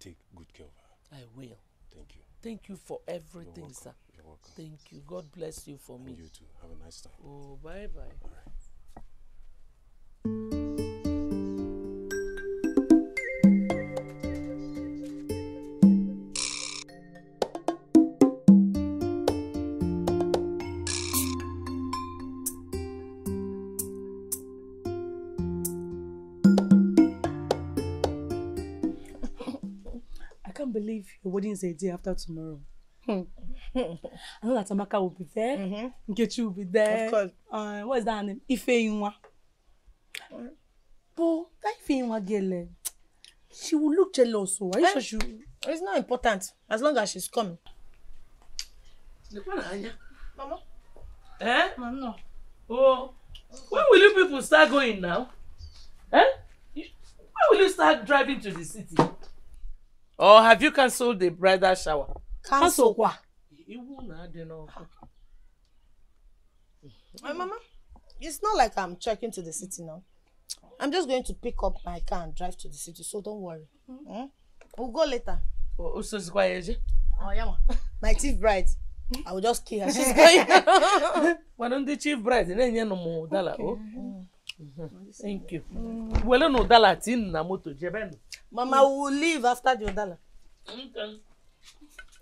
Take good care of her. I will. Thank you. Thank you for everything, You're sir. You're welcome. Thank you. God bless you for and me. You too. Have a nice time. Oh, bye-bye. All right. Believe your wedding is a day after tomorrow. Hmm. I know that Amaka will be there. Mm-hmm. Nkechi will be there. Of course. Uh, what is that name? Ifeyinwa. Mm. But that Ifeyinwa girl, she will look jealous. So are you sure she will? It's not important as long as she's coming. Mama. Eh? Mama. Oh. When will you people start going now? Eh? When will you start driving to the city? Or have you cancelled the bridal shower? Cancel what? My mama, it's not like I'm trekking to the city now. I'm just going to pick up my car and drive to the city, so don't worry. Mm-hmm. Mm? We'll go later. Oh, yeah, my chief bride. I will just kill her. She's going. Why don't the chief bride? Then you know dollar. Thank you. Well, no dollar tin na moto jebenu. Mama will leave after the Odala. Okay.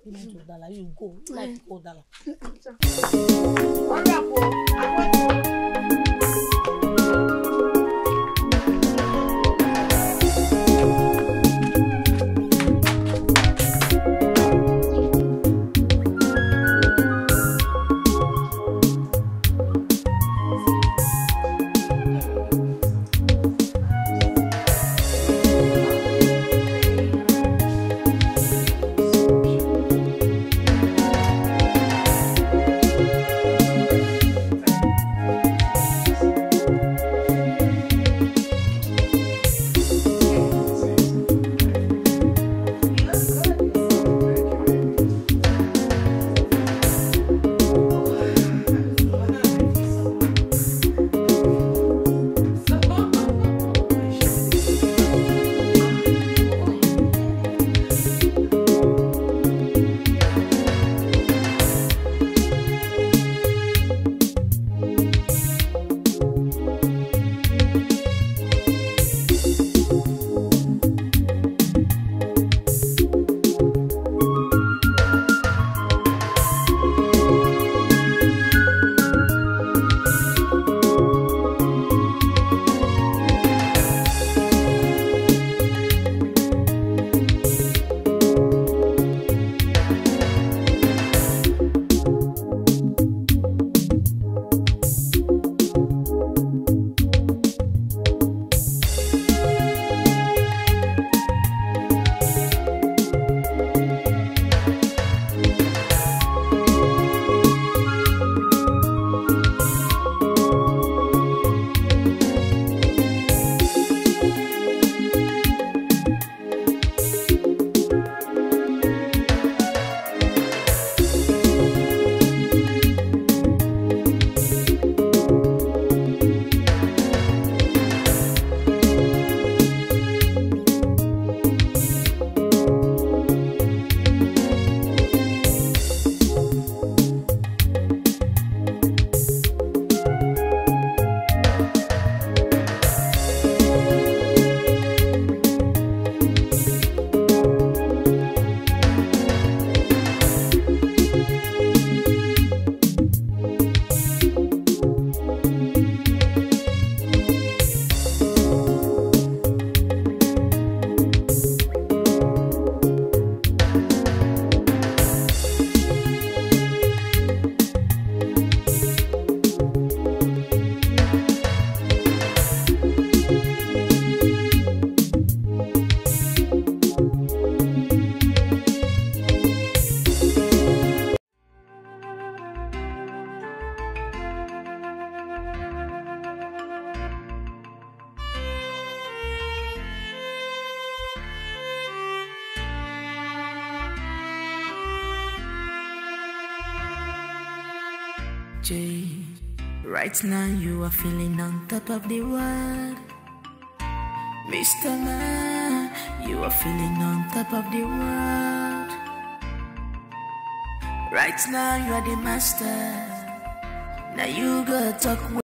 Odala, you go. Like Odala. J. Right now you are feeling on top of the world, Mister Man. You are feeling on top of the world. Right now you are the master. Now you gotta talk with